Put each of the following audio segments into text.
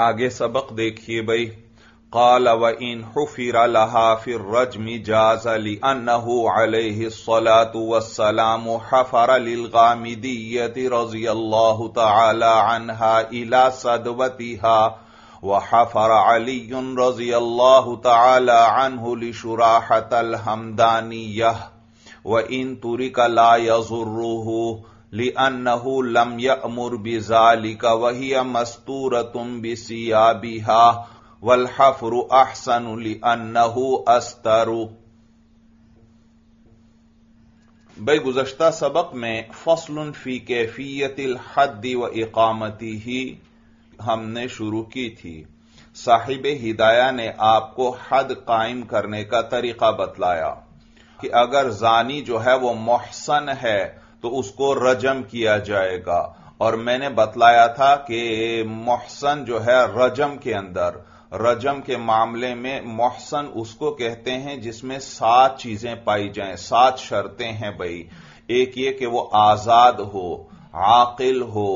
आगे सबक देखिए भाई। काल व इन हुफिर लहा फिर रजमी जाज अली अन्नहु अलैहि सलातु वस्सलाम हफर लिल गामिदियति रज़ियल्लाहु तआला अन्हा इला सदवतिहा व हफर अली रज़ियल्लाहु तआला अन्हु लिशुराहतल हमदानियह व इन तुरिका ला यज़ुर्रुहु लिअन्नहु लम यअमुर बिज़ालिका व हिय मस्तूरतुम बिसियाबिहा वल हफ़्रु अहसनु लिअन्नहु अस्तरु। भाई गुज़श्ता सबक में फ़स्लुन फ़ी कैफ़ियतिल हद्दि व इक़ामतिही हमने शुरू की थी। साहिबे हिदाया ने आपको हद कायम करने का तरीका बतलाया कि अगर ज़ानी जो है वो मोहसन है तो उसको रजम किया जाएगा, और मैंने बतलाया था कि मोहसन जो है रजम के अंदर, रजम के मामले में मोहसन उसको कहते हैं जिसमें 7 चीजें पाई जाएं, 7 शर्तें हैं भाई। एक ये कि वो आजाद हो, आकिल हो,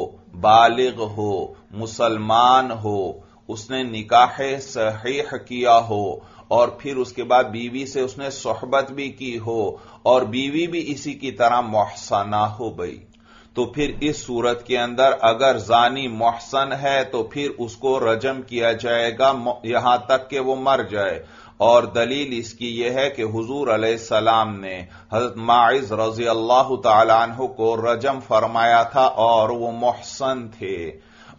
बालिग हो, मुसलमान हो, उसने निकाह सहीह किया हो, और फिर उसके बाद बीवी से उसने सोहबत भी की हो, और बीवी भी इसी की तरह मोहसना हो भाई। तो फिर इस सूरत के अंदर अगर जानी मोहसन है तो फिर उसको रजम किया जाएगा यहां तक कि वो मर जाए। और दलील इसकी यह है कि हुजूर अलैहिस्सलाम ने हजरत माइज रजी अल्लाह तआला अन्हु को रजम फरमाया था और वो मोहसन थे।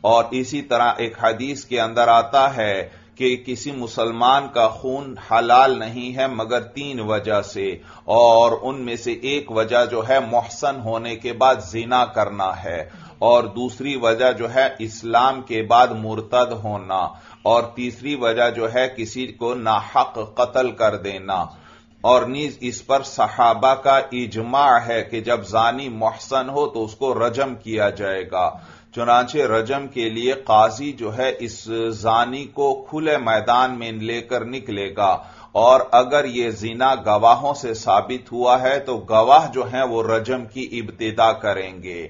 और इसी तरह एक हदीस के अंदर आता है कि किसी मुसलमान का खून हलाल नहीं है मगर 3 वजह से, और उनमें से एक वजह जो है मोहसन होने के बाद जिना करना है, और दूसरी वजह जो है इस्लाम के बाद मुर्तद होना, और तीसरी वजह जो है किसी को नाहक कत्ल कर देना। और नीज इस पर सहाबा का इजमा है कि जब जानी मोहसन हो तो उसको रजम किया जाएगा। चुनांचे रजम के लिए काजी जो है इस जानी को खुले मैदान में लेकर निकलेगा, और अगर यह जिना गवाहों से साबित हुआ है तो गवाह जो हैं वो रजम की इब्तिदा करेंगे।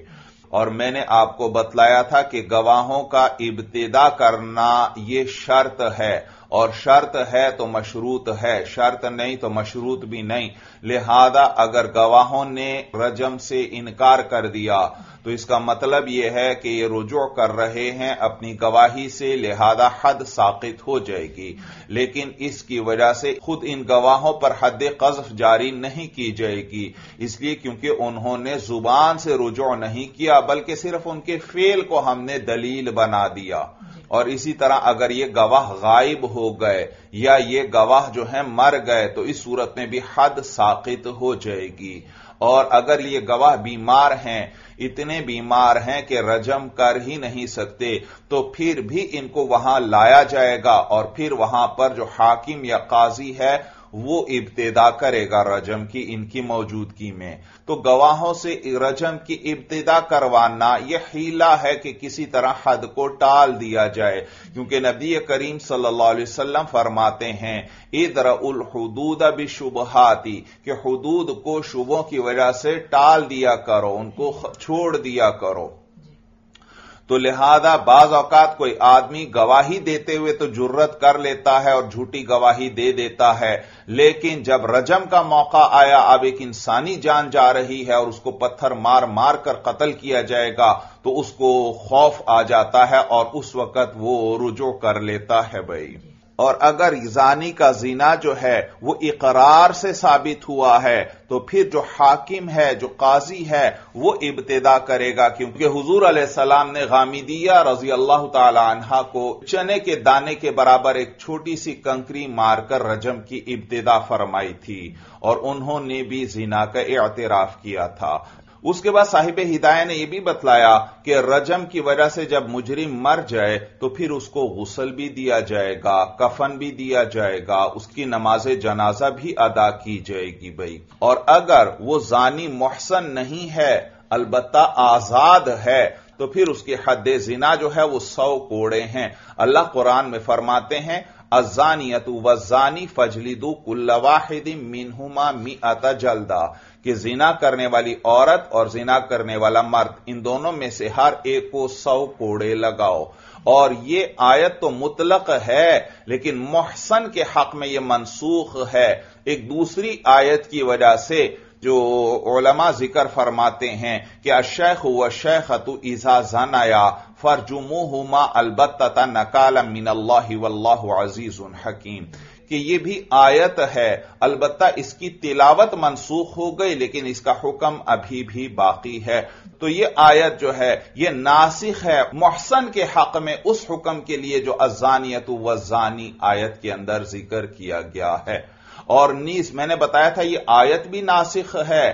और मैंने आपको बतलाया था कि गवाहों का इब्तिदा करना ये शर्त है, और शर्त है तो मशरूत है, शर्त नहीं तो मशरूत भी नहीं। लिहाजा अगर गवाहों ने रजम से इनकार कर दिया तो इसका मतलब यह है कि ये रुजू कर रहे हैं अपनी गवाही से, लिहाजा हद साकित हो जाएगी। लेकिन इसकी वजह से खुद इन गवाहों पर हद क़ज़्फ़ जारी नहीं की जाएगी, इसलिए क्योंकि उन्होंने जुबान से रुजू नहीं किया बल्कि सिर्फ उनके फेल को हमने दलील बना दिया। और इसी तरह अगर ये गवाह गायब हो गए या ये गवाह जो है मर गए तो इस सूरत में भी हद साकित हो जाएगी। और अगर ये गवाह बीमार हैं, इतने बीमार हैं कि रजम कर ही नहीं सकते, तो फिर भी इनको वहां लाया जाएगा, और फिर वहां पर जो हाकिम या काजी है वो इब्तिदा करेगा रजम की इनकी मौजूदगी में। तो गवाहों से रजम की इब्तिदा करवाना यह हीला है कि किसी तरह हद को टाल दिया जाए, क्योंकि नबी करीम सल्लल्लाहु अलैहि वसल्लम फरमाते हैं इदरउल हुदूद बिशुबहाती, कि हुदूद को शुबों की वजह से टाल दिया करो, उनको छोड़ दिया करो। तो लिहाजा बाज औकात कोई आदमी गवाही देते हुए तो जुर्रत कर लेता है और झूठी गवाही दे देता है, लेकिन जब रजम का मौका आया, अब एक इंसानी जान जा रही है और उसको पत्थर मार मार कर कत्ल किया जाएगा, तो उसको खौफ आ जाता है और उस वक्त वो रुजू कर लेता है भाई। और अगर जानी का जीना जो है वो इकरार से साबित हुआ है तो फिर जो हाकिम है, जो काजी है, वो इब्तिदा करेगा, क्योंकि हुजूर अलैहिस्सलाम ने गामिदिया रजी अल्लाह ताला अन्हा को चने के दाने के बराबर एक छोटी सी कंकरी मारकर रजम की इब्तिदा फरमाई थी, और उन्होंने भी जीना का एतराफ किया था। उसके बाद साहिब हिदायत ने यह भी बतलाया कि रजम की वजह से जब मुजरिम मर जाए तो फिर उसको गुसल भी दिया जाएगा, कफन भी दिया जाएगा, उसकी नमाज जनाजा भी अदा की जाएगी भाई। और अगर वो जानी मोहसन नहीं है अलबत्ता आजाद है तो फिर उसकी हद जिना जो है वो 100 कोड़े हैं। अल्लाह कुरान में फरमाते हैं अज़ानियतु वज़ानी फजलिदू कुल्ल वाहिदिम मिनहुमा मिअत जल्दा, कि जिना करने वाली औरत और जिना करने वाला मर्द, इन दोनों में से हर एक को 100 कोड़े लगाओ। और ये आयत तो मुतलक है, लेकिन मोहसन के हक में यह मनसूख है एक दूसरी आयत की वजह से, जो उलमा जिक्र फरमाते हैं कि अशेख व शेखतु इज़ा ज़नाया फरजुमुहुमा अलबत्ता नकालम मिनल्लाहि वल्लाहु अज़ीज़ुन हकीम, कि यह भी आयत है, अलबत्ता इसकी तिलावत मनसूख हो गई लेकिन इसका हुक्म अभी भी बाकी है। तो यह आयत जो है यह नासिख है मोहसन के हक में उस हुक्म के लिए जो अज़ानियतु वज़ानी आयत के अंदर जिक्र किया गया है। और नीस मैंने बताया था यह आयत भी नासिख है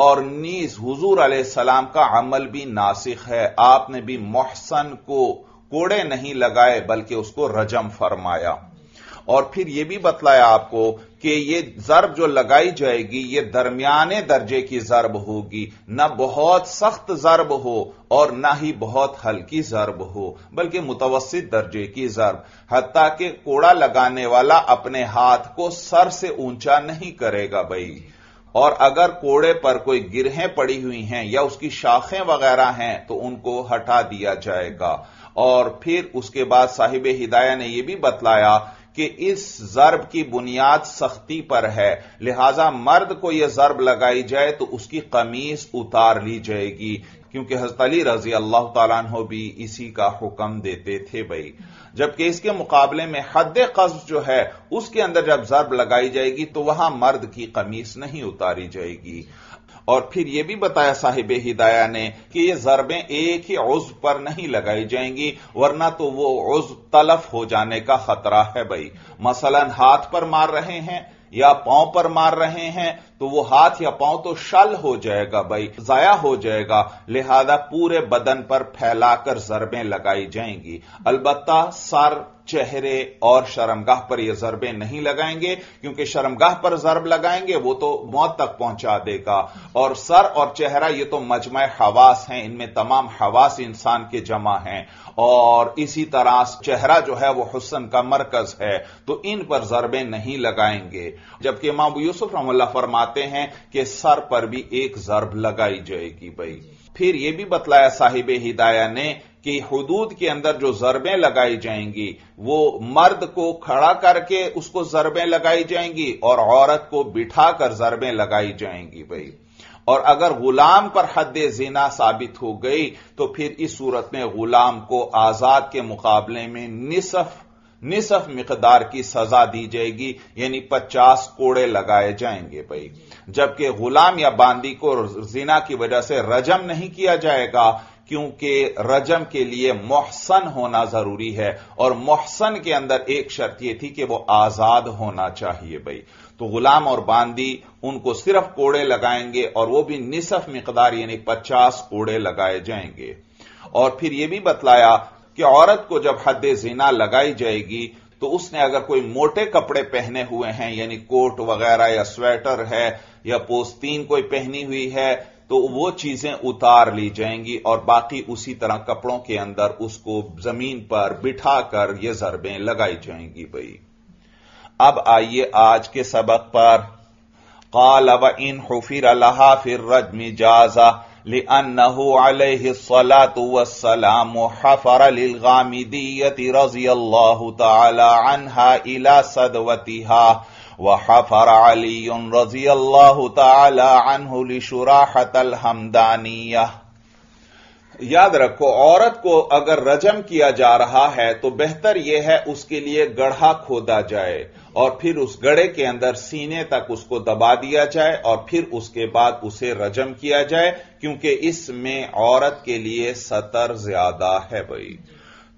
और नीस हुजूर अलैहिस्सलाम का अमल भी नासिख है। आपने भी मोहसन को कोड़े नहीं लगाए बल्कि उसको रजम फरमाया। और फिर यह भी बतलाया आपको कि यह जरब जो लगाई जाएगी यह दरमियाने दर्जे की जरब होगी, न बहुत सख्त जरब हो और ना ही बहुत हल्की जरब हो, बल्कि मुतवस्सित दर्जे की जरब। हत्ता कि कोड़ा लगाने वाला अपने हाथ को सर से ऊंचा नहीं करेगा भाई। और अगर कोड़े पर कोई गिरहें पड़ी हुई हैं या उसकी शाखें वगैरह हैं तो उनको हटा दिया जाएगा। और फिर उसके बाद साहिब हिदायत ने यह भी बतलाया कि इस जरब की बुनियाद सख्ती पर है, लिहाजा मर्द को यह जरब लगाई जाए तो उसकी कमीज उतार ली जाएगी, क्योंकि हज़रत अली रजी अल्लाह तआला अन्हु भी इसी का हुक्म देते थे भाई। जबकि इसके मुकाबले में हद क़ज़्फ़ जो है उसके अंदर जब जरब लगाई जाएगी तो वहां मर्द की कमीज नहीं उतारी जाएगी। और फिर यह भी बताया साहिब हिदाया ने कि ये जरबें एक ही उज़्व पर नहीं लगाई जाएंगी, वरना तो वो उज़्व तलफ हो जाने का खतरा है भाई। मसलन हाथ पर मार रहे हैं या पांव पर मार रहे हैं तो वो हाथ या पांव तो शल हो जाएगा भाई, जाया हो जाएगा, लिहाजा पूरे बदन पर फैलाकर जरबें लगाई जाएंगी। अलबत्ता सर, चेहरे और शर्मगाह पर यह जरबें नहीं लगाएंगे, क्योंकि शर्मगाह पर जरब लगाएंगे वो तो मौत तक पहुंचा देगा। और सर और चेहरा ये तो मजमा हवास हैं, इनमें तमाम हवास इंसान के जमा हैं। और इसी तरह चेहरा जो है वह हुस्न का मरकज है, तो इन पर जरबें नहीं लगाएंगे। जबकि इमाम अबू यूसुफ रहमतुल्लाह फरमाते हैं कि सर पर भी एक जरब लगाई जाएगी भाई। फिर यह भी बतलाया साहिब हिदाया ने कि हुदूद के अंदर जो जरबें लगाई जाएंगी वो मर्द को खड़ा करके उसको जरबें लगाई जाएंगी और औरत को बिठाकर जरबें लगाई जाएंगी भाई। और अगर गुलाम पर हद जिना साबित हो गई तो फिर इस सूरत में गुलाम को आजाद के मुकाबले में निसफ मिकदार की सजा दी जाएगी, यानी 50 कोड़े लगाए जाएंगे भाई। जबकि गुलाम या बांदी को जिना की वजह से रजम नहीं किया जाएगा, क्योंकि रजम के लिए मोहसन होना जरूरी है और मोहसन के अंदर एक शर्त यह थी कि वह आजाद होना चाहिए भाई। तो गुलाम और बांदी उनको सिर्फ कोड़े लगाएंगे और वो भी निसफ मिकदार यानी 50 कोड़े लगाए जाएंगे। और फिर यह भी बतलाया कि औरत को जब हद जिना लगाई जाएगी तो उसने अगर कोई मोटे कपड़े पहने हुए हैं यानी कोट वगैरह या स्वेटर है या पोस्तीन कोई पहनी हुई है तो वो चीजें उतार ली जाएंगी और बाकी उसी तरह कपड़ों के अंदर उसको जमीन पर बिठाकर ये जरबें लगाई जाएंगी भाई। अब आइए आज के सबक पर। क़ाल व इन हुफ़िर लहा फ़िर रज्म जाज़ा लिअन्नहु अलैहि अस्सलातु वस्सलाम हफ़र लिलग़ामिदिय्यति रज़ियल्लाहु तआला अन्हा इला सदवतिहा वहफर अली रज़ियल्लाहु तआला अन्हु लिशुराहतल हमदानिय्यह। याद रखो, औरत को अगर रजम किया जा रहा है तो बेहतर यह है उसके लिए गढ़ा खोदा जाए और फिर उस गड़े के अंदर सीने तक उसको दबा दिया जाए और फिर उसके बाद उसे रजम किया जाए, क्योंकि इसमें औरत के लिए सतर ज्यादा है भाई।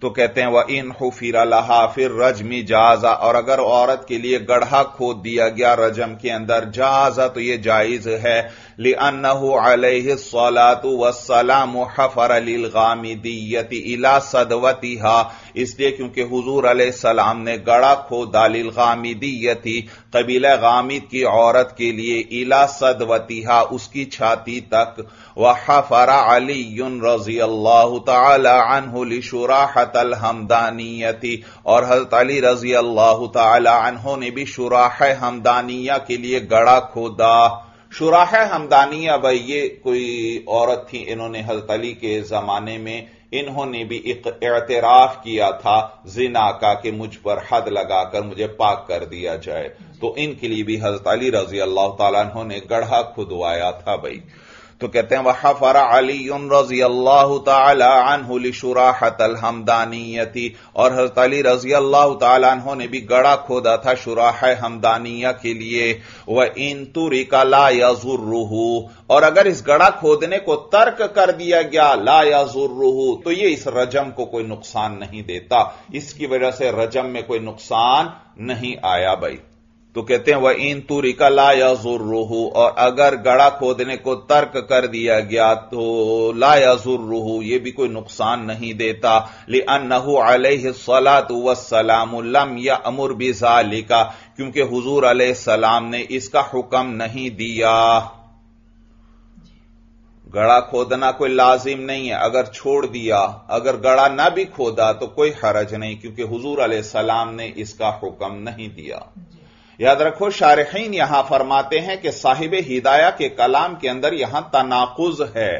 तो कहते हैं वह इन हुफ़िर लहा फिर रजमी जाजा, और अगर औरत के लिए गढ़ा खोद दिया गया रजम के अंदर जाजा तो यह जायज है। लिअन्नहु अलैहि सलातु वस्सलाम हफ़र लिलग़ामिदिय्यति इला सदवतिहा, इसलिए क्योंकि हुजूर अलैहिस्सलाम ने गड़ा खोदा लिलग़ामिदिय्यति कबीला गामिद की औरत के लिए इला सदवतिहा उसकी छाती तक, वहफ़र अली रज़ियल्लाहु तआला अन्हु लिशुराहत शुराहतल हमदानियती, और हज़रत अली रजी अल्लाह तआला अन्हों ने भी शुराह हमदानिया के लिए गड़ा खोदा। शुराह हमदानिया भाई ये कोई औरत थी, इन्होंने हज़रत अली के जमाने में इन्होंने भी एतराफ किया था जिना का कि मुझ पर हद लगाकर मुझे पाक कर दिया जाए, तो इनके लिए भी हजरत अली रजी अल्लाह तआला अन्हों ने गढ़ा खुदवाया था भाई। तो कहते हैं वह फरा अली रजी अल्लाह तआला अन्हु लि शुराहतल हमदानियती, और हजरत अली रजी अल्लाह तआला अन्हों ने भी गड़ा खोदा था शुराह हमदानिया के लिए। वह इन तुरिका ला यजुर्रुहु, और अगर इस गड़ा खोदने को तर्क कर दिया गया ला यजुर्रुहु, तो ये इस रजम को कोई नुकसान नहीं देता, इसकी वजह से रजम में कोई नुकसान नहीं आया भाई। तो कहते हैं वह इन तुरिका ला यजुर्रुहु, और अगर गड़ा खोदने को तर्क कर दिया गया तो ला यजुर्रुहु, यह भी कोई नुकसान नहीं देता। लिअन्नहु अलैहि सलातु वस्सलाम लम यअमुर बिज़ालिका, क्योंकि हुजूर अलैहि सलाम ने इसका हुक्म नहीं दिया। गड़ा खोदना कोई लाजिम नहीं है, अगर छोड़ दिया, अगर गड़ा ना भी खोदा तो कोई हरज नहीं, क्योंकि हुजूर अलैहि सलाम ने इसका हुक्म नहीं दिया। याद रखो शारिहीन यहां फरमाते हैं कि साहिब हिदाया के कलाम के अंदर यहां तनाकुज है,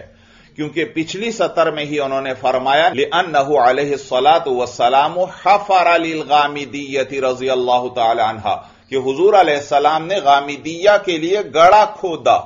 क्योंकि पिछली सतर में ही उन्होंने फरमाया लिअन्नहु अलैहि सलातु वस्सलाम हफर लिल गामिदियति रज़ियल्लाहु तआला अन्हा, कि हुजूर अलैहि सलाम ने गामिदिया के लिए गड़ा खोदा,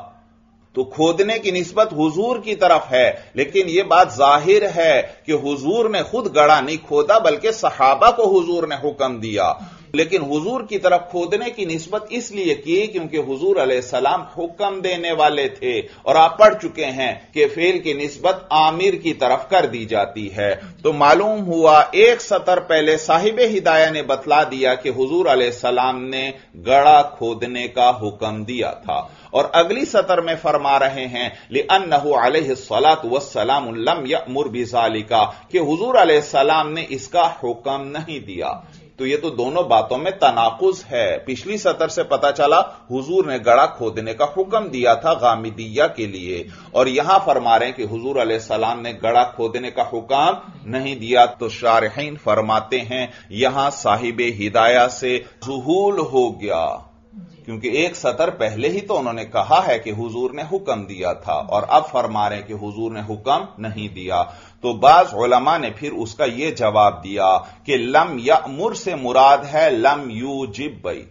तो खोदने की निस्बत हुजूर की तरफ है। लेकिन यह बात जाहिर है कि हुजूर ने खुद गड़ा नहीं खोदा, बल्कि सहाबा को हुजूर ने हुक्म दिया। लेकिन हुजूर की तरफ खोदने की निस्बत इसलिए की क्योंकि हुजूर अलैहिस्सलाम हुक्म देने वाले थे, और आप पढ़ चुके हैं कि फेल की निस्बत आमिर की तरफ कर दी जाती है। तो मालूम हुआ एक सतर पहले साहिब हिदाया ने बतला दिया कि हुजूर अलैहिस्सलाम ने गड़ा खोदने का हुक्म दिया था, और अगली सतर में फरमा रहे हैं लिअन्नहु अलैहिस्सलातु वस्सलाम लम यअमुर बिज़ालिका, कि हुजूर अलैहिस्सलाम ने इसका हुक्म नहीं दिया। तो ये तो दोनों बातों में तनाकुज है। पिछली सतर से पता चला हुजूर ने गड़ा खोदने का हुक्म दिया था गामिदिया के लिए, और यहां फरमा रहे हैं कि हुजूर अलैहिस्सलाम ने गड़ा खोदने का हुक्म नहीं दिया। तो शारहीन फरमाते हैं यहां साहिब हिदाया से जुहूल हो गया, क्योंकि एक सतर पहले ही तो उन्होंने कहा है कि हुजूर ने हुक्म दिया था, और अब फरमा रहे हैं कि हुजूर ने हुक्म नहीं दिया। तो बाज उलमा ने फिर उसका यह जवाब दिया कि लम यअमुर से मुराद है लम यूजिब भाई,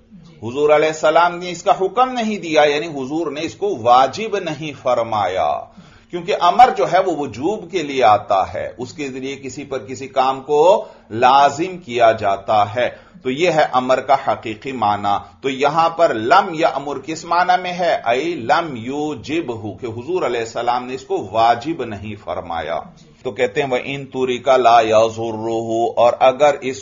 हुजूर अलैहिस्सलाम ने इसका हुक्म नहीं दिया, यानी हुजूर ने इसको वाजिब नहीं फरमाया, क्योंकि अमर जो है वो वजूब के लिए आता है, उसके जरिए किसी पर किसी काम को लाजिम किया जाता है। तो यह है अमर का हकीकी माना। तो यहां पर लम यअमुर किस माना में है, आई लम यूजिबहु, कि हुजूर अलैहिस्सलाम ने इसको वाजिब नहीं फरमाया। तो कहते हैं वह इन तुरी का ला यजुर्रुहु, और अगर इस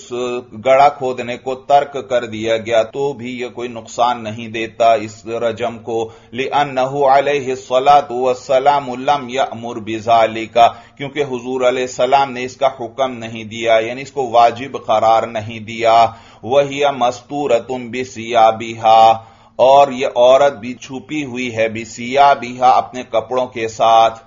गड़ा खोदने को तर्क कर दिया गया तो भी यह कोई नुकसान नहीं देता इस रजम को। लिअन्नहु अलैहिस्सलातु वस्सलाम लम यअमुर बिज़ालिका, क्योंकि हुजूर अलैहिस्सलाम ने इसका हुक्म नहीं दिया, यानी इसको वाजिब करार नहीं दिया। वहिया मस्तूरतुम बिसियाबिहा, और यह औरत भी छुपी हुई है बिसियाबिहा, अपने कपड़ों के साथ।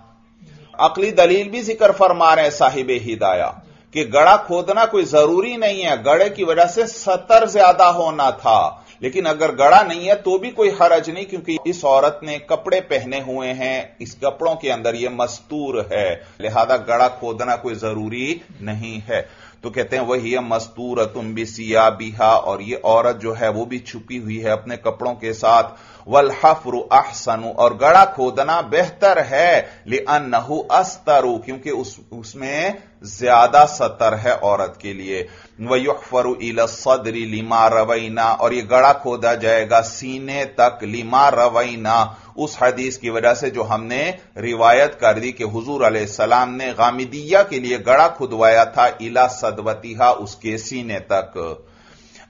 अकली दलील भी जिक्र फरमा रहे हैं साहिब हिदाया कि गड़ा खोदना कोई जरूरी नहीं है, गड़े की वजह से सतर ज्यादा होना था, लेकिन अगर गड़ा नहीं है तो भी कोई हरज नहीं, क्योंकि इस औरत ने कपड़े पहने हुए हैं, इस कपड़ों के अंदर यह मस्तूर है, लिहाजा गड़ा खोदना कोई जरूरी नहीं है। तो कहते हैं वही मस्तूरतुम बिसियाबिहा, और ये औरत जो है वो भी छुपी हुई है अपने कपड़ों के साथ। वल हफ्रु अहसनु, और गड़ा खोदना बेहतर है, लिअन्नहु अस्तरु, क्योंकि उसमें ज्यादा सतर है औरत के लिए। वयुहफरु इला सदरी लिमा रवैना, और ये गड़ा खोदा जाएगा सीने तक लिमा रवैना, उस हदीस की वजह से जो हमने रिवायत कर दी कि हुजूर अलैहिस्सलाम ने गामिदिया के लिए गड़ा खुदवाया था इला सदवतिहा, उसके सीने तक।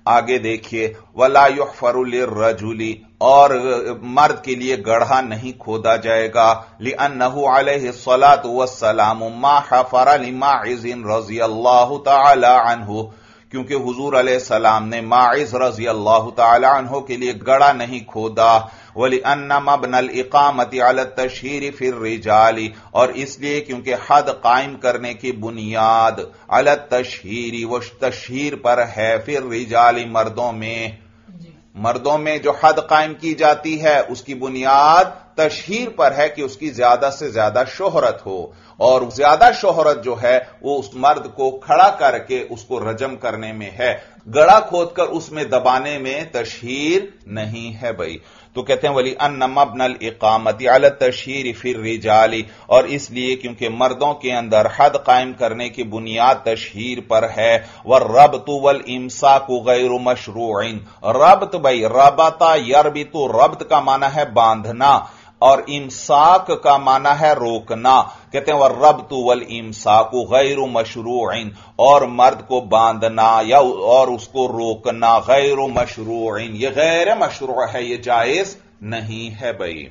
आगे देखिए वला युहफरु लिर्रजुली, और मर्द के लिए गढ़ा नहीं खोदा जाएगा। लिअन्नहु अलैहिस्सलातु वस्सलाम मा हफरा लिमाइज़ रज़ियल्लाहु तआला अन्हु, क्योंकि हुजूर अलैहिस्सलाम ने माइज़ रज़ी अल्लाह तआला अन्हो के लिए गड़ा नहीं खोदा। वली अन्ना मबनल इकामत अल तशहीर फिर रिजाली, और इसलिए क्योंकि हद कायम करने की बुनियाद अल तशहीरी व तशहीर पर है, फिर रिजाली मर्दों में जो हद कायम की जाती है उसकी बुनियाद तशहीर पर है कि उसकी ज्यादा से ज्यादा शोहरत हो, और ज्यादा शोहरत जो है वो उस मर्द को खड़ा करके उसको रजम करने में है, गड़ा खोदकर उसमें दबाने में तशहीर नहीं है भाई। तो कहते हैं वली अन मबनल इकामत अल तशहीर फिर रिजाली, और इसलिए क्योंकि मर्दों के अंदर हद कायम करने की बुनियाद तशहीर पर है। व रबतु वल इमसाकु गैर मशरूइन, रब्त भाई रबता यरबितु, रब्त का माना है बांधना और इमसाक का माना है रोकना। कहते हैं वह रब्तु वल इमसाकु गैर मशरूइन, और मर्द को बांधना या और उसको रोकना गैर मशरूइन, ये गैर मशरू है, ये जायज नहीं है भाई।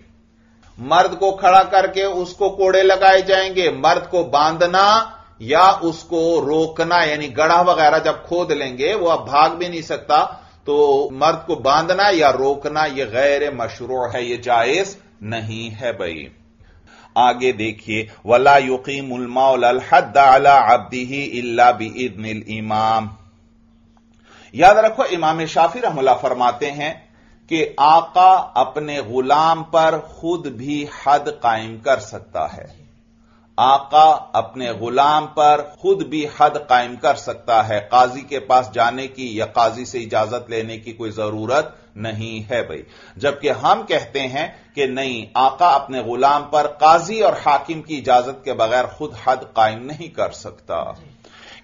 मर्द को खड़ा करके उसको कोड़े लगाए जाएंगे, मर्द को बांधना या उसको रोकना यानी गड़ा वगैरह जब खोद लेंगे वह भाग भी नहीं सकता, तो मर्द को बांधना या रोकना यह गैर मशरू है, यह जायज नहीं है भाई। आगे देखिए वला युकीमुल मौलल हद अला अब्दिही इल्ला बि इज़्निल इमाम। याद रखो इमाम शाफी रहमतुल्लाह फरमाते हैं कि आका अपने गुलाम पर खुद भी हद कायम कर सकता है, आका अपने गुलाम पर खुद भी हद कायम कर सकता है, काजी के पास जाने की या काजी से इजाजत लेने की कोई जरूरत नहीं है भाई। जबकि हम कहते हैं कि नहीं, आका अपने गुलाम पर काजी और हाकिम की इजाजत के बगैर खुद हद कायम नहीं कर सकता।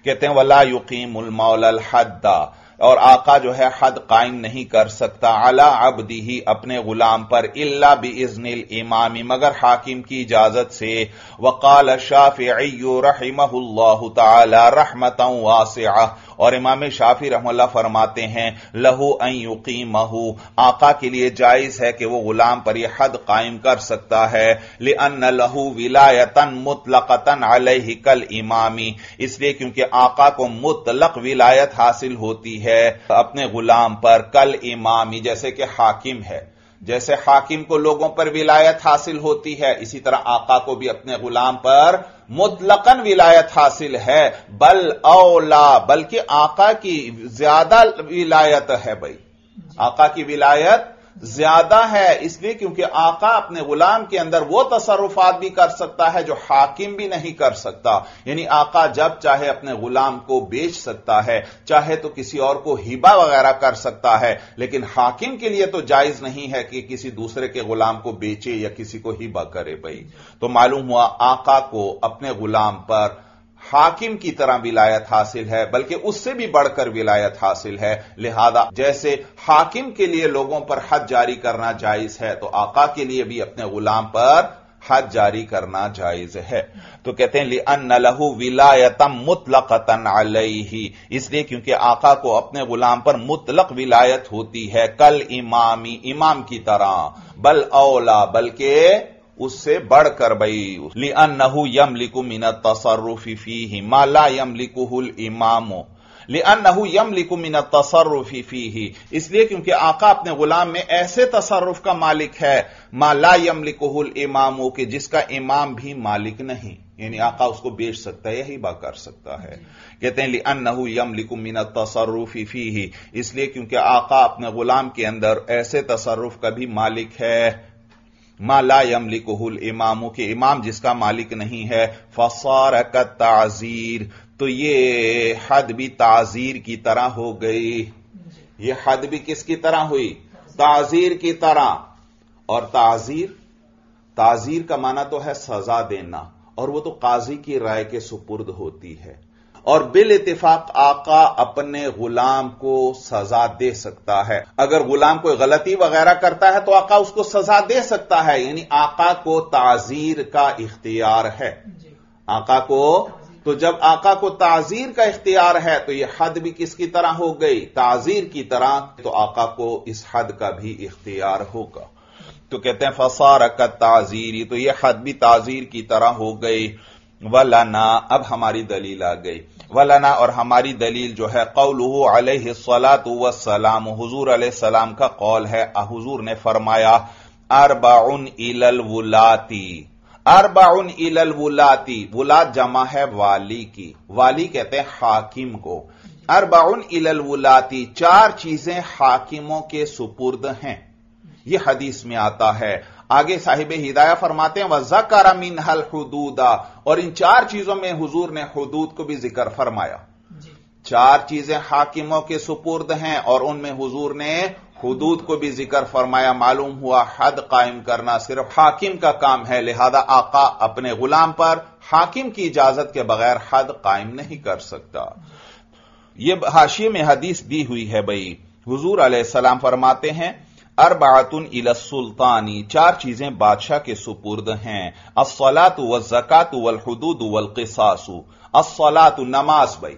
कहते हैं वला युकीमुल मौलल हद्दा, और आका जो है हद कायम नहीं कर सकता अला अब्दिही अपने गुलाम पर इल्ला बि इज़्निल इमामी मगर हाकिम की इजाजत से। वक़ाल शाफ़िई रहिमहुल्लाहु तआला रहमतन वासिआ, और इमाम शाफी रहमतुल्लाह फरमाते हैं लहू अन युकीमहु, आका के लिए जायज है कि वो गुलाम पर यह हद कायम कर सकता है। लिअन्न लहू विलायतन मुतलकतन अलैहि कल इमामी, इसलिए क्योंकि आका को मुतलक विलायत हासिल होती है अपने गुलाम पर कल इमामी, जैसे कि हाकिम है, जैसे हाकिम को लोगों पर विलायत हासिल होती है इसी तरह आका को भी अपने गुलाम पर मुतलकन विलायत हासिल है। बल औला, बल्कि आका की ज्यादा विलायत है भाई, आका की विलायत ज्यादा है, इसलिए क्योंकि आका अपने गुलाम के अंदर वो तसर्रुफात भी कर सकता है जो हाकिम भी नहीं कर सकता, यानी आका जब चाहे अपने गुलाम को बेच सकता है, चाहे तो किसी और को हिबा वगैरह कर सकता है, लेकिन हाकिम के लिए तो जायज नहीं है कि किसी दूसरे के गुलाम को बेचे या किसी को हिबा करे भाई। तो मालूम हुआ आका को अपने गुलाम पर हाकिम की तरह विलायत हासिल है, बल्कि उससे भी बढ़कर विलायत हासिल है, लिहाजा जैसे हाकिम के लिए लोगों पर हद जारी करना जायज है तो आका के लिए भी अपने गुलाम पर हद जारी करना जायज है। तो कहते हैं लिअन्न लहू विलायतम मुतलकतन अलैहि, इसलिए क्योंकि आका को अपने गुलाम पर मुतलक विलायत होती है कल इमामी, इमाम की तरह। बल औला, बल्कि उससे बढ़कर भाई। लिअन्नहु यमलिकु मिनत तसर्रुफि फीहि मा ला यमलिकुहुल इमाम, लिअन्नहु यमलिकु मिनत तसर्रुफि फीहि, इसलिए क्योंकि आका अपने गुलाम में ऐसे तसर्रुफ का मालिक है मा ला यमलिकुहुल इमाम, कि जिसका इमाम भी मालिक नहीं, यानी आका उसको बेच सकता है या हिबा कर सकता है। कहते हैं लिअन्नहु यमलिकु मिनत तसर्रुफि फीहि, इसलिए क्योंकि आका अपने गुलाम के अंदर ऐसे तसर्रुफ का भी मालिक है मा ला यमलिकुहुल इमामों के, इमाम जिसका मालिक नहीं है। फसार का ताजीर, तो ये हद भी ताजीर की तरह हो गई, ये हद भी किसकी तरह हुई, ताजीर की तरह। और ताजीर का माना तो है सजा देना, और वो तो काजी की राय के सुपुर्द होती है, और बिल इत्तिफाक आका अपने गुलाम को सजा दे सकता है। अगर गुलाम कोई गलती वगैरह करता है तो आका उसको सजा दे सकता है, यानी आका को ताजीर का इख्तियार है। आका को, तो जब आका को ताजीर का इख्तियार है तो यह हद भी किसकी तरह हो गई, ताजीर की तरह, तो आका को इस हद का भी इख्तियार होगा। तो कहते हैं फसारक ताजीरी, तो यह हद भी ताजीर की तरह हो गई। वलना, अब हमारी दलील आ गई। वलना और हमारी दलील जो है कौलुहु अलैहिस्सलातु वस्सलाम, हुजूर अलैहिस्सलाम का कौल है। हुजूर ने फरमाया अरबाउन इलल वुलाती, अरबाउन इलल वुलाती, वुलात जमा है वाली की, वाली कहते हैं हाकिम को। अरबाउन इलल वुलाती, चार चीजें हाकिमों के सुपुर्द हैं, यह हदीस में आता है। आगे साहिब हिदाया फरमाते हैं वज़कर मिनहल हुदूदा, और इन चार चीजों में हुजूर ने हुदूद को भी जिक्र फरमाया। चार चीजें हाकिमों के सुपुर्द हैं और उनमें हुजूर ने हुदूद को भी जिक्र फरमाया। मालूम हुआ हद कायम करना सिर्फ हाकिम का काम है, लिहाजा आका अपने गुलाम पर हाकिम की इजाजत के बगैर हद कायम नहीं कर सकता। यह हाशिए में हदीस दी हुई है। भाई हुजूर अलैहिस्सलाम फरमाते हैं अर्बातुन इलस सुल्तानी, चार चीजें बादशाह के सुपुर्द हैं। अस्सलातु वज़्ज़कातु वल्हुदूदु वल्किसासु। अस्सलातु नमाज, भाई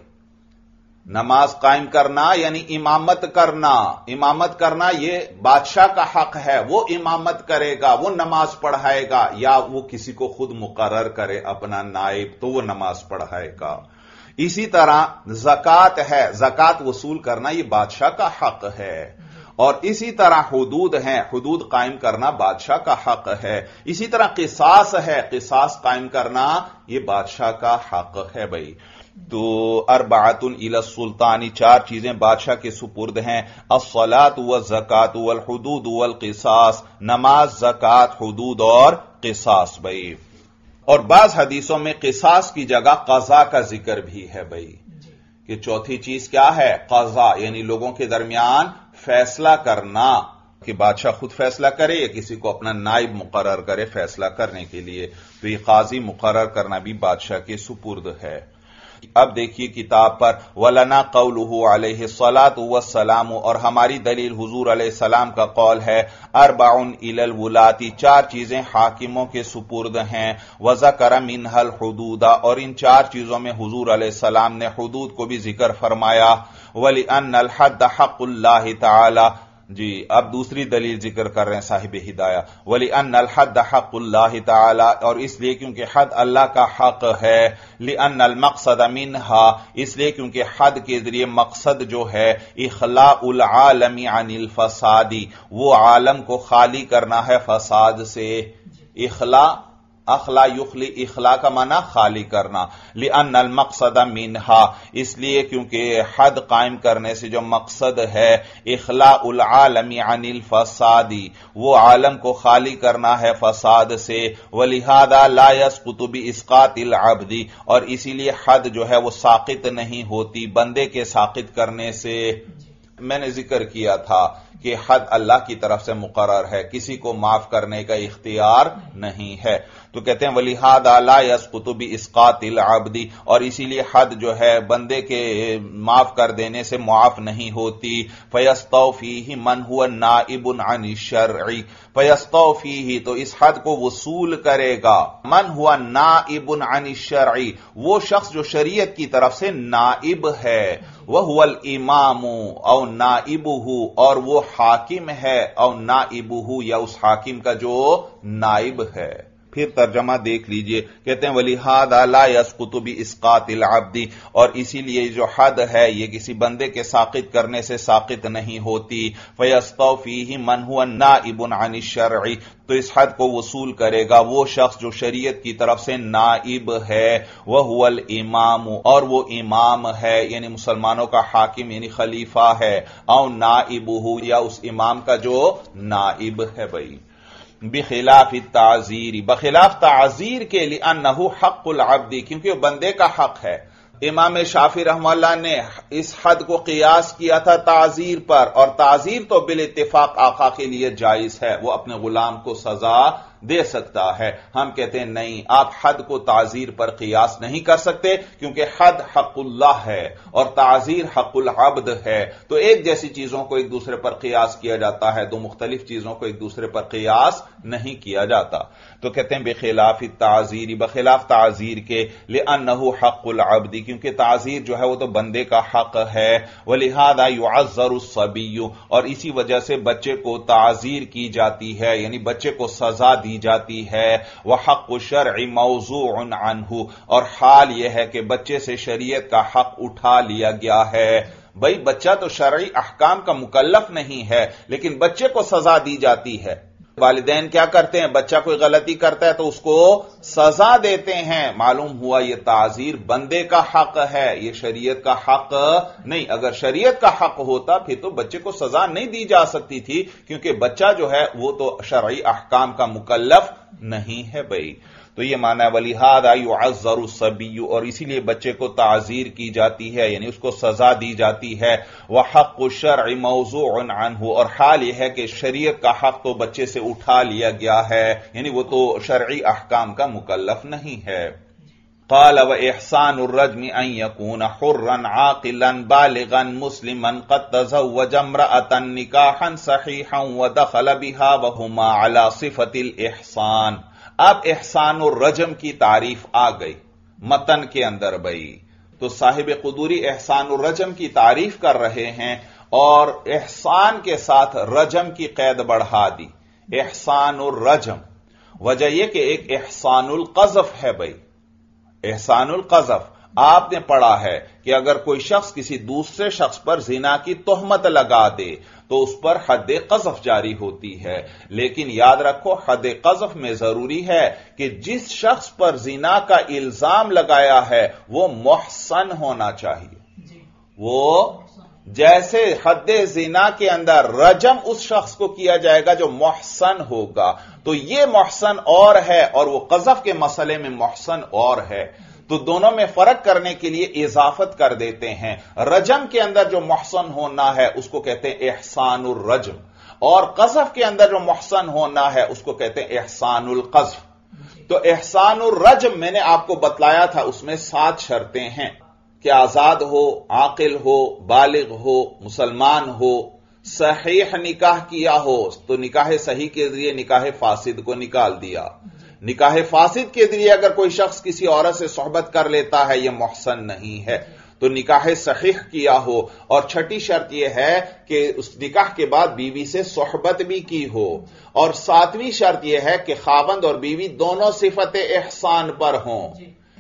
नमाज कायम करना यानी इमामत करना। इमामत करना यह बादशाह का हक है, वो इमामत करेगा, वो नमाज पढ़ाएगा, या वो किसी को खुद मुकर्रर करे अपना नाइब तो वो नमाज पढ़ाएगा। इसी तरह ज़कात है, ज़कात वसूल करना यह बादशाह का हक है। और इसी तरह हुदूद हैं, हुदूद कायम करना बादशाह का हक है। इसी तरह किसास है, किसास कायम करना यह बादशाह का हक है। भाई तो अरबातुन इला सुल्तानी, चार चीजें बादशाह के सुपुर्द हैं। अस्सलात वज़्ज़कात वल्हुदूद वल्किसास, नमाज, ज़कात, हुदूद और किसास। भाई और बाज हदीसों में किसास की जगह कज़ा का जिक्र भी है। भाई कि चौथी चीज क्या है? कज़ा, यानी लोगों के दरमियान फैसला करना, कि बादशाह खुद फैसला करे या किसी को अपना नाइब मुकर्रर करे फैसला करने के लिए। तो यह काजी मुकर्रर करना भी बादशाह के सुपुर्द है। अब देखिए किताब पर वलना कौलुहु अलैहिस्सलातु वस्सलाम, और हमारी दलील हुजूर अलैहिस्सलाम का कौल है। अरबाउन इलल वुलाती, चार चीजें हाकिमों के सुपुर्द हैं। वज़कर मिनहल हुदूदा, और इन चार चीजों में हुजूर अलैहिस्सलाम ने हुदूद को भी जिक्र फरमाया। वली अन्नल हद्द हक़ुल्लाह ताला, जी अब दूसरी दलील जिक्र कर रहे हैं साहिब हिदाया। वली अन्नल हद हक़ुल्लाह ताला, और इसलिए क्योंकि हद अल्लाह का हक है। लि अन्नल मक़सद मिन्हा, इसलिए क्योंकि हद के जरिए मकसद जो है इख़लाउल आलमी अनिल फसादी, वो आलम को खाली करना है फसाद से। इख़ला, अखला युखली, इखला का माना खाली करना। लिअन्नल मक़सद मिन्हा, इसलिए क्योंकि हद कायम करने से जो मकसद है इख़लाउल आलमी अनिल फसादी, वो आलम को खाली करना है फसाद से। वलिहादा ला यसक़ुतु बि इसक़ातिल अब्दी, और इसीलिए हद जो है वो साकित नहीं होती बंदे के साकित करने से। मैंने जिक्र किया था कि हद अल्लाह की तरफ से मुकर्रर है, किसी को माफ करने का इख्तियार नहीं है। तो कहते हैं वलिहादा ला यसक़ुतु बि इसक़ातिल अब्दी, और इसीलिए हद जो है बंदे के माफ कर देने से मुआफ नहीं होती। फयस्तौफीहि मन हुवा नाइबुन अनिल शर्ई, फयस्तौफीहि, तो इस हद को वसूल करेगा मन हुवा नाइबुन अनिल शर्ई, वो शख्स जो शरीयत की तरफ से नाइब है। वह हुवल इमामु औ नाइबुहु, और वो हाकिम है औ नाइबुहु, या उस हाकिम का जो नाइब है। फिर तर्जमा देख लीजिए। कहते हैं वलिहादा ला यसक़ुतु बि इसक़ातिल अब्दी, और इसीलिए जो हद है ये किसी बंदे के साकित करने से साकित नहीं होती। फयस्तौफीहि मन हुवा नाइबुन अनिश शर्ई, तो इस हद को वसूल करेगा वो शख्स जो शरीयत की तरफ से नाइब है। वह हुवल इमाम, और वो इमाम है यानी मुसलमानों का हाकिम यानी खलीफा है, औ नाइबुहु, या उस इमाम का जो नाइब है। भाई बिखिलाफ ताज़ीर, बखिलाफ ताज़ीर के लिए अन्नहु हक़्क़ुल अब्दी, क्योंकि बंदे का हक है। इमाम शाफी रहमतुल्लाह ने इस हद को कियास किया था ताज़ीर पर, और ताज़ीर तो बिल इत्तिफाक आका के लिए जायज है, वो अपने गुलाम को सजा दे सकता है। हम कहते हैं नहीं, आप हद को ताज़ीर पर कियास नहीं कर सकते, क्योंकि हद हक़ुल्लाह है और ताज़ीर हक़ुल अब्द है। तो एक जैसी चीजों को एक दूसरे पर कियास किया जाता है, दो मुख्तलिफ चीजों को एक दूसरे पर कियास नहीं किया जाता। तो कहते हैं बेखिलाफ ताज़ीर, बखिलाफ ताज़ीर के, लिअन्नहु हक़ुल अब्दी, क्योंकि ताज़ीर जो है वो तो बंदे का हक है। वलिहादा युअज़्ज़रु सबी, और इसी वजह से बच्चे को ताज़ीर की जाती है, यानी बच्चे को सजा दी जाती है। वह हक शरई मौज़ूअन अन्हु, और हाल यह है कि बच्चे से शरीयत का हक उठा लिया गया है। भाई बच्चा तो शरई अहकाम का मुकल्लफ नहीं है, लेकिन बच्चे को सजा दी जाती है। वालिदैन क्या करते हैं, बच्चा कोई गलती करता है तो उसको सजा देते हैं। मालूम हुआ यह ताजीर बंदे का हक है, यह शरीयत का हक नहीं। अगर शरीयत का हक होता फिर तो बच्चे को सजा नहीं दी जा सकती थी, क्योंकि बच्चा जो है वो तो शरई अहकाम का मुकल्लफ नहीं है। भाई तो ये माना है वलिहादा युअज़्ज़रु सबी, और इसीलिए बच्चे को ताज़ीर की जाती है, यानी उसको सजा दी जाती है। वह हक़्क़ु शरई मौज़ूअन अन्हु, और हाल यह है कि शरीयत का हक तो बच्चे से उठा लिया गया है, यानी वो तो शरई अहकाम का मुकल्लफ नहीं है। क़ाल व इहसान अर्रजम अन यकून हुर्रन आक़िलन बालिगन मुस्लिमन क़द तज़व्वज इम्रअतन निकाहन सहीहन व दख़ल बिहा व हुमा अला सिफ़तिल इहसान। अब एहसान और रजम की तारीफ आ गई मतन के अंदर। भाई तो साहिब कुदूरी एहसान और रजम की तारीफ कर रहे हैं और एहसान के साथ रजम की कैद बढ़ा दी। एहसान और रजम, वजह यह कि एक एहसानुल कज़फ है। भाई एहसानुल कज़फ आपने पढ़ा है कि अगर कोई शख्स किसी दूसरे शख्स पर जिना की तोहमत लगा दे तो उस पर हद कज़फ जारी होती है, लेकिन याद रखो हद कज़फ में जरूरी है कि जिस शख्स पर जिना का इल्जाम लगाया है वो मोहसन होना चाहिए। वो जैसे हद जिना के अंदर रजम उस शख्स को किया जाएगा जो मोहसन होगा, तो ये मोहसन और है और वो कज़फ के मसले में मोहसन और है, तो दोनों में फर्क करने के लिए इजाफत कर देते हैं। रजम के अंदर जो मोहसन होना है उसको कहते हैं एहसानुल रजम, और कज़फ के अंदर जो मोहसन होना है उसको कहते हैं एहसानुल कज़फ। तो एहसानुल रजम मैंने आपको बतलाया था उसमें 7 शर्तें हैं कि आजाद हो, आकिल हो, बालिग हो, मुसलमान हो, सहीह निकाह किया हो, तो निकाह सही के जरिए निकाह फासिद को निकाल दिया। निकाह फासिद के जरिए अगर कोई शख्स किसी औरत से सोहबत कर लेता है यह मोहसन नहीं है, तो निकाह सहीह किया हो। और छठी शर्त यह है कि उस निकाह के बाद बीवी से सोहबत भी की हो। और 7वीं शर्त यह है कि खावंद और बीवी दोनों सिफत एहसान पर हों,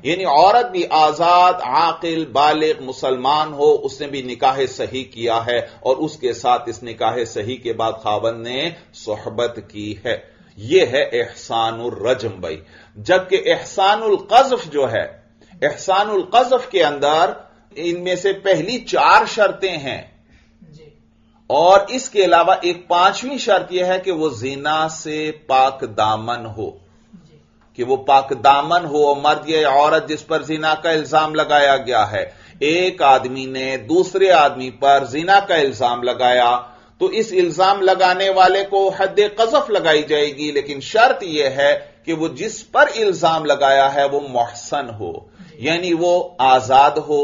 यानी औरत भी आजाद, आकिल, बालिग, मुसलमान हो, उसने भी निकाह सही किया है और उसके साथ इस निकाह सही के बाद खावंद ने सोहबत की है। यह है एहसानुल रजम। भाई जबकि एहसानुल कज़फ जो है, एहसानुल कज़फ के अंदर इनमें से पहली 4 शर्तें हैं और इसके अलावा एक 5वीं शर्त यह है कि वो ज़िना से पाक दामन हो, कि वो पाक दामन हो। मर्द या औरत जिस पर ज़िना का इल्जाम लगाया गया है, एक आदमी ने दूसरे आदमी पर ज़िना का इल्जाम लगाया तो इस इल्जाम लगाने वाले को हद कज़फ लगाई जाएगी, लेकिन शर्त यह है कि वो जिस पर इल्जाम लगाया है वो मोहसन हो, यानी वो आजाद हो,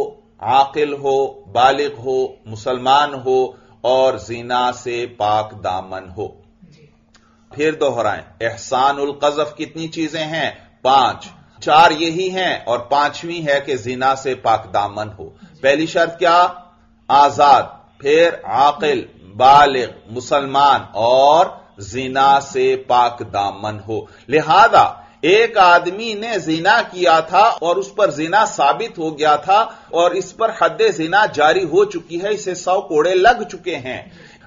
आकिल हो, बालिग हो, मुसलमान हो और ज़िना से पाक दामन हो। फिर दोहराएं, एहसानुल कज़फ कितनी चीजें हैं? 5, 4 यही हैं और 5वीं है कि ज़िना से पाक दामन हो। पहली शर्त क्या? आजाद, फिर आकिल, बालिग, मुसलमान और ज़िना से पाक दामन हो। लिहाजा एक आदमी ने ज़िना किया था और उस पर ज़िना साबित हो गया था और इस पर हद ज़िना जारी हो चुकी है, इसे 100 कोड़े लग चुके हैं।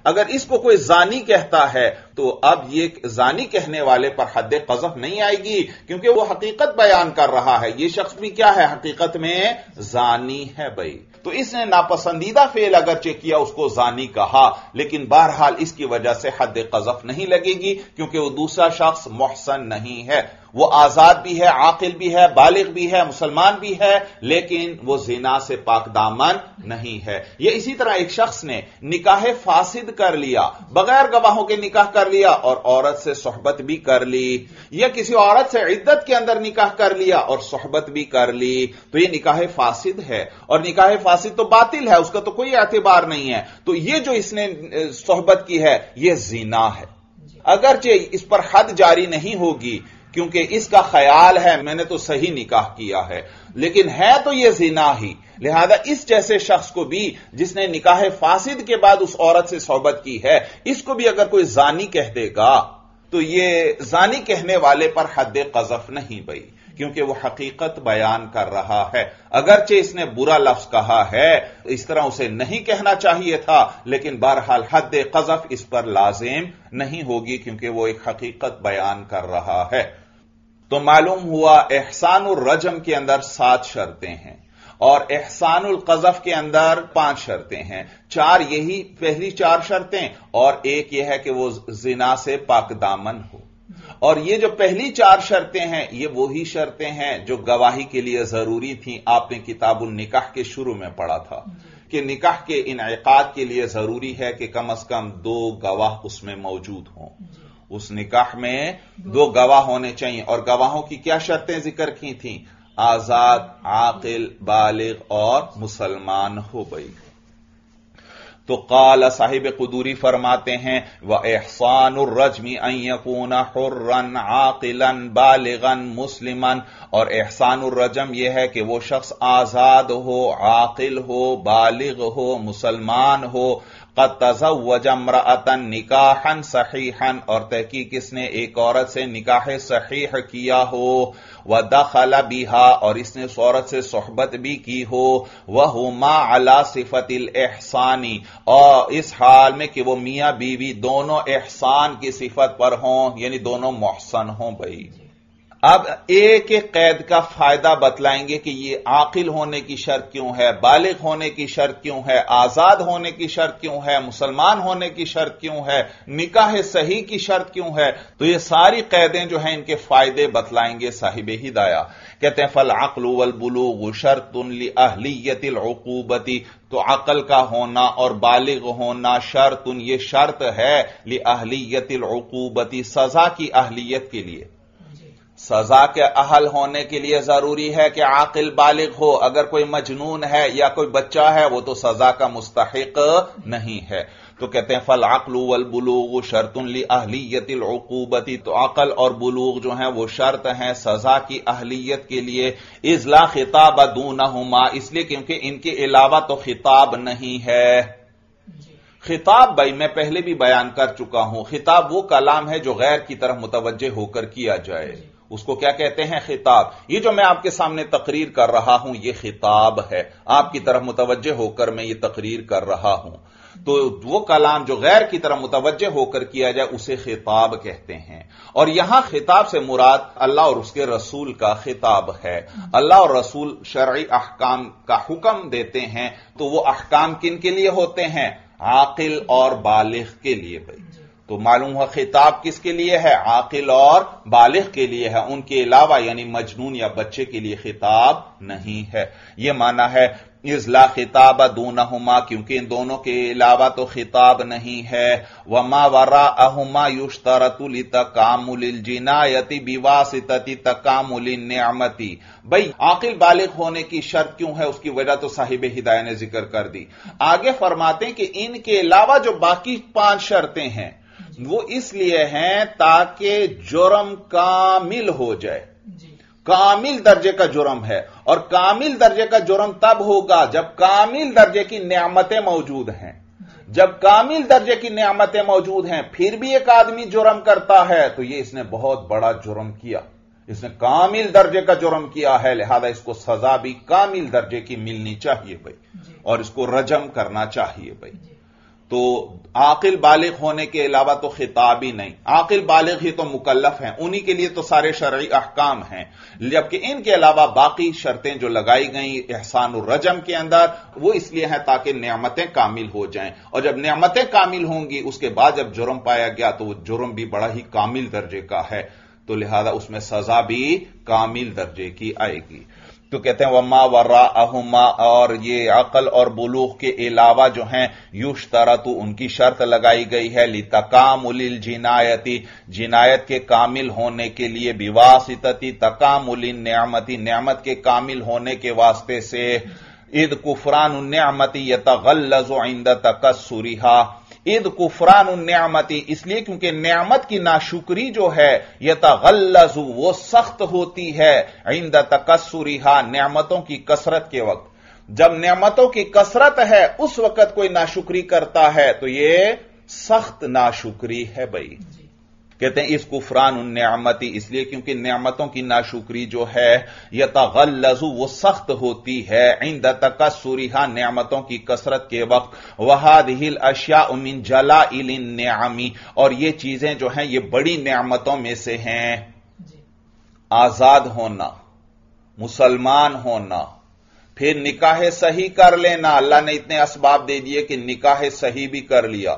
अगर इसको कोई ज़ानी कहता है तो अब ये ज़ानी कहने वाले पर हद कज़फ नहीं आएगी, क्योंकि वो हकीकत बयान कर रहा है। ये शख्स भी क्या है? हकीकत में ज़ानी है। भाई तो इसने नापसंदीदा फेल अगरचे किया, उसको ज़ानी कहा, लेकिन बहरहाल इसकी वजह से हद कज़फ नहीं लगेगी, क्योंकि वो दूसरा शख्स मोहसन नहीं है। वो आजाद भी है, आकिल भी है, बालिग भी है, मुसलमान भी है, लेकिन वो ज़िना से पाक दामन नहीं है। यह इसी तरह एक शख्स ने निकाह फासिद कर लिया, बगैर गवाहों के निकाह कर लिया और औरत से सोहबत भी कर ली, या किसी औरत से इद्दत के अंदर निकाह कर लिया और सोहबत भी कर ली, तो यह निकाह फासिद है और निकाह फासिद तो बातिल है, उसका तो कोई एतबार नहीं है। तो यह जो इसने सोहबत की है यह ज़िना है, अगरचे इस पर हद जारी नहीं होगी क्योंकि इसका ख्याल है मैंने तो सही निकाह किया है, लेकिन है तो यह ज़िना ही। लिहाजा इस जैसे शख्स को भी जिसने निकाह फासिद के बाद उस औरत से सोहबत की है, इसको भी अगर कोई ज़ानी कह देगा तो ये जानी कहने वाले पर हद कजफ नहीं बई, क्योंकि वह हकीकत बयान कर रहा है। अगरचे इसने बुरा लफ्ज कहा है, इस तरह उसे नहीं कहना चाहिए था, लेकिन बहरहाल हद कजफ इस पर लाजिम नहीं होगी क्योंकि वह एक हकीकत बयान कर रहा है। तो मालूम हुआ एहसानुल रजम के अंदर 7 शर्तें हैं और एहसानुल कजफ के अंदर 5 शर्तें हैं। 4 यही पहली 4 शर्तें और एक यह है कि वो जिना से पाकदामन हो। और ये जो पहली 4 शर्तें हैं ये वही शर्तें हैं जो गवाही के लिए जरूरी थी। आपने किताबुल निकाह के शुरू में पढ़ा था कि निकाह के इनइकाद के लिए जरूरी है कि कम से कम 2 गवाह उसमें मौजूद हों। उस निकाह में 2 गवाह होने चाहिए और गवाहों की क्या शर्तें जिक्र की थीं? आजाद, आकिल, बालिग और मुसलमान हो गई। तो काला साहिब कुदूरी फरमाते हैं व एहसानुर रज्मी अन यकूना हुर्रन आकिलन बालिगन मुस्लिमन। और एहसानुर रजम यह है कि वो शख्स आजाद हो, आकिल हो, बालिग हो, मुसलमान हो। क़द तज़व्वज इम्रअतन निकाहन सहीहन और तहकीक इसने एक औरत से निकाह सहीह किया हो। व दखल बिहा और इसने उस औरत से सोहबत भी की हो। वह हुमा अला सिफतिल एहसानी और इस हाल में कि वो मियाँ बीवी दोनों एहसान की सिफत पर हों, यानी दोनों मोहसन हों। भाई अब एक एक कैद का फायदा बतलाएंगे कि ये आकिल होने की शर्त क्यों है, बालिग होने की शर्त क्यों है, आजाद होने की शर्त क्यों है, मुसलमान होने की शर्त क्यों है, निकाह सही की शर्त क्यों है। तो ये सारी कैदें जो हैं इनके फायदे बतलाएंगे साहिब हिदाया। कहते हैं फल अक़्लु वल बुलूग़ु शर्तुन लि अहलियतिल उक़ूबति। तो अकल का होना और बालिग होना शर्तुन ये शर्त है लि अहलियतिल उक़ूबति सजा की अहलियत के लिए। सजा के अहल होने के लिए जरूरी है कि आकिल बालिग हो। अगर कोई मजनून है या कोई बच्चा है वो तो सजा का मुस्तहिक नहीं है। तो कहते हैं फल अक़्लु वल बुलूग़ु शर्तुन लि अहलियतिल उक़ूबति। तो अकल और बुलूग जो है वो शर्त हैं सजा की अहलियत के लिए। इज़ ला खिताब दूनहुमा, इसलिए क्योंकि इनके अलावा तो खिताब नहीं है। खिताब भाई मैं पहले भी बयान कर चुका हूं, खिताब वो कलाम है जो गैर की तरफ मुतवज्जे होकर किया जाए, उसको क्या कहते हैं? खिताब। ये जो मैं आपके सामने तकरीर कर रहा हूं ये खिताब है, आपकी तरफ मुतवज्जे होकर मैं ये तकरीर कर रहा हूं। तो वो कलाम जो गैर की तरफ मुतवज्जे होकर किया जाए उसे खिताब कहते हैं। और यहां खिताब से मुराद अल्लाह और उसके रसूल का खिताब है। अल्लाह और रसूल शरई अहकाम का हुक्म देते हैं, तो वो अहकाम किन के लिए होते हैं? आकिल और बालिग के लिए। भाई तो मालूम हुआ खिताब किसके लिए है? आकिल और बालिग के लिए है, उनके अलावा यानी मजनून या बच्चे के लिए खिताब नहीं है। यह माना है इज़ ला खिताब दूनहुमा, क्योंकि इन दोनों के अलावा तो खिताब नहीं है। वमा वराअहुमा युश्तरतु लितकामुलिल जिनायति बिवासितति तकामुलिन निअमति। भाई आकिल बालिग होने की शर्त क्यों है उसकी वजह तो साहिब हिदायत ने जिक्र कर दी। आगे फरमाते हैं कि इनके अलावा जो बाकी 5 शर्तें हैं वो इसलिए हैं ताकि जुर्म कामिल हो जाए। कामिल दर्जे का जुर्म है और कामिल दर्जे का जुर्म तब होगा जब कामिल दर्जे की नियामतें मौजूद हैं। जब कामिल दर्जे की नियामतें मौजूद हैं फिर भी एक आदमी जुर्म करता है तो ये इसने बहुत बड़ा जुर्म किया, इसने कामिल दर्जे का जुर्म किया है, लिहाजा इसको सजा भी कामिल दर्जे की मिलनी चाहिए भाई और इसको रजम करना चाहिए। भाई तो आकिल बालिग होने के अलावा तो खिताब ही नहीं, आकिल बालिग ही तो मुकल्लफ हैं, उन्हीं के लिए तो सारे शरई अहकाम हैं। जबकि इनके अलावा बाकी शर्तें जो लगाई गई एहसान और रजम के अंदर वो इसलिए हैं ताकि नियामतें कामिल हो जाएं। और जब नियामतें कामिल होंगी उसके बाद जब जुर्म पाया गया तो वो जुर्म भी बड़ा ही कामिल दर्जे का है, तो लिहाजा उसमें सजा भी कामिल दर्जे की आएगी। तो कहते हैं वमा वराअहुमा और ये अकल और बुलूग के अलावा जो हैं युश्तरतु उनकी शर्त लगाई गई है लितकामुलिल जिनायति जिनायत के कामिल होने के लिए, बिवासितति तकामुलिन नियामति नियामत के कामिल होने के वास्ते से, इद कुफरानुन नियामति यतगल्लजु इंद तकस्सुरिहा इद कुफरानुन नियामति इसलिए क्योंकि नियामत की नाशुक्री जो है यतगल्लजु वो सख्त होती है इंद तकस्सुरिहा नियामतों की कसरत के वक्त। जब नियामतों की कसरत है उस वक्त कोई नाशुक्री करता है तो ये सख्त नाशुक्री है। भाई कहते हैं इस कुफरान उन नेमती, इसलिए क्योंकि नेमतों की नाशुक्री जो है यतगल्लज़ु वो सख्त होती है इंद तकस्सुरिहा नेमतों की कसरत के वक्त, वहादिहिल अश्याउ मिन जलाइलिन नेअमी और ये चीजें जो हैं ये बड़ी नेमतों में से हैं। आजाद होना, मुसलमान होना, फिर निकाह सही कर लेना, अल्लाह ने इतने असबाब दे दिए कि निकाह सही भी कर लिया,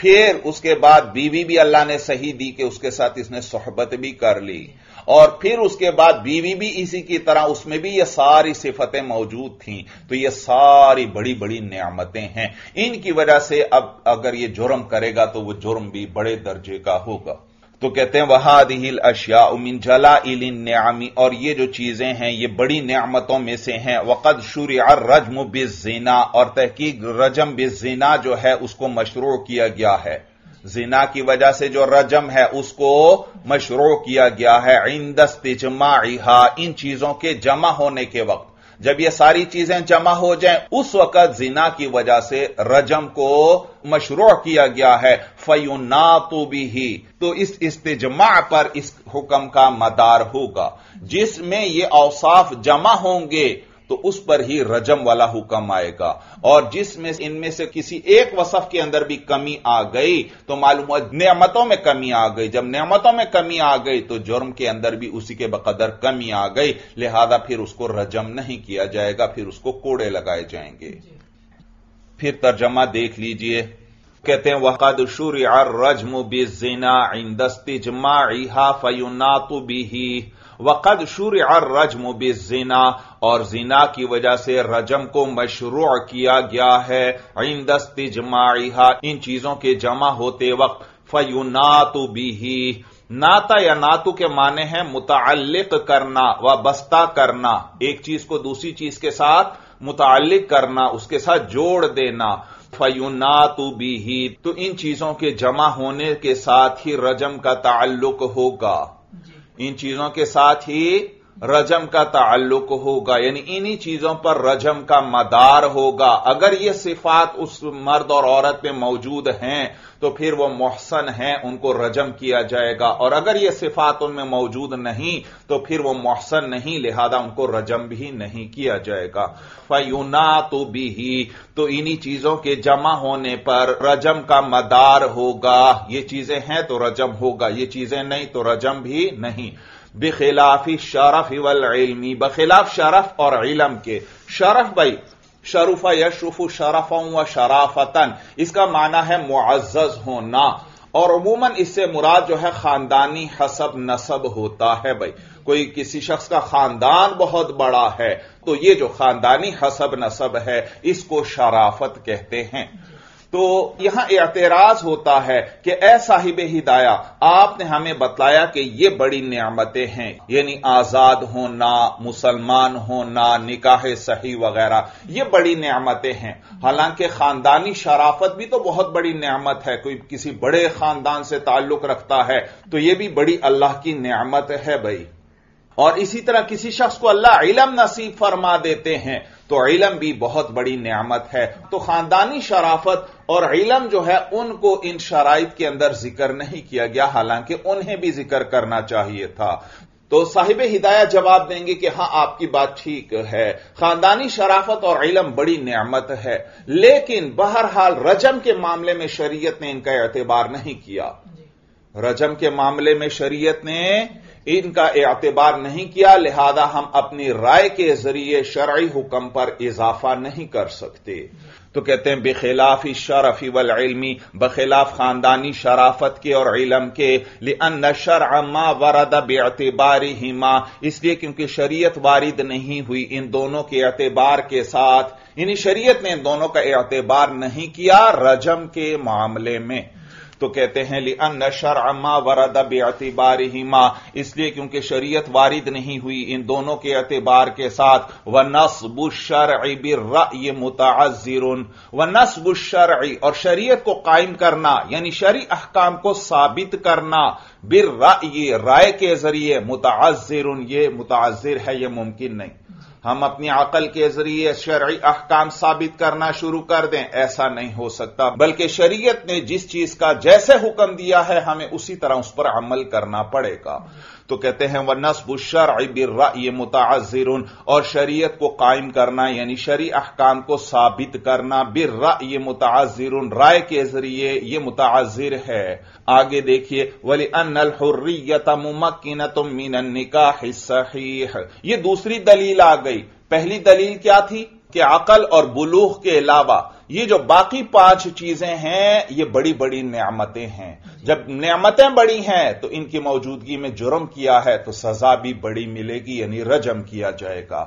फिर उसके बाद बीवी भी अल्लाह ने सही दी कि उसके साथ इसने सोहबत भी कर ली, और फिर उसके बाद बीवी भी इसी की तरह उसमें भी ये सारी सिफतें मौजूद थीं। तो ये सारी बड़ी बड़ी नियामतें हैं, इनकी वजह से अब अगर ये जुर्म करेगा तो वो जुर्म भी बड़े दर्जे का होगा। तो कहते हैं वहादिहिल अश्याउ मिन जलाइलिन नियामी और ये जो चीजें हैं ये बड़ी नियामतों में से हैं। वक़द शुरिअ रज्म बिज़िना और तहकीक रजम बिज़िना जो है उसको मशरूअ किया गया है, जिना की वजह से जो रजम है उसको मशरूअ किया गया है इंद इस्तिजमाइहा इन चीजों के जमा होने के वक्त, जब ये सारी चीजें जमा हो जाएं उस वक्त जिना की वजह से रजम को मशरूअ किया गया है। फयुनातु बिही तो इस इस्तिजमा पर इस हुक्म का मदार होगा, जिसमें ये औसाफ जमा होंगे तो उस पर ही रजम वाला हुक्म आएगा, और जिसमें इनमें से किसी एक वसफ के अंदर भी कमी आ गई तो मालूम है नेमतों में कमी आ गई, जब नेमतों में कमी आ गई तो जुर्म के अंदर भी उसी के बकदर कमी आ गई, लिहाजा फिर उसको रजम नहीं किया जाएगा, फिर उसको कोड़े लगाए जाएंगे। फिर तर्जमा देख लीजिए, कहते हैं वक़द शुरिअ रज्म बिज़िना इंद इस्तिजमाइहा फयुनातु बिही। वक़द शुरिअ रज्म बिज़िना और जिना की वजह से रजम को मशरूअ किया गया है इंद इस्तिजमाइहा इन चीजों के जमा होते वक्त। फयुनातु बिही नाता या नातु के माने हैं मुतअल्लिक़ करना, वाबस्ता करना, एक चीज को दूसरी चीज के साथ मुतालिक करना, उसके साथ जोड़ देना। फयुनातु बिही तो इन चीजों के जमा होने के साथ ही रजम का ताल्लुक होगा, इन चीजों के साथ ही रजम का ताल्लुक होगा, यानी इन्हीं चीजों पर रजम का मदार होगा। अगर ये सिफात उस मर्द और औरत पे मौजूद हैं तो फिर वो मोहसन हैं, उनको रजम किया जाएगा, और अगर ये सिफात उनमें मौजूद नहीं तो फिर वो मोहसन नहीं, लिहाजा उनको रजम भी नहीं किया जाएगा। फयुनातु बिही तो इन्हीं चीजों के जमा होने पर रजम का मदार होगा, ये चीजें हैं तो रजम होगा, ये चीजें नहीं तो रजम भी नहीं। बिखिलाफी शरफ वल इल्मी बखिलाफ शरफ और इलम के। शरफ भाई शरूफा यशरफु शरफा व शराफतन इसका माना है मुअज़्ज़ज़ होना, और अमूमन इससे मुराद जो है खानदानी हसब नसब होता है। भाई कोई किसी शख्स का खानदान बहुत बड़ा है तो ये जो खानदानी हसब नसब है इसको शराफत कहते हैं। तो यहां एतराज होता है कि ए साहिबे हिदाया, आपने हमें बतलाया कि ये बड़ी नियामतें हैं, यानी आजाद होना, मुसलमान होना, निकाह सही वगैरह, ये बड़ी नियामतें हैं। हालांकि खानदानी शराफत भी तो बहुत बड़ी नियामत है, कोई किसी बड़े खानदान से ताल्लुक रखता है तो यह भी बड़ी अल्लाह की नियामत है भाई। और इसी तरह किसी शख्स को अल्लाह इल्म नसीब फरमा देते हैं तो इल्म भी बहुत बड़ी नियामत है। तो खानदानी शराफत और इल्म जो है उनको इन शराइत के अंदर जिक्र नहीं किया गया, हालांकि उन्हें भी जिक्र करना चाहिए था। तो साहिब हिदायत जवाब देंगे कि हां आपकी बात ठीक है, खानदानी शराफत और इल्म बड़ी नियामत है, लेकिन बहरहाल रजम के मामले में शरीयत ने इनका एतबार नहीं किया, रजम के मामले में शरीयत ने इनका एतबार नहीं किया, लिहाजा हम अपनी राय के जरिए शरई हुक्म पर इजाफा नहीं कर सकते। तो कहते हैं बेखिलाफी शरफी वल इल्मी बखिलाफ खानदानी शराफत के और इलम के। लिअन्न शरअ मा वरद बिएतिबारिहिमा इसलिए क्योंकि शरीयत वारिद नहीं हुई इन दोनों के एतबार के साथ, यानी शरीयत ने इन दोनों का एतबार नहीं किया रजम के मामले में। तो कहते हैं लिअन्न शरअ मा वरद बिएतिबारिहिमा इसलिए क्योंकि शरीयत वारिद नहीं हुई इन दोनों के एतबार के साथ। व नस्बु शरअ बिर्रअय मुतअज़्ज़िरुन व नस्बु शरअ और शरीयत को कायम करना, यानी शरई अहकाम को साबित करना, बिर्रअय राय के जरिए, मुतअज़्ज़िरुन ये मुतअज़्ज़िर है, यह मुमकिन नहीं। हम अपनी अकल के जरिए शरई अहकाम साबित करना शुरू कर दें, ऐसा नहीं हो सकता। बल्कि शरीयत ने जिस चीज का जैसे हुक्म दिया है हमें उसी तरह उस पर अमल करना पड़ेगा। तो कहते हैं व नस्बु शरई बिर्राय मुताअज्जिरुन, और शरीयत को कायम करना यानी शरई अहकाम को साबित करना बिर्राय मुताअज्जिरुन, राय के जरिए यह मुताअज्जिर है। आगे देखिए वली अन्नल हुर्रियत मुमक्किनतुम मिनन निकाहि सहीह, ये दूसरी दलील आ गई। पहली दलील क्या थी कि अकल और बुलूह के अलावा ये जो बाकी 5 चीजें हैं ये बड़ी बड़ी नेमतें हैं। जब नेमतें बड़ी हैं तो इनकी मौजूदगी में जुर्म किया है तो सजा भी बड़ी मिलेगी, यानी रजम किया जाएगा।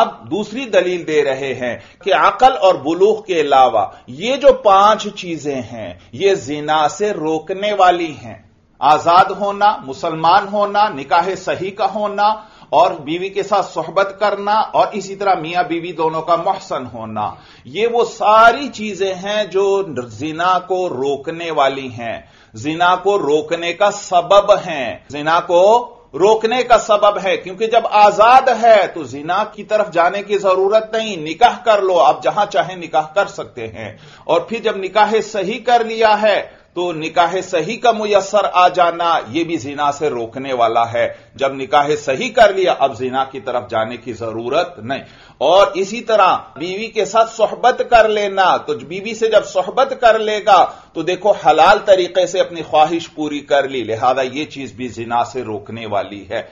अब दूसरी दलील दे रहे हैं कि अकल और बुलूह के अलावा ये जो 5 चीजें हैं ये जिना से रोकने वाली हैं। आजाद होना, मुसलमान होना, निकाह सही का होना और बीवी के साथ सोहबत करना और इसी तरह मियां बीवी दोनों का मोहसन होना, ये वो सारी चीजें हैं जो जिना को रोकने वाली हैं, जिना को रोकने का सबब हैं, जिना को रोकने का सबब है। क्योंकि जब आजाद है तो जिना की तरफ जाने की जरूरत नहीं, निकाह कर लो, आप जहां चाहे निकाह कर सकते हैं। और फिर जब निकाह सही कर लिया है तो निकाह सही का मुयसर आ जाना यह भी जिना से रोकने वाला है। जब निकाह सही कर लिया अब जिना की तरफ जाने की जरूरत नहीं। और इसी तरह बीवी के साथ सोहबत कर लेना, तो बीवी से जब सोहबत कर लेगा तो देखो हलाल तरीके से अपनी ख्वाहिश पूरी कर ली, लिहाजा यह चीज भी जिना से रोकने वाली है।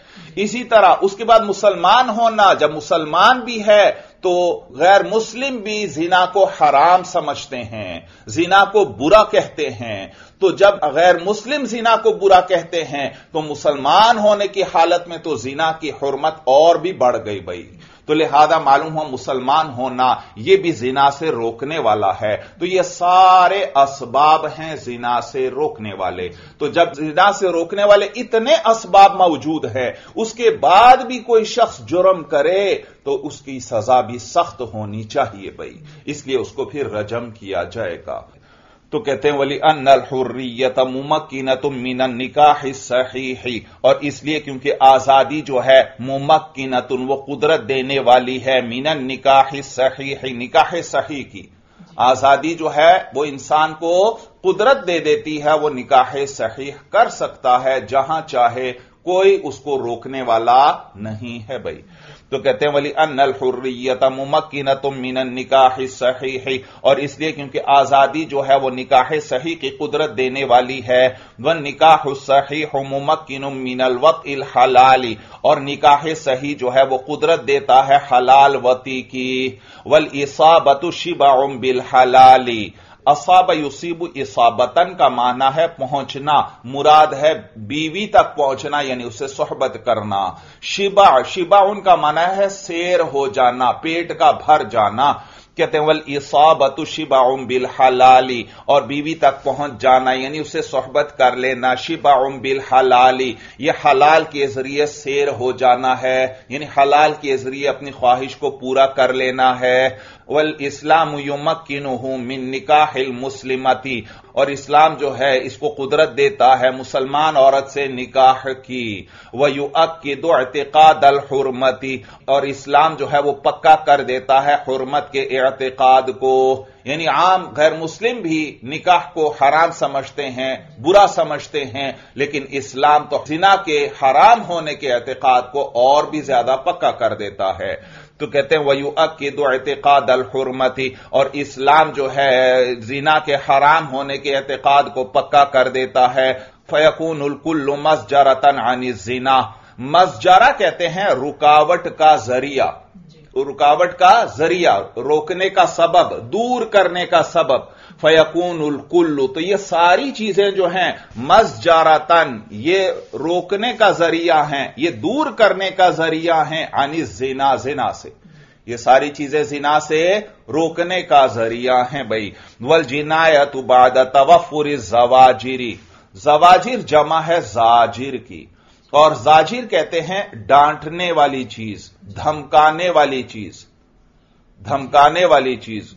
इसी तरह उसके बाद मुसलमान होना, जब मुसलमान भी है तो गैर मुस्लिम भी जिना को हराम समझते हैं, जिना को बुरा कहते हैं। तो जब गैर मुस्लिम जिना को बुरा कहते हैं तो मुसलमान होने की हालत में तो जिना की हुर्मत और भी बढ़ गई भाई। तो लिहाजा मालूम हुआ मुसलमान होना यह भी जिना से रोकने वाला है। तो यह सारे असबाब हैं जिना से रोकने वाले। तो जब जिना से रोकने वाले इतने असबाब मौजूद हैं उसके बाद भी कोई शख्स जुर्म करे तो उसकी सजा भी सख्त होनी चाहिए भाई, इसलिए उसको फिर रजम किया जाएगा। तो कहते हैं वली अन्नल हुर्रियत मुमक्किनतुम मिनन निकाहि सहीही, और इसलिए क्योंकि आजादी जो है मुमक्किनतुन वो कुदरत देने वाली है मिनन निकाहि सहीही, निकाह सही की आजादी जो है वो इंसान को कुदरत दे देती है, वो निकाह सहीह कर सकता है जहां चाहे, कोई उसको रोकने वाला नहीं है भाई। तो कहते हैं वली अन्नल हुर्रियत मुमक्किनतुम मिनन निकाहि सहीहि, और इसलिए क्योंकि आजादी जो है वो निकाह सही की कुदरत देने वाली है। वन निकाहु सहीहु मुमक्किनुम मिनल वतइल हलाली, और निकाह सही जो है वो कुदरत देता है हलाल वती की। वल इसाबतु शिबउम बिल हलाली, असाब युसीबु इसाबतन का माना है पहुंचना, मुराद है बीवी तक पहुंचना यानी उससे सोहबत करना। शिबा, शिबा उनका माना है शेर हो जाना, पेट का भर जाना। कहते हैं वल इसाबतु शिबाउम बिल हलाली, और बीवी तक पहुंच जाना यानी उससे सोहबत कर लेना। शिबाउम बिल हलाली, यह हलाल के जरिए शेर हो जाना है यानी हलाल के जरिए अपनी ख्वाहिश को पूरा कर लेना है। वल इस्लाम युमक्किनुहु मिन निकाहिल मुस्लिमती, और इस्लाम जो है इसको कुदरत देता है मुसलमान औरत से निकाह की। व युअक्किदु इतिकादल हुर्मती, और इस्लाम जो है वो पक्का कर देता है हुर्मत के इतिकाद को। यानी आम गैर मुस्लिम भी निकाह को हराम समझते हैं, बुरा समझते हैं, लेकिन इस्लाम तो जिना के हराम होने के इतिकाद को और भी ज्यादा पक्का कर देता है। तो कहते हैं वयुअक्किदु इतिकादल हुर्मती, और इस्लाम जो है जिना के हराम होने के इतिकाद को पक्का कर देता है। फयकूनुल कुल्लु मस्जरतन अनिज़ जिना, मस्जरा कहते हैं रुकावट का जरिया, रुकावट का जरिया, रोकने का सबब, दूर करने का सबब। फयकूनुल कुल्लु, तो ये सारी चीजें जो हैं मस्जरतन, ये रोकने का जरिया हैं, ये दूर करने का जरिया हैं अनिज़ जिना, जिना से, ये सारी चीजें जिना से रोकने का जरिया हैं भाई। वल जिनायतु बाद तवफ्फुर ज़वाजिरी, ज़वाजिर जमा है जाजिर की, और जाजिर कहते हैं डांटने वाली चीज, धमकाने वाली चीज, धमकाने वाली चीज।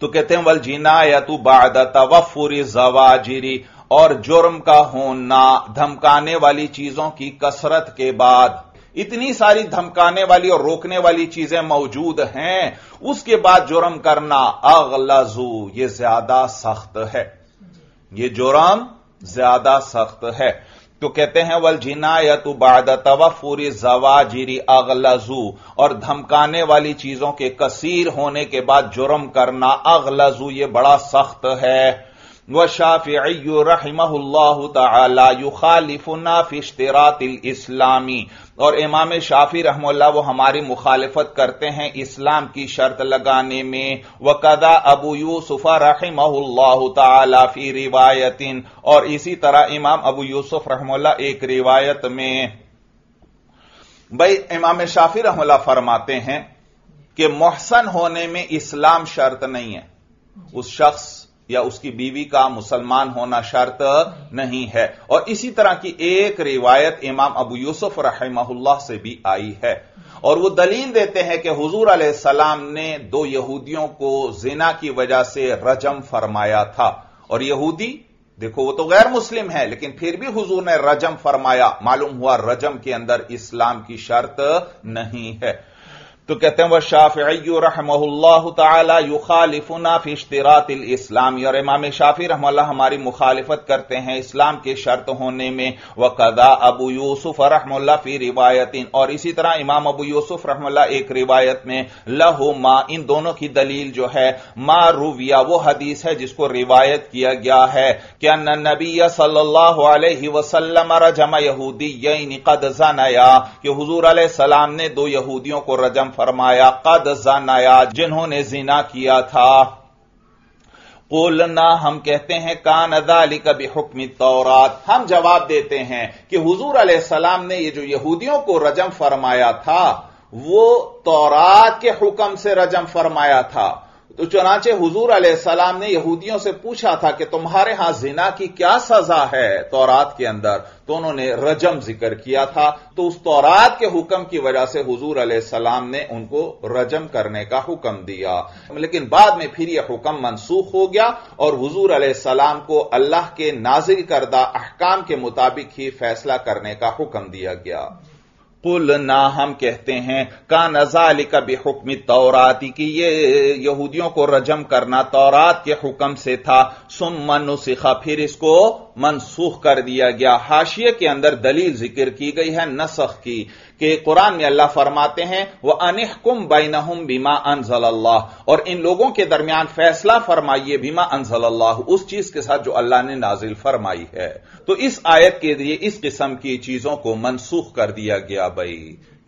तो कहते हैं वल जिनायतु बाद तवफ्फुर ज़वाजिरी, और जुर्म का होना धमकाने वाली चीजों की कसरत के बाद। इतनी सारी धमकाने वाली और रोकने वाली चीजें मौजूद हैं, उसके बाद जुर्म करना अगलजू यह ज्यादा सख्त है, यह जुर्म ज्यादा सख्त है। तो कहते हैं वल जिनायतु बाद तवफुरी जवाजिरी अगलजू, और धमकाने वाली चीजों के कसीर होने के बाद जुर्म करना अगलजू यह बड़ा सख्त है। व शाफिई रहमहुल्लाहु तआला युखालिफुना फी इश्तिरातिल इस्लामी, और इमाम शाफी रहमहुल्लाह वो हमारी मुखालिफत करते हैं इस्लाम की शर्त लगाने में। व कदा अबू यूसुफ रहमहुल्लाहु तआला फी रिवायतिन, और इसी तरह इमाम अबू यूसुफ रहमहुल्लाह एक रिवायत में भाई इमाम शाफी रहमहुल्लाह फरमाते हैं कि मोहसन होने में इस्लाम शर्त नहीं है, उस शख्स या उसकी बीवी का मुसलमान होना शर्त नहीं है। और इसी तरह की एक रिवायत इमाम अबू यूसुफ रहमहुल्लाह से भी आई है, और वो दलील देते हैं कि हुजूर अलैहिस्सलाम ने दो यहूदियों को जिना की वजह से रजम फरमाया था, और यहूदी देखो वो तो गैर मुस्लिम है लेकिन फिर भी हुजूर ने रजम फरमाया, मालूम हुआ रजम के अंदर इस्लाम की शर्त नहीं है। तो कहते हैं वह शाफिई रहमहुल्लाहु तआला युखालिफुना फी इश्तिरातिल इस्लामी, और इमाम शाफी रहमहुल्लाह हमारी मुखालिफत करते हैं इस्लाम के शर्त होने में। व कदा अबू यूसुफ रहमहुल्लाह फी रिवायतिन, और इसी तरह इमाम अबू यूसुफ रहमहुल्लाह एक रिवायत में। लहुमा, इन दोनों की दलील जो है मा रुविया, वो हदीस है जिसको रिवायत किया गया है क्या नबी सल्लल्लाहु अलैहि वसल्लम रजमा यहूदियैन कद ज़नाया, कि हुजूर अलैहिस्सलाम ने दो यहूदियों को रजम फरमाया कद ज़नाया, जिन्होंने जिना किया था। कुलना, हम कहते हैं कान ज़ालिक बिहुक्म तौरात, हम जवाब देते हैं कि हुजूर अलैहिस्सलाम ने ये जो यहूदियों को रजम फरमाया था वो तौरात के हुक्म से रजम फरमाया था। तो चुनांचे हुजूर अलैहिस्सलाम ने यहूदियों से पूछा था कि तुम्हारे यहां जिना की क्या सजा है तौरात के अंदर, तो उन्होंने रजम जिक्र किया था, तो उस तौरात के हुक्म की वजह से हुजूर अलैहिस्सलाम ने उनको रजम करने का हुक्म दिया। लेकिन बाद में फिर यह हुक्म मनसूख हो गया और हुजूर अलैहिस्सलाम को अल्लाह के नाजिल करदा अहकाम के मुताबिक ही फैसला करने का हुक्म दिया गया। कुलना, हम कहते हैं कान ज़ालिक बिहुक्म तौराती, कि ये यहूदियों को रजम करना तौरात के हुक्म से था। सुम्मा नुसिखा, फिर इसको मनसूख कर दिया गया। हाशिये के अंदर दलील जिक्र की गई है नसख की, कि कुरान में अल्लाह फरमाते हैं व अनहुकुम बैनहुम बिमा अनज़लल्लाह, और इन लोगों के दरमियान फैसला फरमाइए बिमा अनज़लल्लाह, उस चीज के साथ जो अल्लाह ने नाजिल फरमाई है। तो इस आयत के लिए इस किस्म की चीजों को मनसूख कर दिया गया भाई,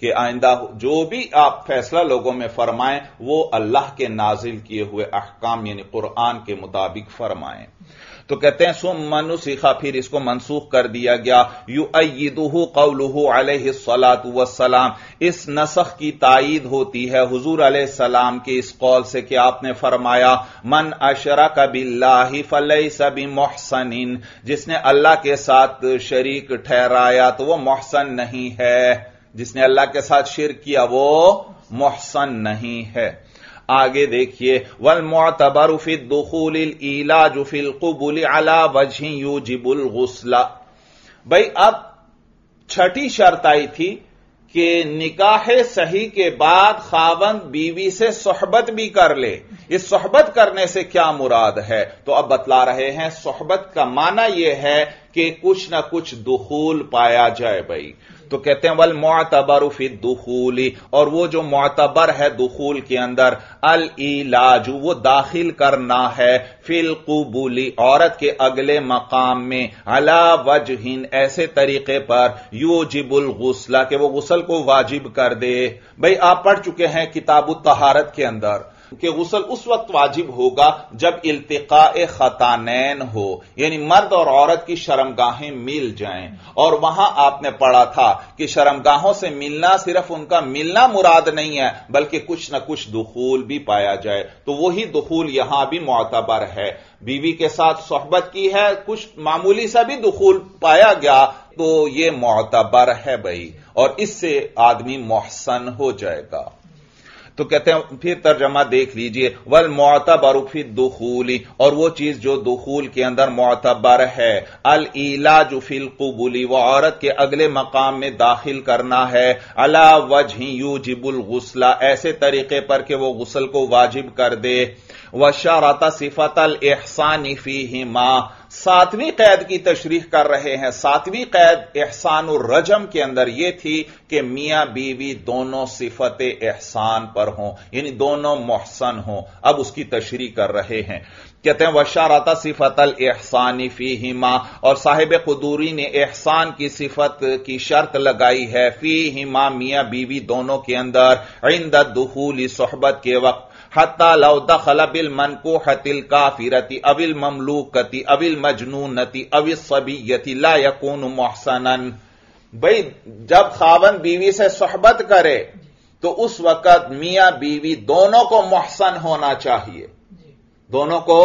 कि आइंदा जो भी आप फैसला लोगों में फरमाएं वो अल्लाह के नाजिल किए हुए अहकाम यानी कुरान के मुताबिक फरमाएं। तो कहते हैं सुम्मा नुसिखा, फिर इसको मनसूख कर दिया गया। युअय्यिदुहु क़ौलुहु अलैहिस्सलातु वस्सलाम, इस नसख की तायीद होती है हुजूर अलैहिस्सलाम के इस कौल से कि आपने फरमाया मन अशरका बिल्लाहि फलैसा बिमुहसनिन, जिसने अल्लाह के साथ शरीक ठहराया तो वह मोहसन नहीं है, जिसने अल्लाह के साथ शिर्क किया वो मोहसन नहीं है। आगे देखिए वल मुअतबरु फी दुखूल इलाजु फिल कुबुल अला वजहि युजिबुल गुस्ला, भाई अब छठी शर्त आई थी कि निकाह सही के बाद खावंद बीवी से सोहबत भी कर ले। इस सोहबत करने से क्या मुराद है, तो अब बतला रहे हैं सोहबत का माना यह है कि कुछ ना कुछ दुखूल पाया जाए भाई। तो कहते हैं वल मुअतबरु फी दुखूली, और वो जो मुअतबर है दुखूल के अंदर अल इलाजु, वो दाखिल करना है फिल कुबूली, औरत के अगले मकाम में अला वजहिन, ऐसे तरीके पर युजिबुल गुस्ला, के वो गुस्ल को वाजिब कर दे। भाई आप पढ़ चुके हैं किताबुत तहारत के अंदर कि गुस्ल उस वक्त वाजिब होगा जब इल्तिकाए खतानैन हो, यानी मर्द और औरत की शर्मगाहें मिल जाएं, और वहां आपने पढ़ा था कि शर्मगाहों से मिलना सिर्फ उनका मिलना मुराद नहीं है बल्कि कुछ ना कुछ दुखूल भी पाया जाए। तो वही दुखूल यहां भी मुअतबर है, बीवी के साथ सोहबत की है, कुछ मामूली सा भी दुखूल पाया गया तो यह मुअतबर है भाई, और इससे आदमी मोहसन हो जाएगा। तो कहते हैं फिर तर्जमा देख लीजिए, वल मुअतबर फी दुखूली, और वो चीज जो दुखूल के अंदर मुअतबर है, अल इलाज फिल कुबुली, वह औरत के अगले मकाम में दाखिल करना है, अला वजही यूजिबुल गुस्ला, ऐसे तरीके पर कि वो गुस्ल को वाजिब कर दे, वशारत सिफत अल एहसानी फीहिमा, सातवीं कैद की तशरीह कर रहे हैं। सातवीं कैद एहसान और रजम के अंदर यह थी कि मियां बीवी दोनों सिफत एहसान पर हों, यानी दोनों मोहसन हों। अब उसकी तशरीह कर रहे हैं, कहते हैं वशारता सिफत अल एहसानी फीहिमा, और साहिब कुदूरी ने एहसान की सिफत की शर्त लगाई है फीहिमा, मियां बीवी दोनों के अंदर, इंदा दुखूली, सोहबत के वक्त, हत्ता लौ दखल बिल मनकूहतिल काफिरति अविल ममलूकति अविल मजनूनति अविल सबियति ला यकूनु मुहसनन। भाई जब खावन बीवी से सोहबत करे तो उस वक्त मियां बीवी दोनों को मोहसन होना चाहिए, दोनों को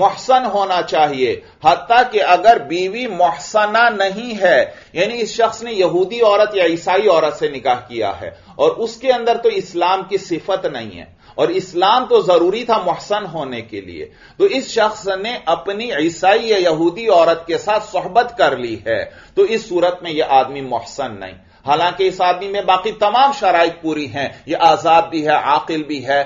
मोहसन होना चाहिए। हत्ता कि अगर बीवी मोहसना नहीं है, यानी इस शख्स ने यहूदी औरत या ईसाई औरत से निकाह किया है और उसके अंदर तो इस्लाम की सिफत नहीं है, और इस्लाम तो जरूरी था मोहसन होने के लिए, तो इस शख्स ने अपनी ईसाई या यहूदी औरत के साथ सोहबत कर ली है, तो इस सूरत में यह आदमी मोहसन नहीं। हालांकि इस आदमी में बाकी तमाम शराइत पूरी हैं, यह आजाद भी है, आकिल भी है,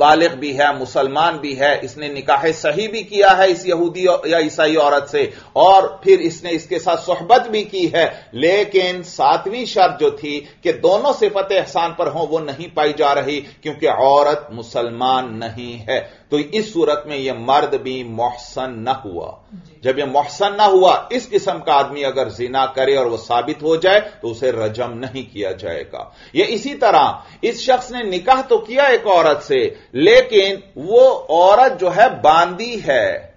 बालिग भी है, मुसलमान भी है, इसने निकाह सही भी किया है इस यहूदी या ईसाई औरत से, और फिर इसने इसके साथ सोहबत भी की है, लेकिन सातवीं शर्त जो थी कि दोनों सिफत एहसान पर हों, वो नहीं पाई जा रही, क्योंकि औरत मुसलमान नहीं है। तो इस सूरत में यह मर्द भी मोहसन न हुआ। जब यह मोहसन न हुआ, इस किस्म का आदमी अगर जिना करे और वह साबित हो जाए तो उसे रजम नहीं किया जाएगा। यह इसी तरह इस शख्स ने निकाह तो किया एक औरत से, लेकिन वो औरत जो है बांदी है,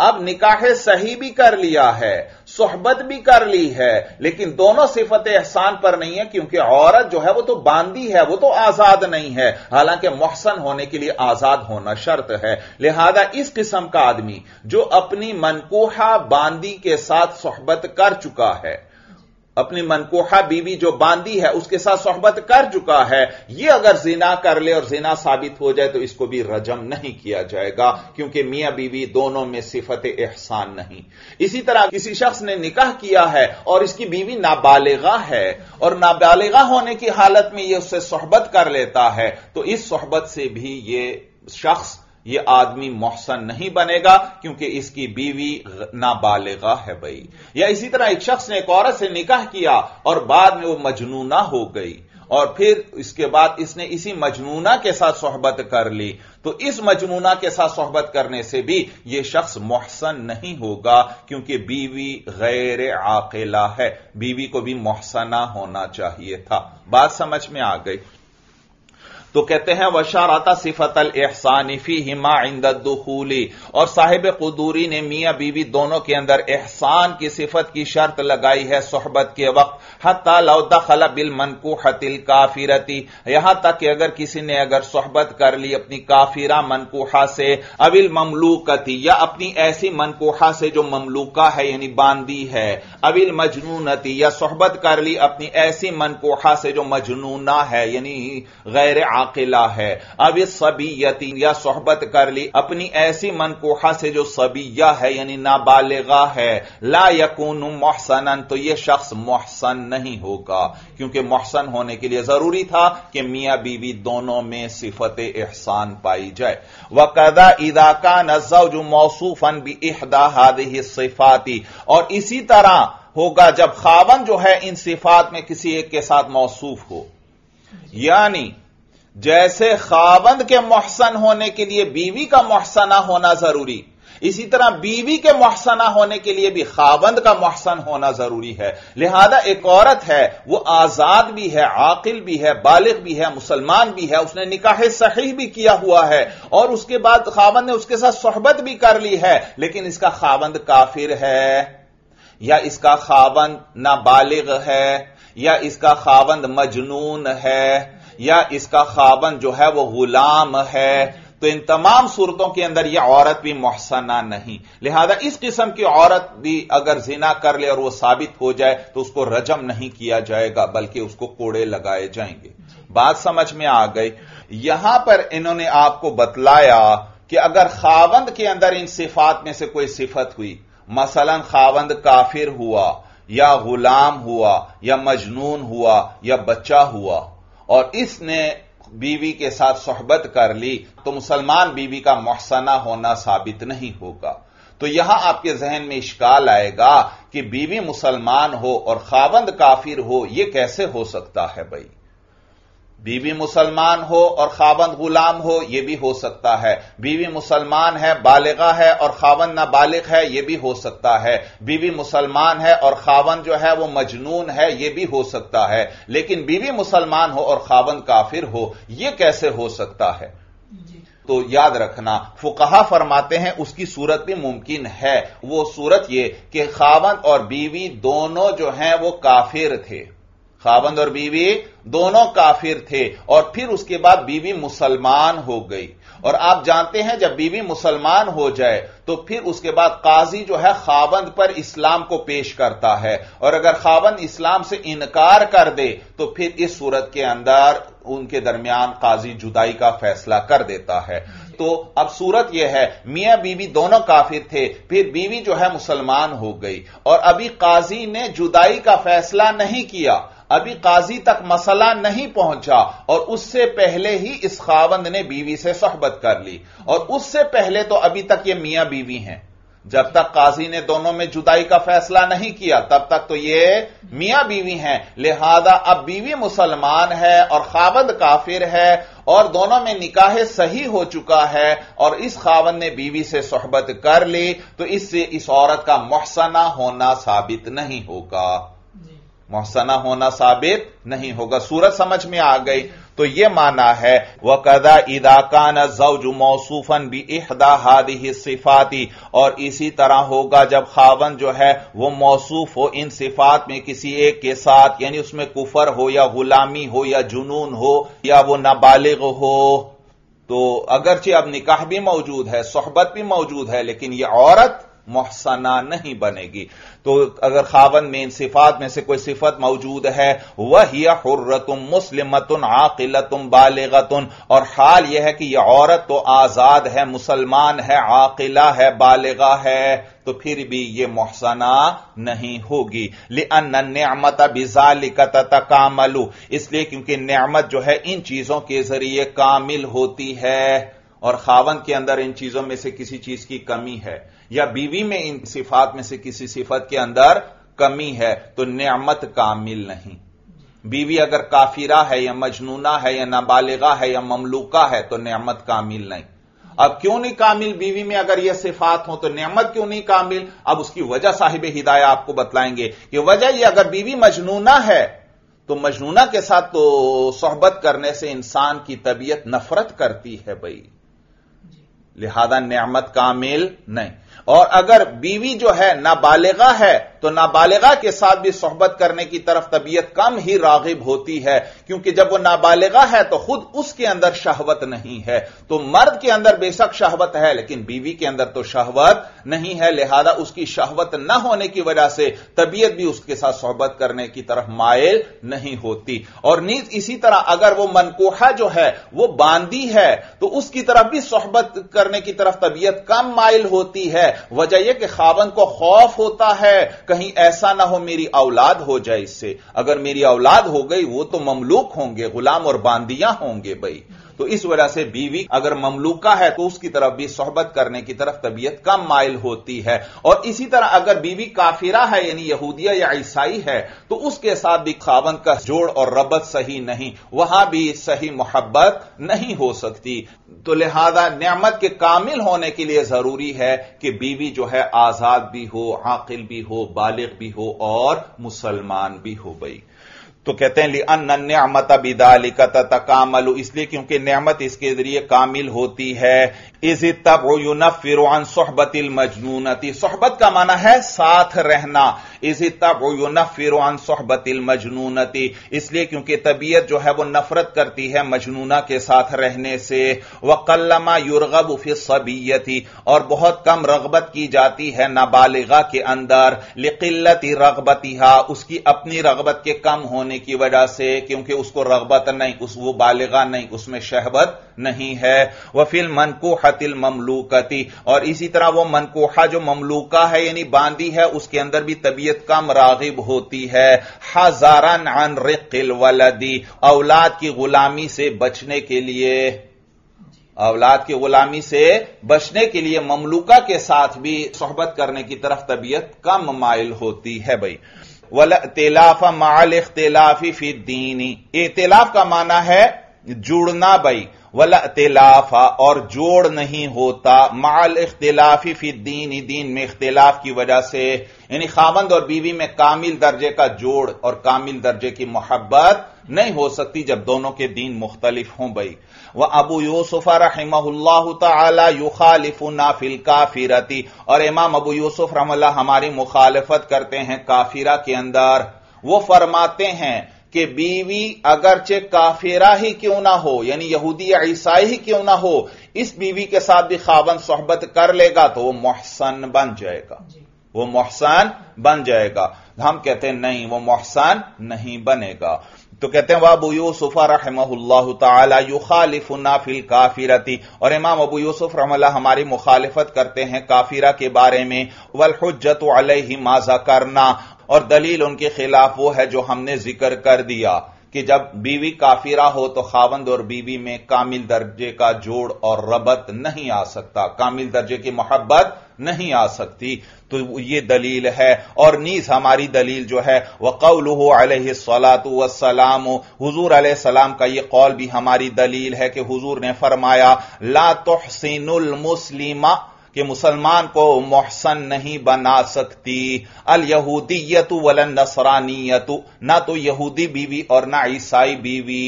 अब निकाह सही भी कर लिया है, सोहबत भी कर ली है, लेकिन दोनों सिफत एहसान पर नहीं है, क्योंकि औरत जो है वो तो बांदी है, वो तो आजाद नहीं है। हालांकि मोहसन होने के लिए आजाद होना शर्त है। लिहाजा इस किस्म का आदमी जो अपनी मनकोहा बांदी के साथ सोहबत कर चुका है, अपनी मनकोहा बीवी जो बांदी है उसके साथ सोहबत कर चुका है, यह अगर जिना कर ले और जिना साबित हो जाए तो इसको भी रजम नहीं किया जाएगा, क्योंकि मियां बीवी दोनों में सिफत एहसान नहीं। इसी तरह किसी शख्स ने निकाह किया है और इसकी बीवी नाबालिगा है, और नाबालिगा होने की हालत में यह उससे सोहबत कर लेता है, तो इस सोहबत से भी यह शख्स, यह आदमी मोहसन नहीं बनेगा, क्योंकि इसकी बीवी नाबालिगा है। भाई या इसी तरह एक शख्स ने एक औरत से निकाह किया और बाद में वो मजनूना हो गई, और फिर इसके बाद इसने इसी मजनूना के साथ सोहबत कर ली, तो इस मजनूना के साथ सोहबत करने से भी यह शख्स मोहसन नहीं होगा, क्योंकि बीवी गैर आकिला है, बीवी को भी मोहसना होना चाहिए था। बात समझ में आ गई। तो कहते हैं वशारता सिफत अल एहसानी फीहिमा इंद दुखूली, और साहिब कुदूरी ने मियां बीवी दोनों के अंदर एहसान की सिफत की शर्त लगाई है सोहबत के वक्त, हत्ता लौ दखल बिल मनकूहतिल काफिरती, यहां तक कि अगर किसी ने अगर सोहबत कर ली अपनी काफिरा मनकूहा से, अविल ममलूकती, या अपनी ऐसी मनकूहा से जो ममलूका है यानी बांदी है, अविल मजनूनती, या सोहबत कर ली अपनी ऐसी मनकूहा से जो मजनूना है यानी गैर आकिला है, अब इस सबीयती, या सोहबत कर ली अपनी ऐसी मनकोहा से जो सबिया है यानी नाबालिगा है, ला यकूनु मोहसनन, तो यह शख्स मोहसन नहीं होगा, क्योंकि मोहसन होने के लिए जरूरी था कि मियां बीवी दोनों में सिफत एहसान पाई जाए। वकदा इदा कान ज़ौज मौसूफन बि इहदा हादिहि सिफाती, और इसी तरह होगा जब खावन जो है इन सिफात में किसी एक के साथ मौसूफ हो, यानी जैसे खावंद के मोहसन होने के लिए बीवी का मोहसना होना जरूरी, इसी तरह बीवी के मोहसना होने के लिए भी खावंद का मोहसन होना जरूरी है। लिहाजा एक औरत है, वो आजाद भी है, आकिल भी है, बालिग भी है, मुसलमान भी है, उसने निकाह सही भी किया हुआ है, और उसके बाद खावंद ने उसके साथ सोहबत भी कर ली है, लेकिन इसका खावंद काफिर है, या इसका खावंद नाबालिग है, या इसका खावंद मजनून है, या इसका खावन जो है वो गुलाम है, तो इन तमाम सूरतों के अंदर यह औरत भी मोहसना नहीं। लिहाजा इस किस्म की औरत भी अगर जिना कर ले और वह साबित हो जाए तो उसको रजम नहीं किया जाएगा, बल्कि उसको कोड़े लगाए जाएंगे। बात समझ में आ गई। यहां पर इन्होंने आपको बतलाया कि अगर खावंद के अंदर इन सिफात में से कोई सिफत हुई, मसलन खावंद काफिर हुआ या गुलाम हुआ या मजनून हुआ या बच्चा हुआ और इसने बीवी के साथ सोहबत कर ली, तो मुसलमान बीवी का मोहसना होना साबित नहीं होगा। तो यहां आपके जहन में इश्काल आएगा कि बीवी मुसलमान हो और खावंद काफिर हो, यह कैसे हो सकता है भाई? बीवी मुसलमान हो और खावंद गुलाम हो, यह भी हो सकता है। बीवी मुसलमान है, बालिगा है और खावंद नाबालिग है, यह भी हो सकता है। बीवी मुसलमान है और खावंद जो है वह मजनून है, यह भी हो सकता है। लेकिन बीवी मुसलमान हो और खावंद काफिर हो, यह कैसे हो सकता है? तो याद रखना, फुकहा फरमाते हैं उसकी सूरत भी मुमकिन है। वो सूरत यह कि खावंद और बीवी दोनों जो हैं वो काफिर थे, खावंद और बीवी दोनों काफिर थे और फिर उसके बाद बीवी मुसलमान हो गई। और आप जानते हैं जब बीवी मुसलमान हो जाए तो फिर उसके बाद काजी जो है खावंद पर इस्लाम को पेश करता है और अगर खावंद इस्लाम से इनकार कर दे तो फिर इस सूरत के अंदर उनके दरमियान काजी जुदाई का फैसला कर देता है। तो अब सूरत यह है मियां बीवी दोनों काफिर थे, फिर बीवी जो है मुसलमान हो गई और अभी काजी ने जुदाई का फैसला नहीं किया, अभी काजी तक मसला नहीं पहुंचा और उससे पहले ही इस खावंद ने बीवी से सोहबत कर ली और उससे पहले तो अभी तक ये मियां बीवी हैं। जब तक काजी ने दोनों में जुदाई का फैसला नहीं किया तब तक तो ये मियां बीवी हैं। लिहाजा अब बीवी मुसलमान है और खावंद काफिर है और दोनों में निकाह सही हो चुका है और इस खावंद ने बीवी से सोहबत कर ली तो इससे इस औरत का मोहसना होना साबित नहीं होगा, मोहसना होना साबित नहीं होगा। सूरत समझ में आ गई। तो यह माना है वकदा इदा कान ज़ौजु मौसूफन बि इहदा हादिहि सिफाती, और इसी तरह होगा जब खावन जो है वो मौसूफ हो इन सिफात में किसी एक के साथ, यानी उसमें कुफर हो या गुलामी हो या जुनून हो या वो नाबालिग हो। तो अगरचे अब निकाह भी मौजूद है, सोहबत भी मौजूद है, लेकिन यह औरत मोहसना नहीं बनेगी। तो अगर खावंद में इन सिफात में से कोई सिफत मौजूद है, वहिया हुर्रतुन मुस्लिमतुन आकिलतुन बालिगतुन, और हाल यह है कि यह औरत तो आजाद है, मुसलमान है, आकिला है, बालिगा है, तो फिर भी यह मोहसना नहीं होगी। लिअन्न निअमत बिज़ालिक ततकामलु, इसलिए क्योंकि निअमत जो है इन चीजों के जरिए कामिल होती है और खावंद के अंदर इन चीजों में से किसी चीज की कमी है या बीवी में इन सिफात में से किसी सिफत के अंदर कमी है तो नियामत कामिल नहीं। बीवी अगर काफिरा है या मजनूना है या नाबालिगा है या ममलूका है तो नियामत कामिल नहीं। अब क्यों नहीं कामिल? बीवी में अगर यह सिफात हो तो नियामत क्यों नहीं कामिल? अब उसकी वजह साहिबे हिदाया आपको बतलाएंगे कि वजह यह अगर बीवी मजनूना है तो मजनूना के साथ तो सोहबत करने से इंसान की तबीयत नफरत करती है भाई, लिहाजा नियामत कामिल नहीं। और अगर बीवी जो है नाबालिगा है तो नाबालिगा के साथ भी सोहबत करने की तरफ तबीयत कम ही रागिब होती है, क्योंकि जब वो नाबालिगा है तो खुद उसके अंदर शहवत नहीं है। तो मर्द के अंदर बेशक शहवत है लेकिन बीवी के अंदर तो शहवत नहीं है, लिहाजा उसकी शहवत न होने की वजह से तबीयत भी उसके साथ सोहबत करने की तरफ मायल नहीं होती। और नीज इसी तरह अगर वो मनकोहा जो है वो बांदी है तो उसकी तरफ भी सोहबत करने की तरफ तबीयत कम मायल होती है। वजह यह कि खावन को खौफ होता है कहीं ऐसा ना हो मेरी औलाद हो जाए इससे, अगर मेरी औलाद हो गई वो तो ममलूक होंगे, गुलाम और बांदियां होंगे भाई। तो इस वजह से बीवी अगर ममलूका है तो उसकी तरफ भी सोहबत करने की तरफ तबीयत कम माइल होती है। और इसी तरह अगर बीवी काफिरा है यानी यहूदिया या ईसाई है तो उसके साथ भी खावंद का जोड़ और रबत सही नहीं, वहां भी सही मोहब्बत नहीं हो सकती। तो लिहाजा नियामत के कामिल होने के लिए जरूरी है कि बीवी जो है आजाद भी हो, आकिल भी हो, बालिग भी हो और मुसलमान भी हो भाई। तो कहते हैं लिअन्न निअमत बिदालिक ततकामलु, इसलिए क्योंकि नियामत इसके जरिए कामिल होती है। इज़ तबअु युनफ़िरु अन सोहबतिल मजनूनती, सोहबत का माना है साथ रहना। इज़ तबअु युनफ़िरु अन सोहबतिल मजनूनती, इसलिए क्योंकि तबीयत जो है वह नफरत करती है मजनूना के साथ रहने से। व कल्लमा युरग़बु फ़ी सबीयती, और बहुत कम रगबत की जाती है नाबालिगा के अंदर। लिक़िल्लति रगबतिहा, उसकी अपनी रगबत के कम होने होने की वजह से, क्योंकि उसको रगबत नहीं, वो बालिगा नहीं, उसमें शहबत नहीं है। वफिल मनकूहतिल ममलूकती, और इसी तरह वो मनकूहा जो ममलूका है यानी बांधी है, उसके अंदर भी तबीयत कम रागिब होती है। हजारन अन रिक्ल वलदी, औलाद की गुलामी से बचने के लिए, औलाद की गुलामी से बचने के लिए ममलूका के साथ भी सोहबत करने की तरफ तबीयत कम माइल होती है। भाई वला इख्तिलाफा माल इख्तिलाफी फी दीनी, इख्तिलाफ का माना है जुड़ना। भाई वला इख्तिलाफा, और जोड़ नहीं होता माल इख्तिलाफी फी दीनी, दीन में इख्तिलाफ की वजह से, यानी खावंद और बीवी में कामिल दर्जे का जोड़ और कामिल दर्जे की मोहब्बत नहीं हो सकती जब दोनों के दीन मुख्तलिफ हों। भाई वह अबू यूसुफ रहमहुल्लाहु तआला युखालिफुना फिल काफिरती, और इमाम अबू यूसुफ रहमहुल्लाह हमारी मुखालफत करते हैं काफिरा के अंदर। वो फरमाते हैं कि बीवी अगरचे काफिरा ही क्यों ना हो, यानी यहूदी या ईसाई ही क्यों ना हो, इस बीवी के साथ भी खावन सोहबत कर लेगा तो वह मोहसन बन जाएगा, वो मोहसन बन जाएगा। हम कहते हैं नहीं, वो मोहसन नहीं बनेगा। तो कहते हैं वह अबू यूसुफ रहमहुल्लाहु तआला युखालिफुना फिल काफिरती, और इमाम अबू यूसुफ रहमहुल्लाह हमारी मुखालिफत करते हैं काफिरा के बारे में। वल हुज्जतु अलैहि मा ज़करना, और दलील उनके खिलाफ वो है जो हमने जिक्र कर दिया कि जब बीवी काफिरा हो तो खावंद और बीवी में कामिल दर्जे का जोड़ और रबत नहीं आ सकता, कामिल दर्जे की मोहब्बत नहीं आ सकती, तो ये दलील है। और नीज हमारी दलील जो है वह क़ौलुहु अलैहिस्सलातु वस्सलाम, हुजूर अलैहिस्सलाम का यह कौल भी हमारी दलील है कि हुजूर ने फरमाया ला तुहसिनुल मुस्लिमा, कि मुसलमान को मोहसन नहीं बना सकती। अल यहूदियतु वलन नसरानियतु, ना तो यहूदी बीवी और ना ईसाई बीवी,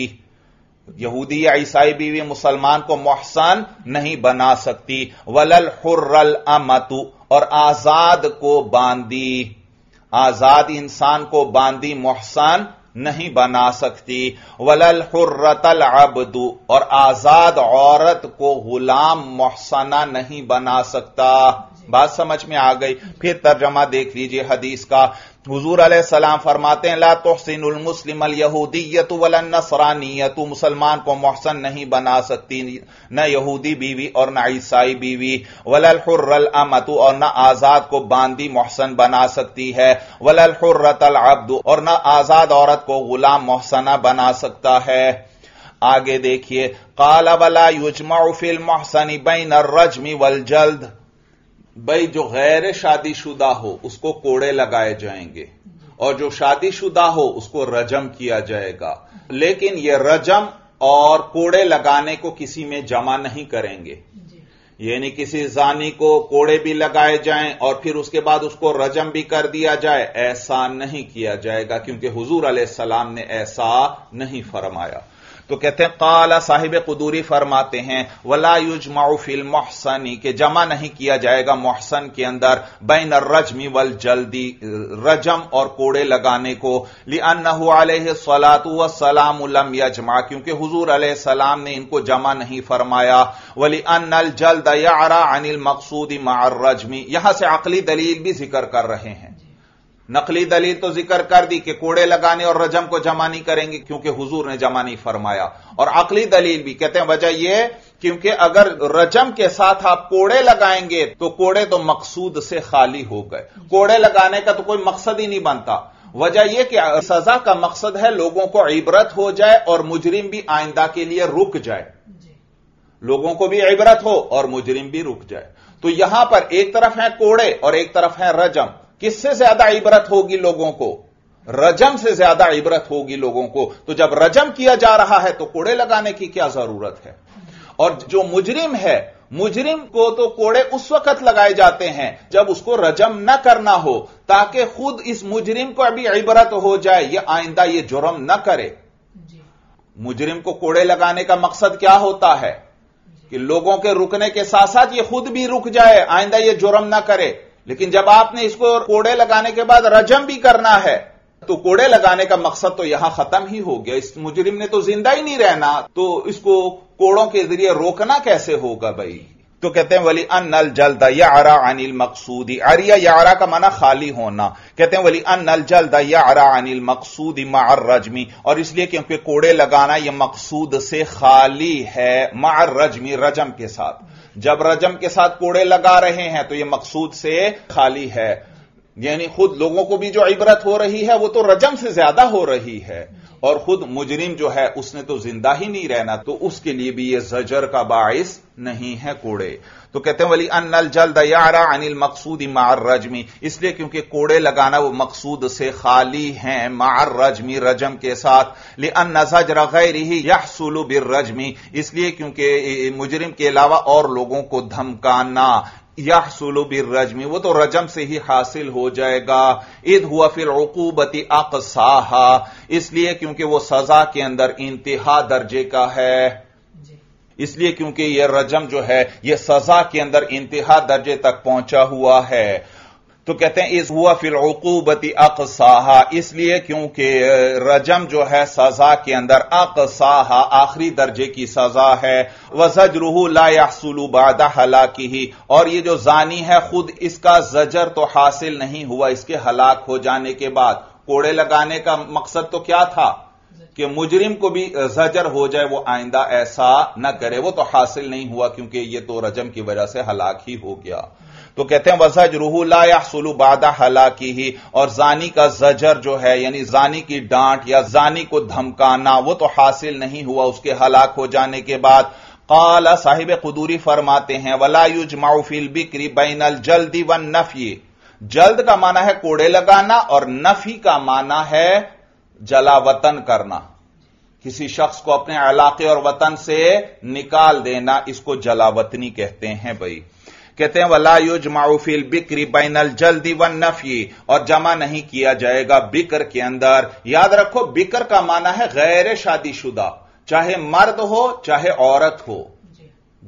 यहूदी या ईसाई बीवी मुसलमान को मोहसन नहीं बना सकती। वलल हुर्रल अमतु, और आजाद को बांधी, आजाद इंसान को बांधी मोहसन नहीं बना सकती। वलल हुर्रतल अब्दु, और आजाद औरत को गुलाम मोहसना नहीं बना सकता। बात समझ में आ गई। फिर तर्जमा देख लीजिए हदीस का। हुजूर अलैहि सलाम फरमाते हैं ला तुहसिनुल मुस्लिम अल यहूदियतु वलन नसरानियतु, मुसलमान को मोहसन नहीं बना सकती न यहूदी बीवी और न ईसाई बीवी। वलल हुर्रल अमतु, और न आजाद को बांदी मोहसन बना सकती है। वलल हुर्रतल अब्दु, और न आजाद औरत को गुलाम मोहसना बना सकता है। आगे देखिए काला वला युज्मउ फिल मोहसनी बैनर रजमी वल जल्द, भाई जो गैर शादीशुदा हो उसको कोड़े लगाए जाएंगे और जो शादीशुदा हो उसको रजम किया जाएगा, लेकिन यह रजम और कोड़े लगाने को किसी में जमा नहीं करेंगे। यानी किसी जानी को कोड़े भी लगाए जाएं और फिर उसके बाद उसको रजम भी कर दिया जाए, ऐसा नहीं किया जाएगा, क्योंकि हुजूर अलैहिस्सलाम ने ऐसा नहीं फरमाया। तो कहते हैं काला, साहिब कुदूरी फरमाते हैं वला युज्माउ फिल मोहसनी, के जमा नहीं किया जाएगा मोहसन के अंदर बैन रजमी वल जल्दी, रजम और कोड़े लगाने को। लिअन्नहु अलैहि सलातु व सलाम लम यजमा, क्योंकि हुजूर अलैहि सलाम ने इनको जमा नहीं फरमाया। वलिअन्नल जल्द यारा अनिल मकसूदी मअर रजमी, यहां से अकली दलील भी जिक्र कर रहे हैं। नकली दलील तो जिक्र कर दी कि कोड़े लगाने और रजम को जमा नहीं करेंगे क्योंकि हुजूर ने जमा नहीं फरमाया, और अकली दलील भी कहते हैं वजह यह क्योंकि अगर रजम के साथ आप कोड़े लगाएंगे तो कोड़े तो मकसूद से खाली हो गए, कोड़े लगाने का तो कोई मकसद ही नहीं बनता। वजह यह कि सजा का मकसद है लोगों को इबरत हो जाए और मुजरिम भी आइंदा के लिए रुक जाए, लोगों को भी इबरत हो और मुजरिम भी रुक जाए। तो यहां पर एक तरफ है कोड़े और एक तरफ है रजम, किससे ज्यादा इबरत होगी लोगों को? रजम से ज्यादा इबरत होगी लोगों को। तो जब रजम किया जा रहा है तो कोड़े लगाने की क्या जरूरत है? और जो मुजरिम है, मुजरिम को तो कोड़े उस वक्त लगाए जाते हैं जब उसको रजम न करना हो, ताकि खुद इस मुजरिम को अभी इबरत हो जाए, यह आइंदा यह जुर्म न करे। मुजरिम को कोड़े लगाने का मकसद क्या होता है? कि लोगों के रुकने के साथ साथ यह खुद भी रुक जाए, आइंदा यह जुर्म न करे। लेकिन जब आपने इसको कोड़े लगाने के बाद रजम भी करना है तो कोड़े लगाने का मकसद तो यहां खत्म ही हो गया, इस मुजरिम ने तो जिंदा ही नहीं रहना, तो इसको कोड़ों के जरिए रोकना कैसे होगा? भाई तो कहते हैं वली अन्नल जल्द या आरा अनिल मकसूदी आरिया या आरा का माना खाली होना। कहते हैं वली अन्नल जल्द या आरा अनिल मकसूदी मार रजमी, और इसलिए क्योंकि कोड़े लगाना यह मकसूद से खाली है मार रजमी रजम के साथ। जब रजम के साथ कोड़े लगा रहे हैं तो यह मकसूद से खाली है, यानी खुद लोगों को भी जो इबरत हो रही है वो तो रजम से ज्यादा हो रही है, और खुद मुजरिम जो है उसने तो जिंदा ही नहीं रहना, तो उसके लिए भी यह जजर का बाइस नहीं है कोड़े। तो कहते हैं वली अन्नल जल्द यारा अनिल मकसूदी मार रजमी, इसलिए क्योंकि कोड़े लगाना वो मकसूद से खाली हैं मार रजमी रजम के साथ। ले अन्न जजर गैरिही यहसुलु बिर रजमी, इसलिए क्योंकि मुजरिम के अलावा और लोगों को धमकाना यहसुलु बिर रजमी वो तो रजम से ही हासिल हो जाएगा। इद हुआ फिर उकूबती अक्साहा, इसलिए क्योंकि वो सजा के अंदर इंतहा दर्जे का है, इसलिए क्योंकि यह रजम जो है यह सजा के अंदर इंतहा दर्जे तक पहुंचा हुआ है। तो कहते हैं इस हुआ फिल उकूबती अक्साहा, इसलिए क्योंकि रजम जो है सजा के अंदर अक्साहा आखिरी दर्जे की सजा है। वजजरुहु ला यहसुलु बाद हलाकिही, और ये जो जानी है खुद इसका जजर तो हासिल नहीं हुआ इसके हलाक हो जाने के बाद। कोड़े लगाने का मकसद तो क्या था कि मुजरिम को भी जजर हो जाए वो आइंदा ऐसा न करे, वो तो हासिल नहीं हुआ क्योंकि ये तो रजम की वजह से हलाक ही हो गया। तो कहते हैं वजजरुहु ला यहसुलु बादा हलाकिही, और जानी का जजर जो है यानी जानी की डांट या जानी को धमकाना वो तो हासिल नहीं हुआ उसके हलाक हो जाने के बाद। काला साहिब कुदूरी फरमाते हैं वला युजमाउ फिल बिक्री बैनल जल्दी वन नफी, जल्द का माना है कोड़े लगाना और नफी का माना है जला वतन करना, किसी शख्स को अपने इलाके और वतन से निकाल देना, इसको जलावतनी कहते हैं भाई। कहते हैं वला युजमाउ फिल बिक्री बैनल जल्दी वन नफी, और जमा नहीं किया जाएगा बिक्र के अंदर। याद रखो बिक्र का माना है गैर शादीशुदा, चाहे मर्द हो चाहे औरत हो।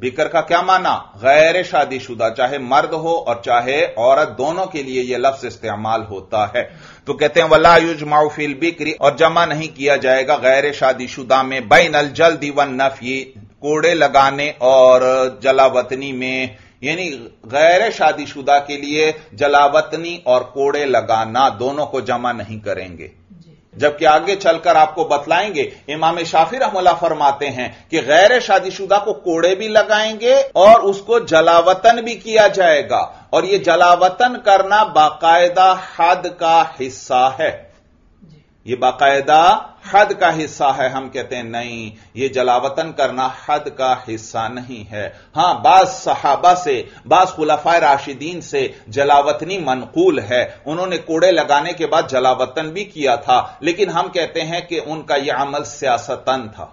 बिक्र का क्या माना? गैर शादीशुदा, चाहे मर्द हो और चाहे औरत, दोनों के लिए यह लफ्ज इस्तेमाल होता है। तो कहते हैं वला युजमाउ फिल बिक्री, और जमा नहीं किया जाएगा गैर शादीशुदा में बैनल जल्दी वन नफी, कोड़े लगाने और जलावतनी में। यानी गैर शादीशुदा के लिए जलावतनी और कोड़े लगाना दोनों को जमा नहीं करेंगे, जबकि आगे चलकर आपको बतलाएंगे। इमाम शाफी रहमतुल्लाह फरमाते हैं कि गैर शादीशुदा को कोड़े भी लगाएंगे और उसको जलावतन भी किया जाएगा, और यह जलावतन करना बाकायदा हद का हिस्सा है। यह बाकायदा हद का हिस्सा है। हम कहते हैं नहीं, यह जलावतन करना हद का हिस्सा नहीं है। हां, बाज सहाबा से, बाज खुलफाए राशिदीन से जलावतनी मनकूल है, उन्होंने कोड़े लगाने के बाद जलावतन भी किया था, लेकिन हम कहते हैं कि उनका यह अमल सियासतन था।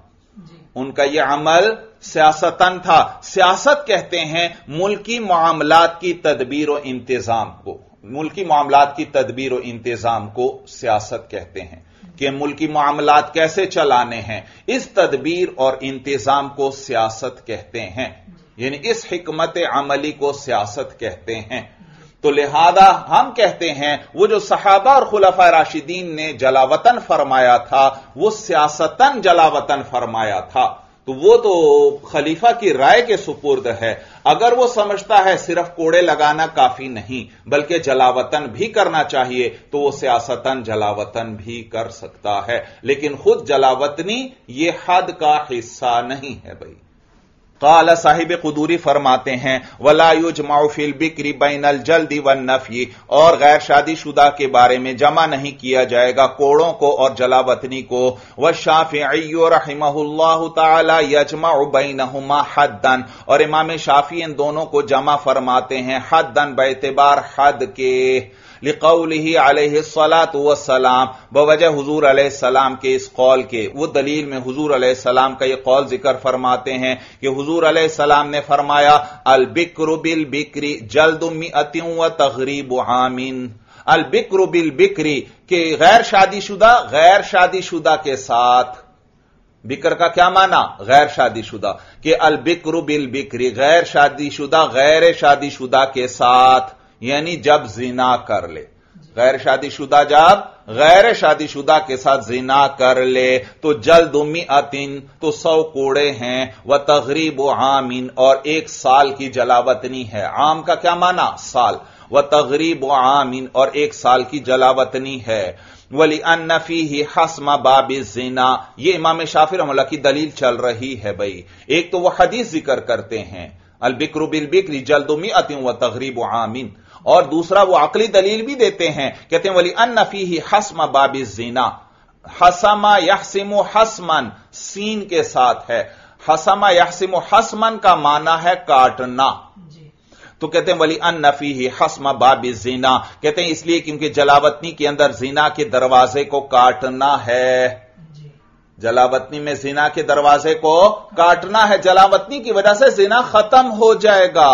उनका यह अमल सियासतन था। सियासत कहते हैं मुल्की मामलात की तदबीर और इंतजाम को, मुल्की मामलात की तदबीर और इंतजाम को सियासत कहते हैं कि मुल्की मामलात कैसे चलाने हैं, इस तदबीर और इंतजाम को सियासत कहते हैं, यानी इस हिकमत अमली को सियासत कहते हैं। तो लिहाजा हम कहते हैं वो जो सहाबा और खुलफा राशिदीन ने जलावतन फरमाया था वो सियासतन जलावतन फरमाया था, तो वो तो खलीफा की राय के सुपुर्द है। अगर वो समझता है सिर्फ कोड़े लगाना काफी नहीं बल्कि जलावतन भी करना चाहिए तो वो सियासतन जलावतन भी कर सकता है, लेकिन खुद जलावतनी ये हद का हिस्सा नहीं है भाई। काला साहिब कुदूरी फरमाते हैं वला युजमाउ फिल बिक्री बैनल जल्दी वन नफी, और गैर शादीशुदा के बारे में जमा नहीं किया जाएगा कोड़ों को और जलावतनी को। व शाफिई रहमहुल्लाहु तआला यजमाउ बैनहुमा हद्दन, और इमाम शाफी इन दोनों को जमा फरमाते हैं हद्दन बैतबार हद के। लिक़ौलिही अलैहिस्सलातु वस्सलाम, बवजह हुजूर अलैहिस्सलाम के इस कौल के, वो दलील में हुजूर अलैहिस्सलाम का यह कौल जिक्र फरमाते हैं कि हुजूर अलैहिस्सलाम ने फरमाया अल बिक्र बिल बिक्री जल्दु मिअतिन व तग़रीबु आमिन। अल बिक्र बिल बिक्री के गैर शादीशुदा के साथ, बिक्र का क्या माना? गैर शादीशुदा, के अल बिक्र बिल बिक्री गैर शादीशुदा के साथ, यानी जब जिना कर ले। गैर शादीशुदा जब गैर शादीशुदा के साथ जिना कर ले तो जल्द मिअतिन तो 100 कोड़े हैं, व तगरीब आमिन और 1 साल की जलावतनी है। आम का क्या माना? साल। व तगरीब आमिन और 1 साल की जलावतनी है। वली अन्न फीही हस्मा बाबी जिना, ये इमाम शाफी रहमतुल्लाह की दलील चल रही है भाई। एक तो वह हदीस जिक्र करते हैं अल बिक्र बिल बिक्री जल्द मिअतिन व तगरीब आमिन, और दूसरा वो अकली दलील भी देते हैं, कहते हैं वली अन्न फीही हस्मा बाबी जिना, हसमा यहसिमु हसमन सीन के साथ है। हसमा यहसिमु हसमन का माना है काटना, तो कहते हैं वली अन्न फीही हस्मा बाबी जिना, कहते हैं इसलिए क्योंकि जलावतनी के अंदर जिना के दरवाजे को काटना है। जलावतनी में जिना के दरवाजे को काटना है, जलावतनी की वजह से जिना खत्म हो जाएगा।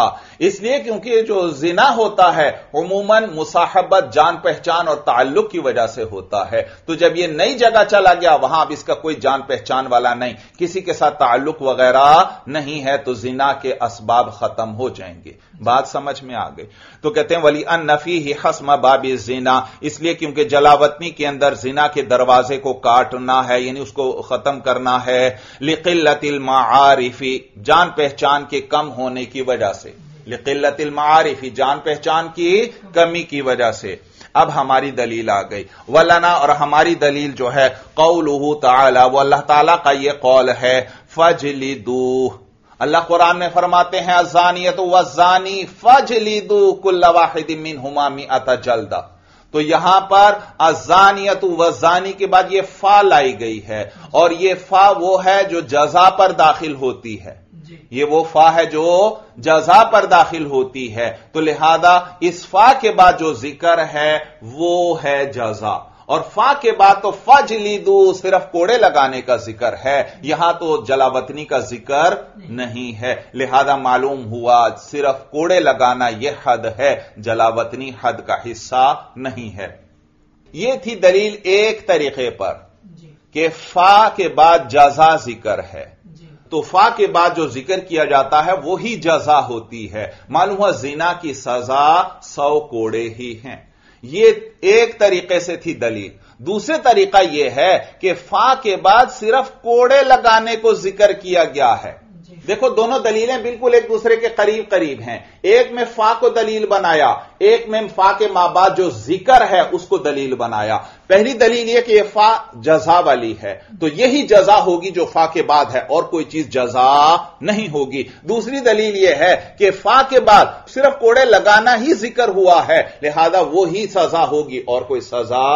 इसलिए क्योंकि जो जिना होता है उमूमन मुसाहबत, जान पहचान और ताल्लुक की वजह से होता है, तो जब यह नई जगह चला गया वहां अब इसका कोई जान पहचान वाला नहीं, किसी के साथ ताल्लुक वगैरह नहीं है, तो जिना के असबाब खत्म हो जाएंगे। बात समझ में आ गई। तो कहते हैं वली अन नफी ही हस्म बाबी जिना, इसलिए क्योंकि जलावतनी के अंदर जिना के दरवाजे को काटना है, यानी उसको खत्म करना है। लिकिल्लतिल माआरिफी, जान पहचान के कम होने की वजह से, लिकिल्लतिल माआरिफी जान पहचान की कमी की वजह से। अब हमारी दलील आ गई। वलना, और हमारी दलील जो है कौलुहु ताला, वो अल्लाह ताला का ये कौल है फजलिदू, अल्लाह कुरान में फरमाते हैं अज़ानियतु वज़ानी फजलिदू कुल्ल वाहिदिम मिनहुमा मिअता जल्दा। तो यहां पर अज़ानियतु वज़ानी के बाद ये फा लाई गई है, और ये फा वो है जो जजा पर दाखिल होती है, ये वो फा है जो जजा पर दाखिल होती है। तो लिहाजा इस फा के बाद जो जिक्र है वो है जजा, और फा के बाद तो फजलिदू सिर्फ कोड़े लगाने का जिक्र है, यहां तो जलावतनी का जिक्र नहीं है। लिहाजा मालूम हुआ सिर्फ कोड़े लगाना यह हद है, जलावतनी हद का हिस्सा नहीं है। यह थी दलील एक तरीके पर कि फा के बाद जजा जिक्र है, तो फा के बाद जो जिक्र किया जाता है वही जजा होती है। मालूम हुआ जिना की सजा 100 कोड़े ही हैं। ये एक तरीके से थी दलील। दूसरे तरीका यह है कि फा के बाद सिर्फ कोड़े लगाने को जिक्र किया गया है। देखो दोनों दलीलें बिल्कुल एक दूसरे के करीब करीब हैं। एक में फा को दलील बनाया, एक में फा के माबाद जो जिक्र है उसको दलील बनाया। पहली दलील यह कि यह फा जजा वाली है, तो यही जजा होगी जो फा के बाद है, और कोई चीज जजा नहीं होगी। दूसरी दलील यह है कि फा के बाद सिर्फ कोड़े लगाना ही जिक्र हुआ है, लिहाजा वो ही सजा होगी और कोई सजा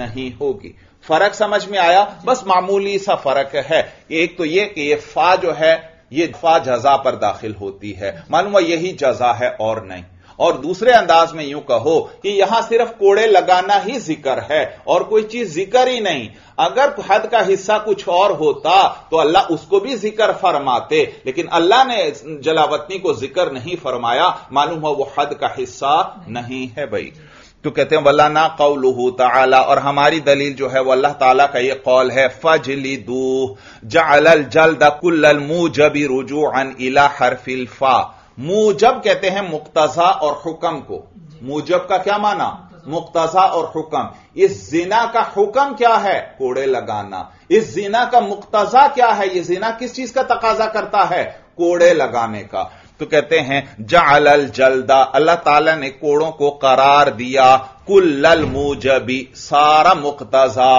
नहीं होगी। फर्क समझ में आया? बस मामूली सा फर्क है। एक तो यह कि यह फा जो है यह फा जजा पर दाखिल होती है, मालूम हुआ यही जजा है और नहीं। और दूसरे अंदाज में यूं कहो कि यहां सिर्फ कोड़े लगाना ही जिक्र है और कोई चीज जिक्र ही नहीं। अगर हद का हिस्सा कुछ और होता तो अल्लाह उसको भी जिक्र फरमाते, लेकिन अल्लाह ने जलावतनी को जिक्र नहीं फरमाया, मालूम हुआ वो हद का हिस्सा नहीं है भाई। तो कहते हैं वल्लाना कौलुहु ताला, और हमारी दलील जो है वह अल्लाह ताला का यह कौल है फजलिदू जअलल जल्द कुल्लल मूजबी रुजुअन इला हरफिल फा। मूजब कहते हैं मुक्तजा और हुक्म को। मूजब का क्या माना? मुक्तजा और हुक्म। इस जिना का हुक्म क्या है? कोड़े लगाना। इस जिना का मुक्तजा क्या है? यह जिना किस चीज का तकाजा करता है? कोड़े लगाने का। तो कहते हैं जअलल जल्दा, अल्लाह ताला ने कोड़ों को करार दिया कुल्लल मूजबी, सारा मुक्तजा।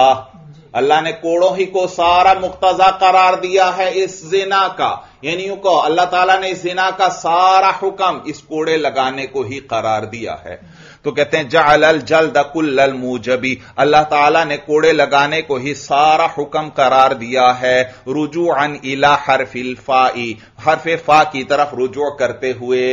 अल्लाह ने कोड़ों ही को सारा मुक्तजा करार दिया है इस जिना का, यानी यूं कहो अल्लाह ताला ने इस जिना का सारा हुक्म इस कोड़े लगाने को ही करार दिया है। तो कहते हैं जअलल जल्दा कुल्लल मूजबी, अल्लाह ताला ने कोड़े लगाने को ही सारा हुक्म करार दिया है रुजुअन इला हरफिल फाई, हरफे फा की तरफ रुजू करते हुए।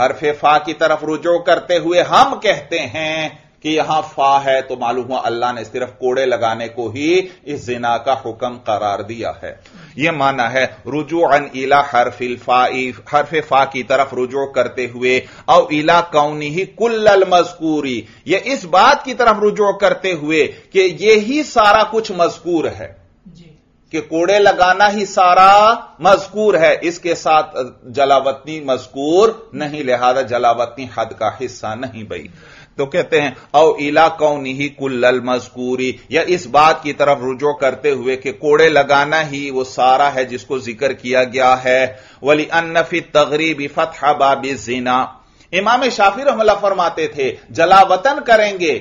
हरफे फा की तरफ रुजू करते हुए हम कहते हैं कि यहां फा है, तो मालूम हुआ अल्लाह ने सिर्फ कोड़े लगाने को ही इस जिना का हुक्म करार दिया है। यह माना है रुजुअन इला हरफिल फाई, हरफे फा की तरफ रुजू करते हुए, औ इला कौनिही कुल्लल मज़कूरी, यह इस बात की तरफ रुजू करते हुए कि यही सारा कुछ मज़कूर है, कि कोड़े लगाना ही सारा मज़कूर है, इसके साथ जलावतनी मज़कूर नहीं, लिहाजा जलावतनी हद का हिस्सा नहीं भाई। तो कहते हैं औ इला कौनिही कुल्लल मज़कूरी, या इस बात की तरफ रुजू करते हुए कि कोड़े लगाना ही वो सारा है जिसको जिक्र किया गया है। वली अन्नफी तगरीबी फतह बाबी जिना, इमाम शाफी रहमतुल्लाह फरमाते थे जलावतन करेंगे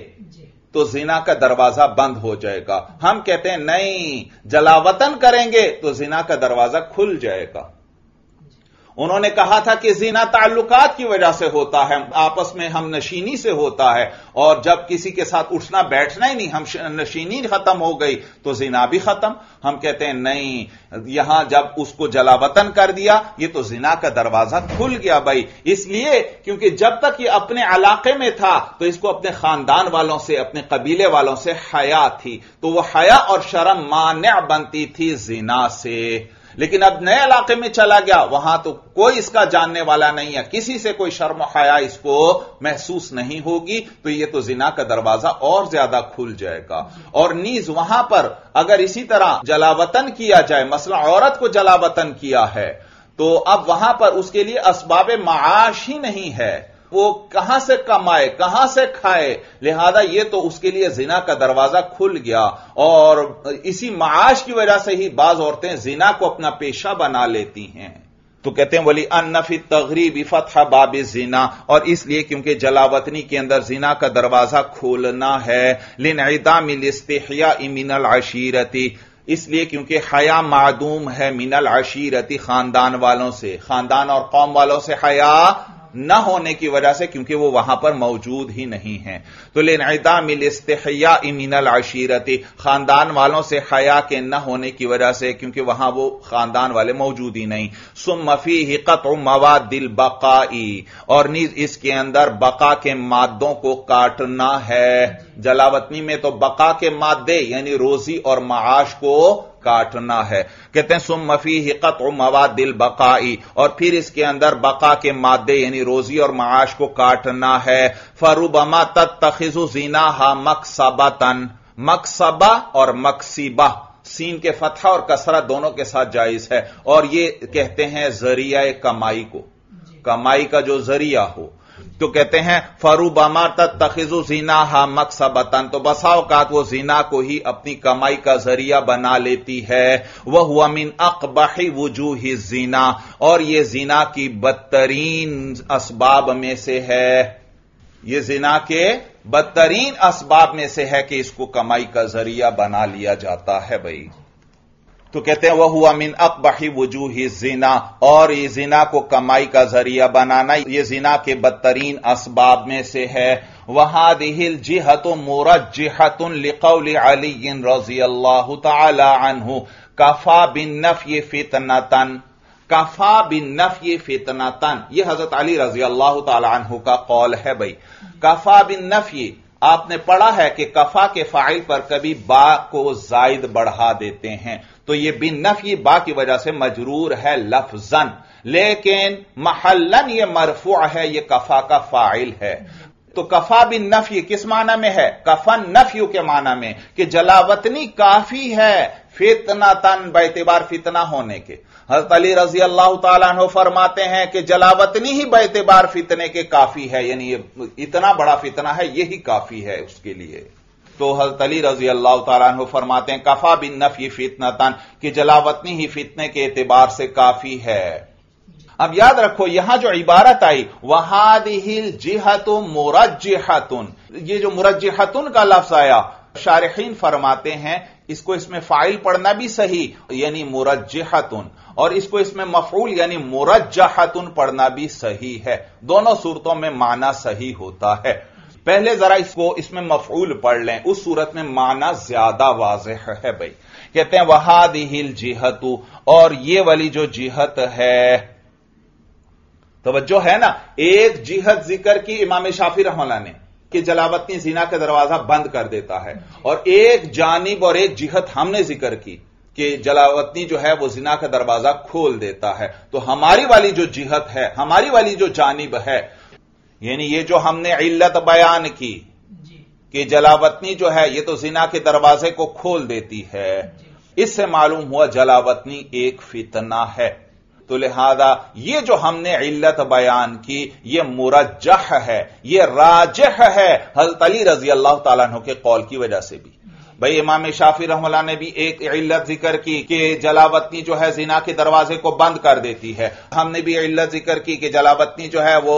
तो जिना का दरवाजा बंद हो जाएगा। हम कहते हैं नहीं, जलावतन करेंगे तो जिना का दरवाजा खुल जाएगा। उन्होंने कहा था कि जीना ताल्लुकात की वजह से होता है, आपस में हम नशीनी से होता है, और जब किसी के साथ उठना बैठना ही नहीं, हम नशीनी खत्म हो गई तो जीना भी खत्म। हम कहते हैं नहीं, यहां जब उसको जलावतन कर दिया ये तो जीना का दरवाजा खुल गया भाई, इसलिए क्योंकि जब तक ये अपने इलाके में था तो इसको अपने खानदान वालों से, अपने कबीले वालों से हया थी, तो वह हया और शर्म मान्य बनती थी जीना से। लेकिन अब नए इलाके में चला गया, वहां तो कोई इसका जानने वाला नहीं है, किसी से कोई शर्म हया इसको महसूस नहीं होगी, तो यह तो जिना का दरवाजा और ज्यादा खुल जाएगा। और नीज वहां पर अगर इसी तरह जलावतन किया जाए, मसलन औरत को जलावतन किया है, तो अब वहां पर उसके लिए असबाब माआश ही नहीं है, वो कहां से कमाए, कहां से खाए, लिहाजा ये तो उसके लिए जिना का दरवाजा खुल गया। और इसी माआश की वजह से ही बाज औरतें जिना को अपना पेशा बना लेती हैं। तो कहते हैं वली अन्नफी तगरीबी फतह बाब जिना, और इसलिए क्योंकि जलावतनी के अंदर जिना का दरवाजा खोलना है। लिनइदामिल इस्तिहया मिनल अशीरती, इसलिए क्योंकि हया मादूम है मिनल अशीरती, खानदान वालों से, खानदान और कौम वालों से हया न होने की वजह से, क्योंकि वो वहां पर मौजूद ही नहीं है। तो लिनइदामिल इस्तिहया मिनल अशीरती, खानदान वालों से हया के न होने की वजह से, क्योंकि वहां वो खानदान वाले मौजूद ही नहीं। सुम्मा फीहि कत्उ मवादिल बकाई, और नीज इसके अंदर बका के मादों को काटना है। जलावतनी में तो बका के मादे यानी रोजी और माआश को काटना है। कहते हैं सुम्मा फीहि कत्उ मवादिल बकाई, और फिर इसके अंदर बका के मादे यानी रोजी और माआश को काटना है। फरुबमा तत्तखिजु जीनाहा मकसबतन, मकसबा और मकसीबा सीन के फतहा और कसरा दोनों के साथ जायज है, और यह कहते हैं जरिया कमाई को, कमाई का जो जरिया हो। तो कहते हैं फरुबमा तत्तखिजु जीनाहा मकसबतन, तो बसा औकात वो जीना को ही अपनी कमाई का जरिया बना लेती है। वह हुआ मिन अकबही वजूहि जीना, और यह जीना की बदतरीन असबाब में से है, यह जीना के बदतरीन असबाब में से है कि इसको कमाई का जरिया बना लिया जाता है भाई। तो कहते हैं वह हुआ मिन अकबही वजूही जिना, और ये जिना को कमाई का जरिया बनाना ये जिना के बदतरीन असबाब में से है। वहादिहिल जिहतु मुरज्जिहतुन लिकौलि अली रज़ियल्लाहु तआला अन्हु कफा बिन नफ्य फितनतन, कफा बिन नफ्य फितनतन, यह हजरत अली रज़ियल्लाहु तआला अन्हु का कौल है भाई। कफा बिन नफ्य, आपने पढ़ा है कि कफा के फाइल पर कभी बा को जायद बढ़ा देते हैं, तो यह बिन नफी बा की वजह से मजरूर है लफ्जन, लेकिन महलन यह मरफू है, यह कफा का फाइल है। तो कफा बिन नफी किस माना में है? कफन नफ्यू के माना में कि जलावतनी काफी है फितना तन, बैतबार फितना होने के। हजरत अली रजी अल्लाह तआला अन्हु फरमाते हैं कि जलावतनी ही बैतबार फितने के काफी है, यानी इतना बड़ा फितना है यही काफी है उसके लिए। तो हजरत अली रजी अल्लाह तआला अन्हु फरमाते हैं कफा बिन नफी फितना तन, कि जलावतनी ही फितने के एतबार से काफी है। अब याद रखो यहां जो इबारत आई वहादिहिल जिहतु मुरज्जिहतुन, ये जो मुरज्जिहतुन का लफ्ज आया शारिहीन फरमाते हैं इसको इसमें फाइल पढ़ना भी सही यानी मुरज्जिहतुन, और इसको इसमें मफऊल यानी मुरज्जहतुन पढ़ना भी सही है, दोनों सूरतों में माना सही होता है। पहले जरा इसको इसमें मफऊल पढ़ लें, उस सूरत में माना ज्यादा वाज़ेह है भाई। कहते हैं वहादिहिल जिहतु, और ये वाली जो जिहत है, तवज्जो है ना, एक जिहत जिक्र की इमाम शाफी रहमतुल्लाह ने कि जलावतनी जिना का दरवाजा बंद कर देता है, और एक जानिब और एक जिहत हमने जिक्र की कि जलावतनी जो है वो जिना का दरवाजा खोल देता है। तो हमारी वाली जो जिहत है, हमारी वाली जो जानिब है, यानी ये जो हमने इल्लत बयान की कि जलावतनी जो है ये तो जिना के दरवाजे को खोल देती है, इससे मालूम हुआ जलावतनी एक फितना है। तो लिहाजा ये जो हमने इल्लत बयान की ये मुरज्जह है, ये राजह है हज़रत अली रजी अल्लाह ताला अन्हु के कौल की वजह से भी। भाई इमाम शाफी रहमतुल्लाह ने भी एक इल्लत जिक्र की कि जलावतनी जो है जिना के दरवाजे को बंद कर देती है। हमने भी इल्लत जिक्र की कि जलावतनी जो है वो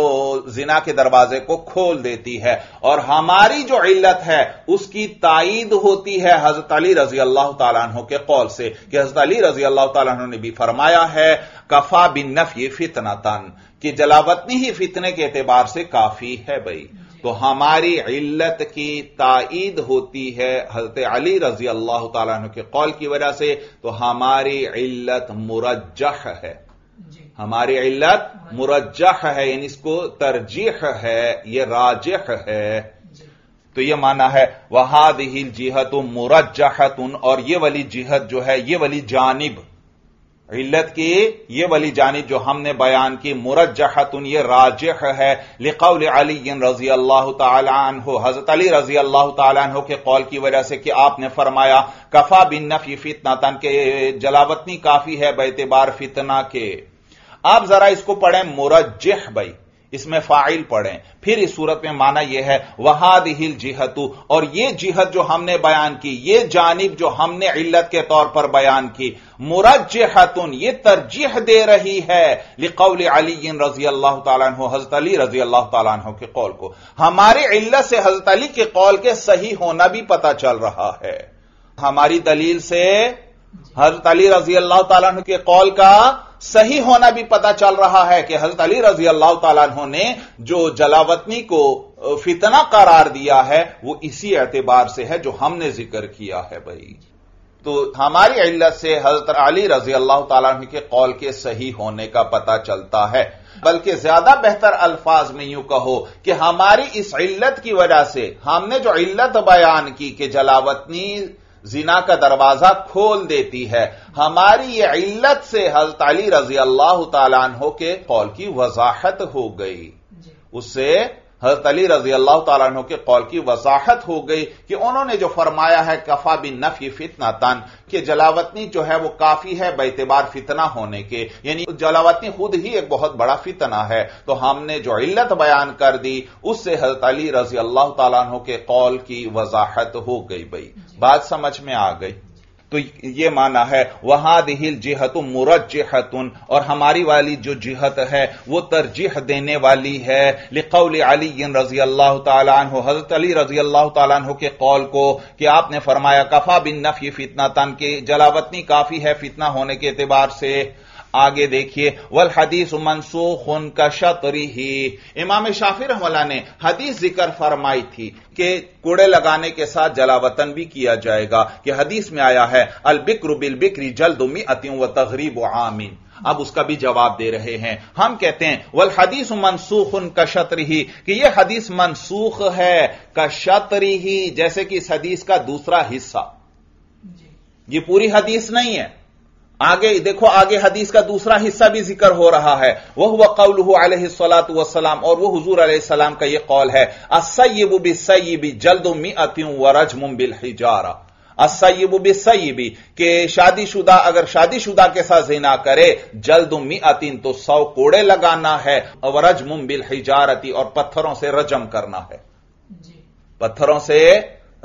जिना के दरवाजे को खोल देती है। और हमारी जो इल्लत है उसकी ताईद होती है हजरत अली रजी अल्लाह ताला अन्हु के कौल से कि हजरत अली रजी अल्लाह ताला अन्हु ने भी फरमाया है कफा बिन नफ़्यि फितनतन, कि जलावतनी ही फितने के एतबार से काफी है। भाई तो हमारी इल्लत की ताईद होती है हजरत अली रजी अल्लाह ताला अन्हु के कौल की वजह से। तो हमारी इल्लत मुरज्जह है, हमारी इल्लत मुरज्जह है, यानी इसको तरजीह है, यह राजिह है। तो यह माना है वहादिही जिहत मुरज्जहतुन, और यह वाली जिहत जो है यह वाली जानिब इल्लत की, ये वाली जानिब जो हमने बयान की मुरज्जहतुन ये राजिह है। लिक़ौल अली रज़ी अल्लाह ताला अन्हु, हज़रत अली रज़ी अल्लाह ताला अन्हु के कौल की वजह से कि आपने फरमाया कफा बिन नफ़ी फितनतन, के जलावतनी काफी है बैतबार फितना के। आप जरा इसको पढ़ें मुरज्जह, भाई इसमें फाइल पढ़ें, फिर इस सूरत में माना यह है वहादिहिल जिहतु, और यह जिहत जो हमने बयान की, यह जानिब जो हमने इल्लत के तौर पर बयान की मुरज्जिहतुन, यह तरजीह दे रही है लिक़ौल अली रज़ी अल्लाह ताला अन्हु, हज़रत अली रज़ी अल्लाह ताला अन्हु के कौल को। हमारे इल्लत से हज़रत अली के कौल के सही होना भी पता चल रहा है, हमारी दलील से हज़रत अली रज़ी अल्लाह ताला अन्हु के कौल का सही होना भी पता चल रहा है कि हज़रत अली रज़ी अल्लाह ताला अन्हु ने जो जलावतनी को फितना करार दिया है वो इसी एतबार से है जो हमने जिक्र किया है। भाई तो हमारी इल्लत से हज़रत अली रज़ी अल्लाह ताला अन्हु के कौल के सही होने का पता चलता है। बल्कि ज्यादा बेहतर अल्फाज में यूं कहो कि हमारी इस इल्लत की वजह से हमने जो इल्लत बयान की कि जलावतनी जिना का दरवाजा खोल देती है, हमारी यह इल्लत से हज़रत अली रजी अल्लाह ताला अन्हु के कौल की वजाहत हो गई, उससे हज़रत अली रजी अल्लाह ताला अन्हु के कौल की वजाहत हो गई कि उन्होंने जो फरमाया है कफा बिन नफ़ी फितनतन, कि जलावतनी जो है वो काफी है बैतबार फितना होने के, यानी जलावतनी खुद ही एक बहुत बड़ा फितना है। तो हमने जो इल्लत बयान कर दी उससे हज़रत अली रजी अल्लाह ताला अन्हु के कौल की वजाहत हो गई। भाई बात समझ में आ गई। तो ये माना है वहादिहिल जिहतु मुरज्जिहतुन, और हमारी वाली जो जिहत है वो तरजीह देने वाली है लिक़ौल अली रज़ी अल्लाह ताला अन्हु, हज़रत अली रज़ी अल्लाह ताला अन्हु के कौल को कि आपने फरमाया कफा बिन नफ़्यि फितनतन, के जलावतनी काफी है फितना होने के एतबार से। आगे देखिए वल हदीस मनसूखुन का शतरिही, इमाम शाफी रहमतुल्लाह ने हदीस जिक्र फरमाई थी कि कूड़े लगाने के साथ जलावतन भी किया जाएगा, कि हदीस में आया है अल बिक्र बिल बिक्री जल्द मिअतिन व तगरीब आमीन। अब उसका भी जवाब दे रहे हैं, हम कहते हैं वल हदीस मनसूखुन का शतरिही, कि यह हदीस मनसूख है का शतरिही, जैसे कि इस हदीस का दूसरा हिस्सा, यह पूरी हदीस नहीं है। आगे देखो, आगे हदीस का दूसरा हिस्सा भी जिक्र हो रहा है वह हुआ क़ौलुहु अलैहिस्सलातु वस्सलाम, और वह हुजूर अलैहिस्सलाम का यह कौल है अस्सय्यिबु बिस्सय्यिबि जल्दु मिअतिन व रजमुन बिल हिजारा। अस्सय्यिबु बिस्सय्यिबि के शादीशुदा अगर शादीशुदा के साथ ज़िना करे जल्दु मिअतिन तो 100 कोड़े लगाना है, व रजमुन बिल हिजारति और पत्थरों से रजम करना है, पत्थरों से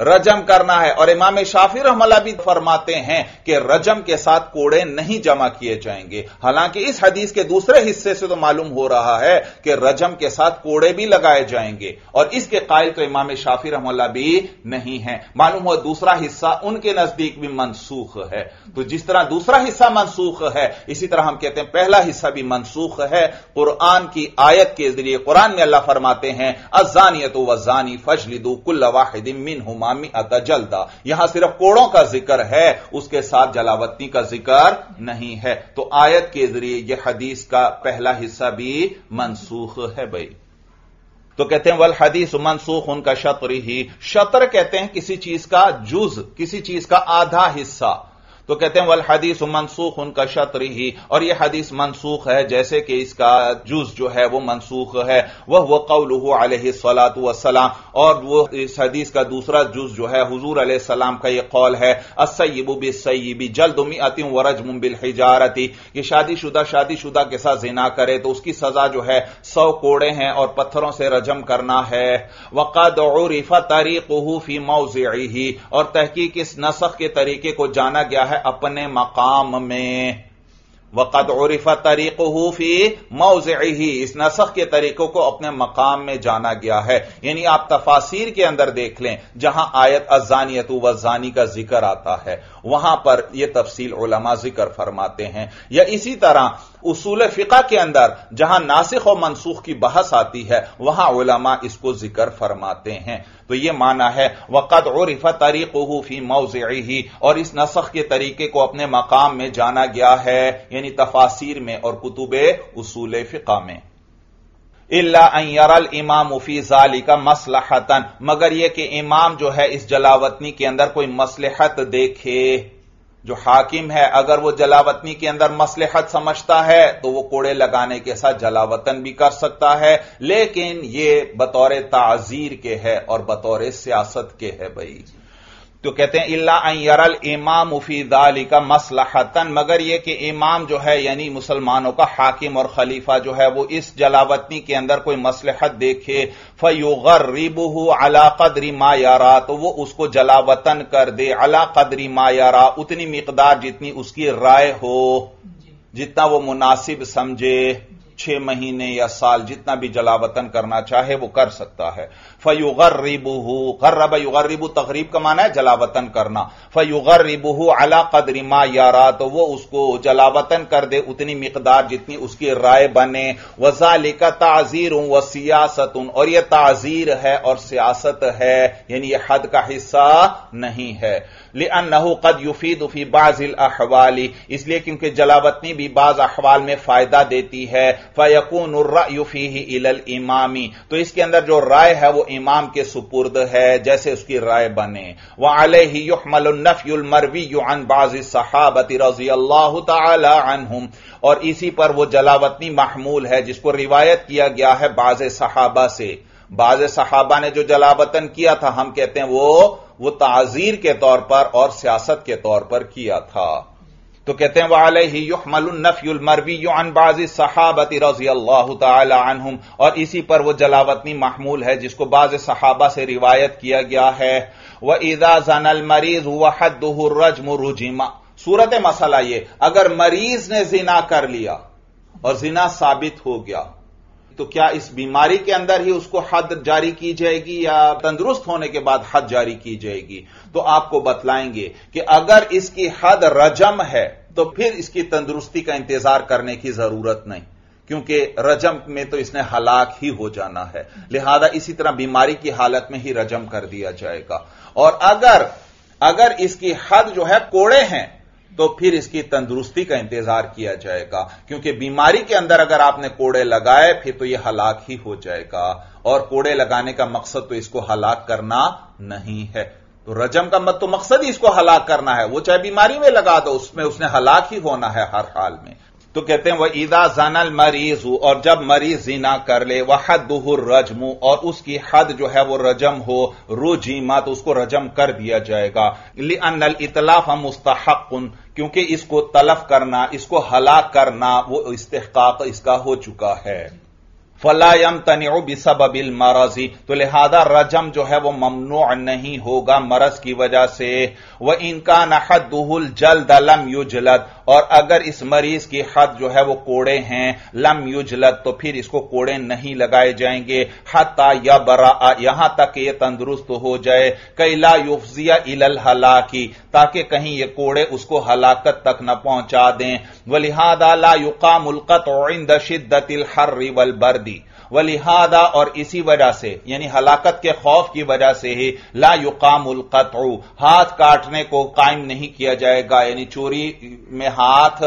रजम करना है। और इमाम शाफी रहमतुल्लाह भी फरमाते हैं कि रजम के साथ कोड़े नहीं जमा किए जाएंगे, हालांकि इस हदीस के दूसरे हिस्से से तो मालूम हो रहा है कि रजम के साथ कोड़े भी लगाए जाएंगे, और इसके कायल तो इमाम शाफी रहमतुल्लाह भी नहीं है। मालूम हुआ दूसरा हिस्सा उनके नजदीक भी मनसूख है। तो जिस तरह दूसरा हिस्सा मनसूख है, इसी तरह हम कहते हैं पहला हिस्सा भी मनसूख है कुरान की आयत के जरिए। कुरान में अल्लाह फरमाते हैं अज़्ज़ानियतु वज़्ज़ानी फज्लिदू कुल्ला वाहिदिम मिनहुमा अता जल्दा, यहां सिर्फ कोड़ों का जिक्र है, उसके साथ जलावतनी का जिक्र नहीं है। तो आयत के जरिए यह हदीस का पहला हिस्सा भी मनसूख है। भाई तो कहते हैं वल हदीस मनसूख उनका शतर ही, शतर कहते हैं किसी चीज का जुज, किसी चीज का आधा हिस्सा। तो कहते हैं वल हदीस मनसूख उनका शतरी ही, और यह हदीस मनसूख है जैसे कि इसका जुज जो है वह मनसूख है। वह कौलुहु अलैहिस्सलातु वस्सलाम, और वो इस हदीस का दूसरा जुज जो है हुजूर अलैहिस्सलाम का यह कौल है अस्सय्यिबु बिस्सय्यिबि जल्दु मिअतिन व रजमुन बिलहिजारति, कि शादीशुदा के साथ जिना करे तो उसकी सजा जो है 100 कोड़े हैं और पत्थरों से रजम करना है। वक़द उरिफ़ा तरीक़ुहु फ़ी मौज़िइही, और तहकीक इस नसख़ के तरीके को जाना गया है अपने मकाम में। वक़द उरिफ़ा तरीक़ुहु फ़ी मौज़िइही, इस नसख़ के तरीकों को अपने मकाम में जाना गया है। यानी आप तफासीर के अंदर देख लें जहां आयत अज़्ज़ानियतु वज़्ज़ानी का जिक्र आता है वहां पर यह तफसील उलमा जिक्र फरमाते हैं। या इसी तरह उसूल फिका के अंदर जहां नासिख और मनसूख की बहस आती है वहां उलमा इसको जिक्र फरमाते हैं। तो यह माना है वक़द उरिफ़ा तरीक़ुहु फ़ी मौज़िइही, और इस नसख़ के तरीके को अपने मकाम में जाना गया है यानी तफासीर में और कुतुबे उसूल फिका में। इल्ला अन यरल इमाम फी ज़ालिका मसलहतन, मगर यह कि इमाम जो है इस जलावतनी के अंदर कोई मसलहत देखे। जो हाकिम है अगर वो जलावतनी के अंदर मसलहत समझता है तो वो कोड़े लगाने के साथ जलावतन भी कर सकता है, लेकिन ये बतौर ताज़ीर के है और बतौर सियासत के है भाई। तो कहते हैं इल्ला अन यरल इमाम फी ज़ालिका मसलहतन, मगर यह कि इमाम जो है यानी मुसलमानों का हाकिम और खलीफा जो है वो इस जलावतनी के अंदर कोई मसलहत देखे। फयुगर्रिबुहु अला कदरी मा यारा, तो वो उसको जलावतन कर दे अला कदरी मा यारा, उतनी मिकदार जितनी उसकी राय हो, जितना वो मुनासिब समझे, 6 महीने या साल जितना भी जलावतन करना चाहे वो कर सकता है। फयुगर्रिबुहु, गर्रब युगर्रिबु तकरीब का माना है जलावतन करना। फयुगर्रिबुहु अला कदरी मा यारा, तो वो उसको जलावतन कर दे उतनी मिकदार जितनी उसकी राय बने। वज़ालिका ताज़ीरुन व सियासतुन, और यह ताज़ीर है और सियासत है यानी यह हद का हिस्सा नहीं है। लिअन्नहु कद युफीदु फी बाज़िल अहवाली, इसलिए क्योंकि जलावतनी भी बाज़ अहवाल में फायदा देती है। फयकूनु अर्रअयु फीही इलल इमामी, तो इसके अंदर जो राय है वो इमाम के सुपुर्द है जैसे उसकी राय बने। व अलैहि युहमलु नफ़युल मरवीयु अन बाज़ि सहाबति रज़ियल्लाहु तआला अन्हुम, और इसी पर वो जलावतनी महमूल है जिसको रिवायत किया गया है बाज़े सहाबा से। बाज़े सहाबा ने जो जलावतन किया था हम कहते हैं वो ताज़ीर के तौर पर और सियासत के तौर पर किया था। तो कहते हैं वालैहि युहमलु नफ़युल मरवीयु अन बाज़ि सहाबति रज़ियल्लाहु तआला अन्हुम, और इसी पर वो जलावतनी महमूल है जिसको बाज़े सहाबा से रिवायत किया गया है। व इज़ा ज़नल मरीज़ व हद्दुहु रज्मु रुजिमा, सूरत मसला ये अगर मरीज ने जिना कर लिया और जिना साबित हो गया तो क्या इस बीमारी के अंदर ही उसको हद जारी की जाएगी या तंदुरुस्त होने के बाद हद जारी की जाएगी? तो आपको बतलाएंगे कि अगर इसकी हद रजम है तो फिर इसकी तंदुरुस्ती का इंतजार करने की जरूरत नहीं, क्योंकि रजम में तो इसने हलाक ही हो जाना है, लिहाजा इसी तरह बीमारी की हालत में ही रजम कर दिया जाएगा। और अगर इसकी हद जो है कोड़े हैं तो फिर इसकी तंदुरुस्ती का इंतजार किया जाएगा, क्योंकि बीमारी के अंदर अगर आपने कोड़े लगाए फिर तो यह हलाक ही हो जाएगा, और कोड़े लगाने का मकसद तो इसको हलाक करना नहीं है। तो रजम का मत तो मकसद ही इसको हलाक करना है, वो चाहे बीमारी में लगा दो उसमें उसने हलाक ही होना है हर हाल में। तो कहते हैं वह इदा ज़नल मरीज़ु, और जब मरीज ज़िना कर ले, वह हद्दुहु रजमु, और उसकी हद जो है वो रजम हो, रुजीमा, तो उसको रजम कर दिया जाएगा। लिअन्नल इतलाफ़ मुस्तहक़्क़ुन, क्योंकि इसको तलफ करना, इसको हलाक करना वो इस्तिहक़ाक़ इसका हो चुका है। फला यम्तनिउ बिसबबिल मरज़ी, तो लिहाजा रजम जो है वह ममनू नहीं होगा मरज की वजह से। व इनका न हद्दुहुल जल्द लम युजलद, और अगर इस मरीज की हद जो है वो कोड़े हैं, लम युजलद, तो फिर इसको कोड़े नहीं लगाए जाएंगे। हत्ता यबरा, यहां तक कि यह तंदुरुस्त हो जाए। कई ला युफ़ज़िया इलल हलाकी, ताकि कहीं ये कोड़े उसको हलाकत तक न पहुंचा दें। व लिहाजा ला युक़ामुल क़त्अु इंद शिद्दतिल हर्रि वल बर्द, वलिहादा, और इसी वजह से यानी हलाकत के खौफ की वजह से ही ला युकामुल कत्उ, हाथ काटने को कायम नहीं किया जाएगा, यानी चोरी में हाथ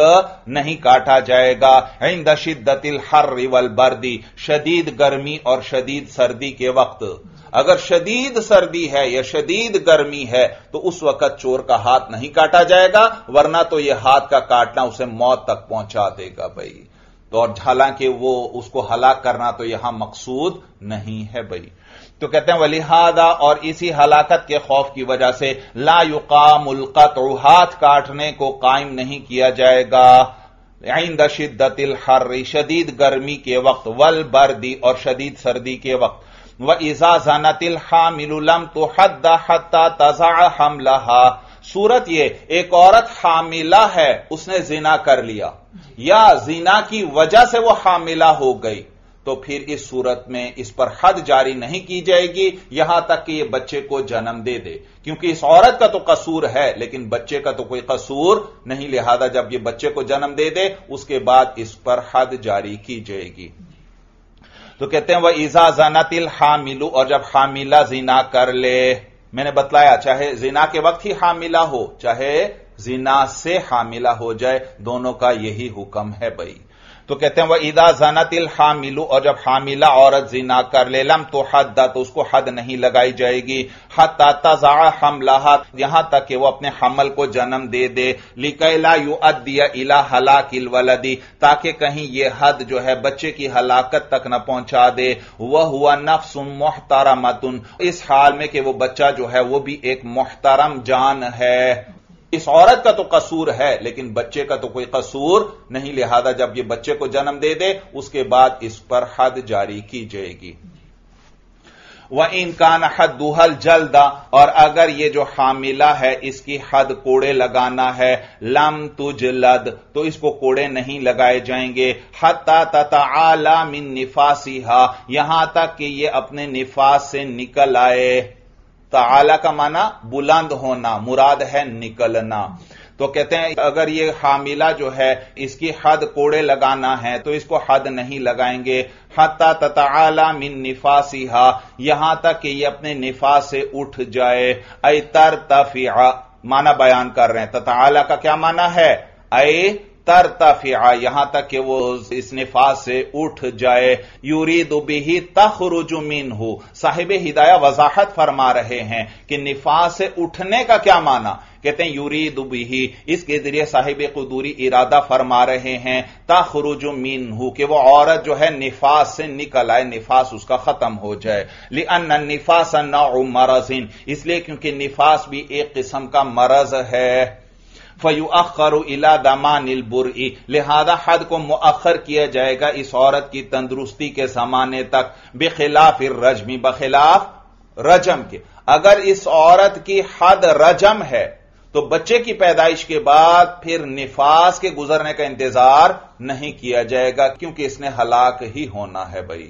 नहीं काटा जाएगा। इंद शिद्दतिल हर्रि वल बर्दी, शदीद गर्मी और शदीद सर्दी के वक्त। अगर शदीद सर्दी है या शदीद गर्मी है तो उस वक्त चोर का हाथ नहीं काटा जाएगा, वरना तो यह हाथ का काटना उसे मौत तक पहुंचा देगा भाई। तो और हालांकि वो उसको हलाक करना तो यहां मकसूद नहीं है भाई। तो कहते हैं वलिहादा, और इसी हलाकत के खौफ की वजह से ला युकामुल कत्उ, हाथ काटने को कायम नहीं किया जाएगा। इंद शिद्दतिल हर्रि, शदीद गर्मी के वक्त, वल बर्दी और शदीद सर्दी के वक्त। व इज़ा ज़नतिल हामिलु लम तुहद्दा हत्ता तज़अ हमलहा, सूरत ये एक औरत हामिला है, उसने जिना कर लिया या जिना की वजह से वो हामिला हो गई, तो फिर इस सूरत में इस पर हद जारी नहीं की जाएगी यहां तक कि ये बच्चे को जन्म दे दे, क्योंकि इस औरत का तो कसूर है लेकिन बच्चे का तो कोई कसूर नहीं। लिहाजा जब ये बच्चे को जन्म दे दे उसके बाद इस पर हद जारी की जाएगी। तो कहते हैं वह इज़ा ज़नतिल हामिलू, और जब हामिला जिना कर ले, मैंने बतलाया चाहे जिना के वक्त ही हामिला हो चाहे जिना से हामिला हो जाए, दोनों का यही हुक्म है भाई। तो कहते हैं वह इदा ज़नतिल हामिलू, और जब हामिला औरत जिना कर ले, लम तो हद्दा, तो उसको हद नहीं लगाई जाएगी, हत्ता तज़अ हमलहा, यहां तक कि वो अपने हमल को जन्म दे दे। लिकैला युअद्दिया इला हलाकिल वलदी, ताकि कहीं ये हद जो है बच्चे की हलाकत तक न पहुंचा दे। वह हुआ नफ्सुन मुहतरमतुन, इस हाल में कि वो बच्चा जो है वो भी एक मुहतरम जान है। इस औरत का तो कसूर है लेकिन बच्चे का तो कोई कसूर नहीं, लिहाजा जब ये बच्चे को जन्म दे दे उसके बाद इस पर हद जारी की जाएगी। वह इनकान हद दुहल जल्दा, और अगर ये जो हामिला है इसकी हद कोड़े लगाना है, लम तुजलद, तो इसको कोड़े नहीं लगाए जाएंगे। हत्ता ततआला मिन निफासिहा, यहां तक कि ये अपने निफास से निकल आए। ताला का माना बुलंद होना, मुराद है निकलना। तो कहते हैं अगर यह हामिला जो है इसकी हद कोड़े लगाना है तो इसको हद नहीं लगाएंगे। हत्ता ततआला मिन निफासिहा, यहां तक कि यह अपने निफास से उठ जाए। ऐ तरतफिआ, माना बयान कर रहे हैं। ततआला का क्या माना है? ऐ तरतफिआ, यहां तक कि वो इस निफास से उठ जाए। युरीदु बिही तखरुजु मिनहु, साहिब हिदाया वजाहत फरमा रहे हैं कि निफास से उठने का क्या माना। कहते हैं युरीदु बिही, इसके जरिए साहिब कुदूरी इरादा फरमा रहे हैं, तखरुजु मिनहु, कि वो औरत जो है निफास से निकल आए, निफास उसका खत्म हो जाए। लिअन्ना निफास नौउ मरज़िन, इसलिए क्योंकि निफास भी एक किस्म का मरज है। फयुअखरु इला दमानिल बुरई, लिहाजा हद को मुअखर किया जाएगा इस औरत की तंदुरुस्ती के जमाने तक। बिखिलाफ रजमी, बखिलाफ रजम के, अगर इस औरत की हद रजम है तो बच्चे की पैदाइश के बाद फिर निफास के गुजरने का इंतजार नहीं किया जाएगा, क्योंकि इसने हलाक ही होना है भाई।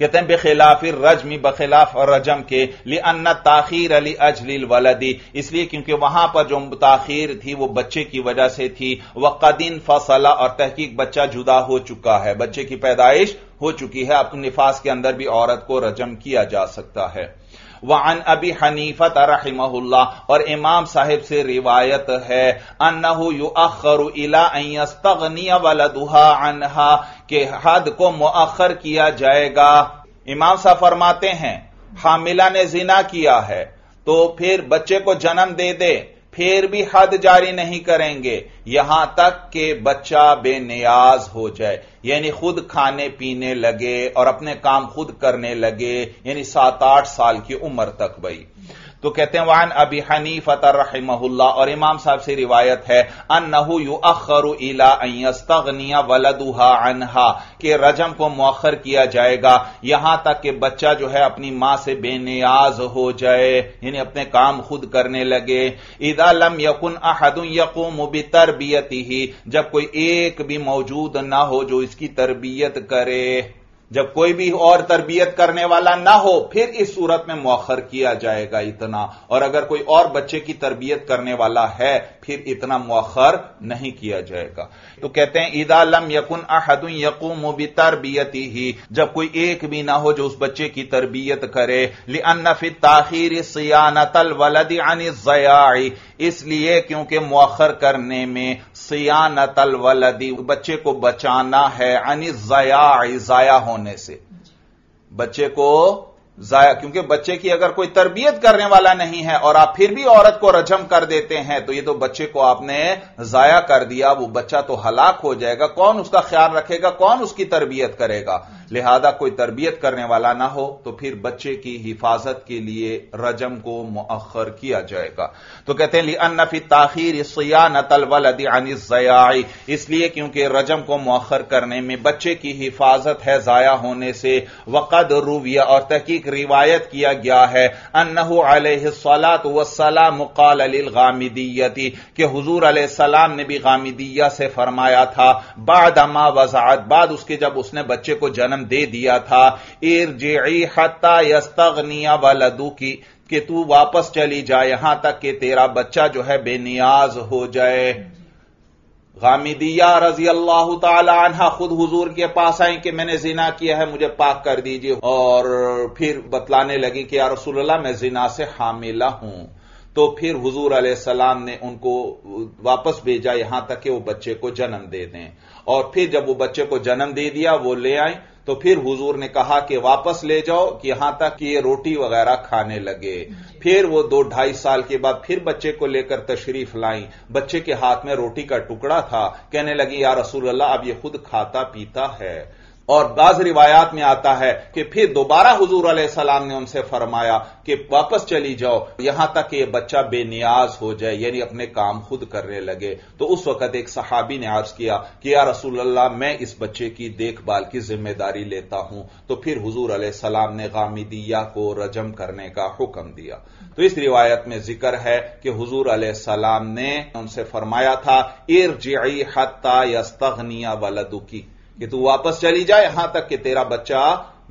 कहते हैं बेखिलाफ रजमी, बखिलाफ और रजम के। लिअन्ना ताखीर अली अजलिल वलदी, इसलिए क्योंकि वहां पर जो ताखीर थी वो बच्चे की वजह से थी। वह कदिन फसला, और तहकीक बच्चा जुदा हो चुका है, बच्चे की पैदाइश हो चुकी है, अपने निफास के अंदर भी औरत को रजम किया जा सकता है। वअन अबी हनीफत रहिमहुल्लाह, और इमाम साहिब से रिवायत है, अन्नहु युअखरु इला अन यस्तगनिया वलदुहा अनहा, के हद को मुअखर किया जाएगा। इमाम साहब फरमाते हैं हामिला ने जिना किया है तो फिर बच्चे को जन्म दे दे, फिर भी हद जारी नहीं करेंगे यहां तक कि बच्चा बेनियाज हो जाए, यानी खुद खाने पीने लगे और अपने काम खुद करने लगे, यानी 7-8 साल की उम्र तक भाई। तो कहते हैं वान अबी हनीफत रहिमहुल्लाह, और इमाम साहब से रिवायत है, अन्नहु युअखरु इला अन यस्तगनिया वलदुहा अनहा, के रजम को मुअखर किया जाएगा यहां तक कि बच्चा जो है अपनी मां से बेनियाज हो जाए, यानी अपने काम खुद करने लगे। इदा लम यकुन अहदुन यकूमु बितरबियतिही, जब कोई एक भी मौजूद ना हो जो इसकी तरबियत करे। जब कोई भी और तरबियत करने वाला ना हो फिर इस सूरत में मौखर किया जाएगा इतना, और अगर कोई और बच्चे की तरबियत करने वाला है फिर इतना मौखर नहीं किया जाएगा। तो कहते हैं इदा लम यकुन अहदुन यकूमु बितरबियतिही, जब कोई एक भी ना हो जो उस बच्चे की तरबियत करे। लिअन्न फी ताखीर सियानतल वलद अन ज़याई, इसलिए क्योंकि मौखर करने में सियानतल वलदी बच्चे को बचाना है अन ज़याई, ज़ाया होने से, बच्चे को ज़ाया, क्योंकि बच्चे की अगर कोई तरबियत करने वाला नहीं है और आप फिर भी औरत को रजम कर देते हैं तो ये तो बच्चे को आपने ज़ाया कर दिया, वो बच्चा तो हलाक हो जाएगा, कौन उसका ख्याल रखेगा, कौन उसकी तरबियत करेगा। लिहाजा कोई तरबियत करने वाला ना हो तो फिर बच्चे की हिफाजत के लिए रजम को मुअख्खर किया जाएगा। तो कहते हैं लिअन्न फी ताखीर सियानतल वलद अन ज़याई, इसलिए क्योंकि रजम को मुअख्खर करने में बच्चे की हिफाजत है ज़ाया होने से। वक़द रुविया, और तहकीक रिवायत किया गया है, अन्नहु अलैहिस्सलातु वस्सलाम क़ाल लिल गामिदिय्यति, कि हुजूर अलैहिस्सलाम ने भी गामिदिय्या से फरमाया था, बादमा वज़अत, बाद उसके जब उसने बच्चे को जन्म दे दिया था, इरजिई हत्ता यस्तगनिया वलदुकी, कि तू वापस चली जाए यहां तक कि तेरा बच्चा जो है बेनियाज हो जाए। गामिदिय्या रजी अल्लाह ताला अन्हा खुद हुजूर के पास आई कि मैंने जिना किया है, मुझे पाक कर दीजिए, और फिर बतलाने लगी कि या रसूलल्लाह मैं जिना से हामिला हूं। तो फिर हुजूर अलैहिस्सलाम ने उनको वापस भेजा यहां तक कि वो बच्चे को जन्म दे दें, और फिर जब वो बच्चे को जन्म दे दिया वो ले आई, तो फिर हुजूर ने कहा कि वापस ले जाओ कि यहां तक कि ये रोटी वगैरह खाने लगे। फिर वो 2-2.5 साल के बाद फिर बच्चे को लेकर तशरीफ लाई, बच्चे के हाथ में रोटी का टुकड़ा था, कहने लगी या रसूल अल्लाह अब ये खुद खाता पीता है। और बाज रिवायात में आता है कि फिर दोबारा हुजूर अलैहिस्सलाम ने उनसे फरमाया कि वापस चली जाओ यहां तक कि यह बच्चा बेनियाज हो जाए, यानी अपने काम खुद करने लगे। तो उस वक्त एक सहाबी ने अर्ज किया कि या रसूल अल्लाह मैं इस बच्चे की देखभाल की जिम्मेदारी लेता हूं। तो फिर हुजूर अलैहिस्सलाम ने गामिदिय्या को रजम करने का हुक्म दिया। तो इस रिवायत में जिक्र है कि हुजूर अलैहिस्सलाम ने उनसे फरमाया था इरजिई हत्ता यस्तगनिया वलदुकी, कि तू वापस चली जाए यहां तक कि तेरा बच्चा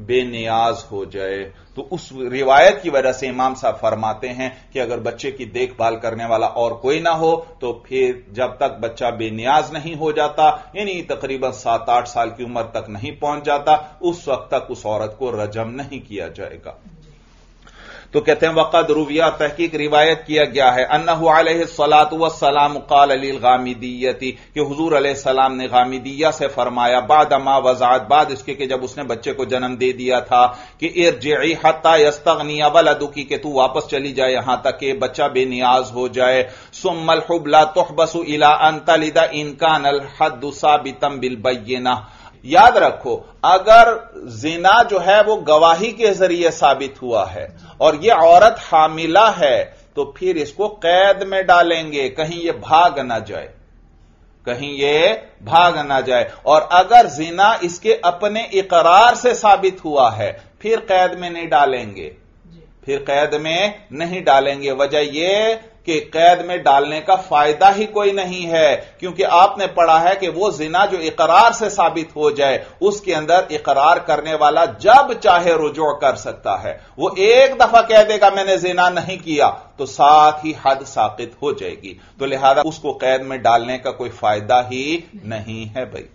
बेनियाज हो जाए। तो उस रिवायत की वजह से इमाम साहब फरमाते हैं कि अगर बच्चे की देखभाल करने वाला और कोई ना हो तो फिर जब तक बच्चा बेनियाज नहीं हो जाता, यानी तकरीबन 7-8 साल की उम्र तक नहीं पहुंच जाता, उस वक्त तक उस औरत को रजम नहीं किया जाएगा। तो कहते हैं वक़द रुविया, तहकीक रिवायत किया गया है, अन्नहु अलैहिस्सलातु वस्सलाम क़ाल लिल गामिदिय्यति, कि हुजूर अलैहिस्सलाम ने गामिदिय्या से फरमाया बादमा वज़अत, बाद इसके कि जब उसने बच्चे को जन्म दे दिया था, कि इरजिई हत्ता यस्तगनिया वलदुकी, कि तू वापस चली जाए यहां तक कि बच्चा बेनियाज हो जाए। सुम्मल हुब्ला तुहबसु इला अन तलिदा इन कानल हद्दु साबितम बिल बय्यिना, याद रखो अगर जिना जो है वो गवाही के जरिए साबित हुआ है और ये औरत हामिला है तो फिर इसको कैद में डालेंगे, कहीं ये भाग ना जाए, कहीं ये भाग ना जाए। और अगर जिना इसके अपने इकरार से साबित हुआ है फिर कैद में नहीं डालेंगे, फिर कैद में नहीं डालेंगे। वजह यह कि कैद में डालने का फायदा ही कोई नहीं है, क्योंकि आपने पढ़ा है कि वो जिना जो इकरार से साबित हो जाए उसके अंदर इकरार करने वाला जब चाहे रुजू कर सकता है। वो एक दफा कह देगा मैंने जिना नहीं किया तो साथ ही हद साकित हो जाएगी, तो लिहाजा उसको कैद में डालने का कोई फायदा ही नहीं है भाई।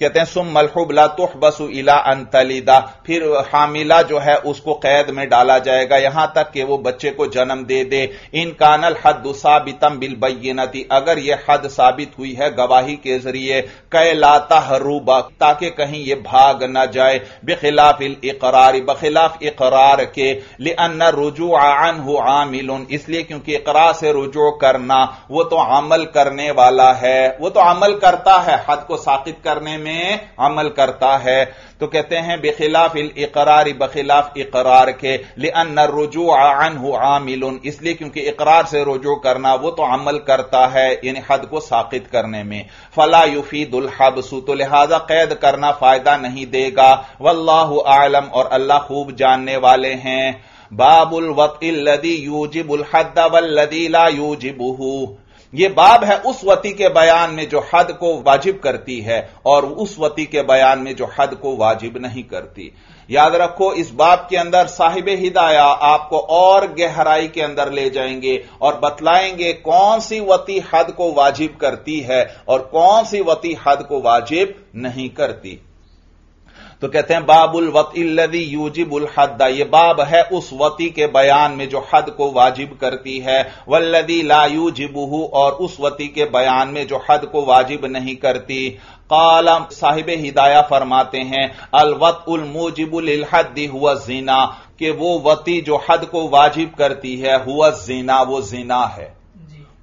कहते हैं सुम्मल हुब्ला तुहबसु इला अन तलिदा, फिर हामिला जो है उसको कैद में डाला जाएगा यहां तक कि वो बच्चे को जन्म दे दे। इन कानल हद्दु साबितम बिल बय्यिनति, अगर यह हद साबित हुई है गवाही के जरिए, कै ला तहरूबा, ताकि कहीं यह भाग ना जाए। बिखिलाफ इल इकरार, बखिलाफ इकरार के। लिअन्न रुजूअ अन्हु आमिलुन, इसलिए क्योंकि इकरार से रुजू करना वो तो अमल करने वाला है, वो तो अमल करता है, हद को साकित करने में अमल करता है। तो कहते हैं बेखिलाफ इल इकरार, बखिलाफ इकरार के। लिअन्न रुजूअ अन्हु आमिलुन, इसलिए क्योंकि इकरार से रुजू करना वो तो अमल करता है, यानी हद को साकित करने में। फला युफीदुल हब्सु, तो लिहाजा कैद करना फायदा नहीं देगा। वल्लाहु आलम, और अल्लाह खूब जानने वाले हैं। बाबुल वक़्ति लदी यूजिबुल हद्द वल्लदी ला यूजिबुहु, यह बाब है उस वती के बयान में जो हद को वाजिब करती है और उस वती के बयान में जो हद को वाजिब नहीं करती। याद रखो इस बाब के अंदर साहिब हिदाया आपको और गहराई के अंदर ले जाएंगे और बतलाएंगे कौन सी वती हद को वाजिब करती है और कौन सी वती हद को वाजिब नहीं करती। तो कहते हैं बाबुल वती लदी यूजिबुल हद्दा, यह बाब है उस वती के बयान में जो हद को वाजिब करती है। वल्लदी ला यूजिबुहु, और उस वती के बयान में जो हद को वाजिब नहीं करती। काला साहिब हिदाया फरमाते हैं अलवत उल मूजिबुल हद्दी हुआ जीना, कि वो वती जो हद को वाजिब करती है हुआ जीना, वो जीना है।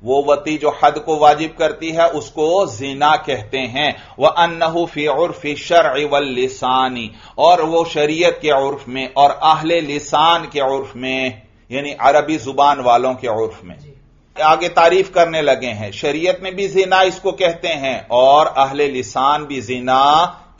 वो वती जो हद को वाजिब करती है उसको जीना कहते हैं। वह अन्नहु फी उर्फि शरअ वल लिसानी, और वो शरीयत के उर्फ में और अहले लिसान के उर्फ में, यानी अरबी जुबान वालों के उर्फ में। आगे तारीफ करने लगे हैं, शरीयत में भी जीना इसको कहते हैं और अहले लिसान भी जीना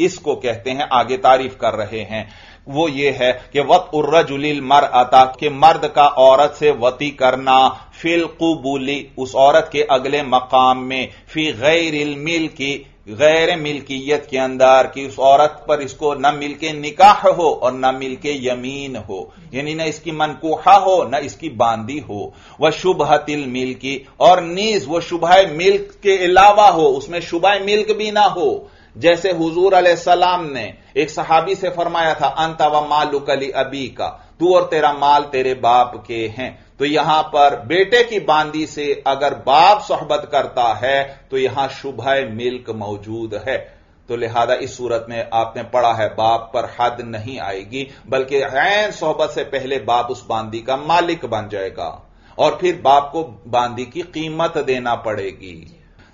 इसको कहते हैं। आगे तारीफ कर रहे हैं, वो ये है कि वत उर्रजुलिल मरअता, के मर्द का औरत से वती करना। फिल कुबूली, उस औरत के अगले मकाम में। फी गैरिल मिल्की, गैर मिल्कियत के अंदर, कि उस औरत पर इसको न मिलके निकाह हो और न मिलके यमीन हो, यानी न इसकी मनकूहा हो न इसकी बांदी हो। वह शुबहतिल मिल्की, और नीज वो शुबह मिल्क के अलावा हो, उसमें शुबह मिल्क भी ना हो। जैसे हुजूर अलैहिस्सलाम ने एक सहाबी से फरमाया था अंता व मालुका लि अबीका, तू और तेरा माल तेरे बाप के हैं। तो यहां पर बेटे की बांदी से अगर बाप सोहबत करता है तो यहां शुबह मिल्क मौजूद है। तो लिहाजा इस सूरत में आपने पढ़ा है बाप पर हद नहीं आएगी, बल्कि ऐन सोहबत से पहले बाप उस बांदी का मालिक बन जाएगा और फिर बाप को बांदी की कीमत देना पड़ेगी।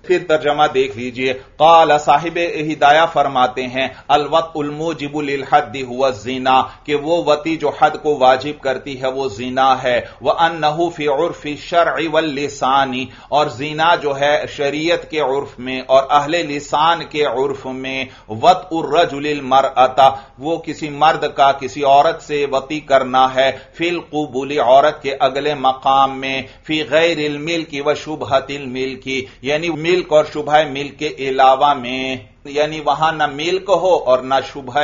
फिर तर्जमा देख लीजिए। काला साहिब हिदाया फरमाते हैं अलवत उल मूजिबुल हद्दी हुआ जीना, कि वो वती जो हद को वाजिब करती है वो जीना है। वह अन्नहु फी उर्फि शरअ वल लिसानी, और जीना जो है शरीयत के उर्फ में और अहले लिसान के उर्फ में। वत उर्रजुलिल मरअता, वो किसी मर्द का किसी औरत से वती करना है। फिल कुबूली, औरत के अगले मकाम में। फी गैरिल मिल्की व शुबहतिल मिल्की, यानी मिल्क और शुबह मिल्क के अलावा में, यानी वहां ना मिल्क हो और ना शुबह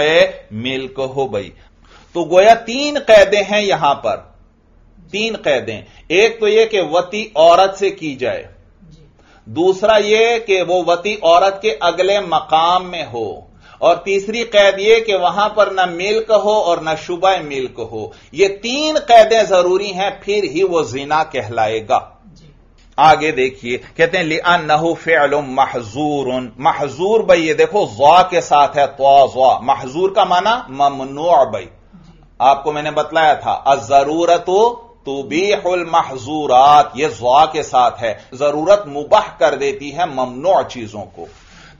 मिल्क हो। भाई तो गोया तीन कैदे हैं यहां पर, तीन कैदे। एक तो यह कि वती औरत से की जाए, दूसरा यह कि वो वती औरत के अगले मकाम में हो, और तीसरी कैद यह कि वहां पर ना मिल्क हो और ना शुबह मिल्क हो। ये तीन कैदें जरूरी हैं, फिर ही वो जिना कहलाएगा। आगे देखिए, कहते हैं लिअन्नहु फ़िअलुम महज़ूरुन, महज़ूर भाई ये देखो ज़ा के साथ है, तो ज़ा महज़ूर का माना ममनूअ। भाई आपको मैंने बतलाया था अज़-ज़रूरतु तुबीहुल महज़ूरात, ये ज़ा के साथ है, जरूरत मुबाह कर देती है ममनूअ चीजों को।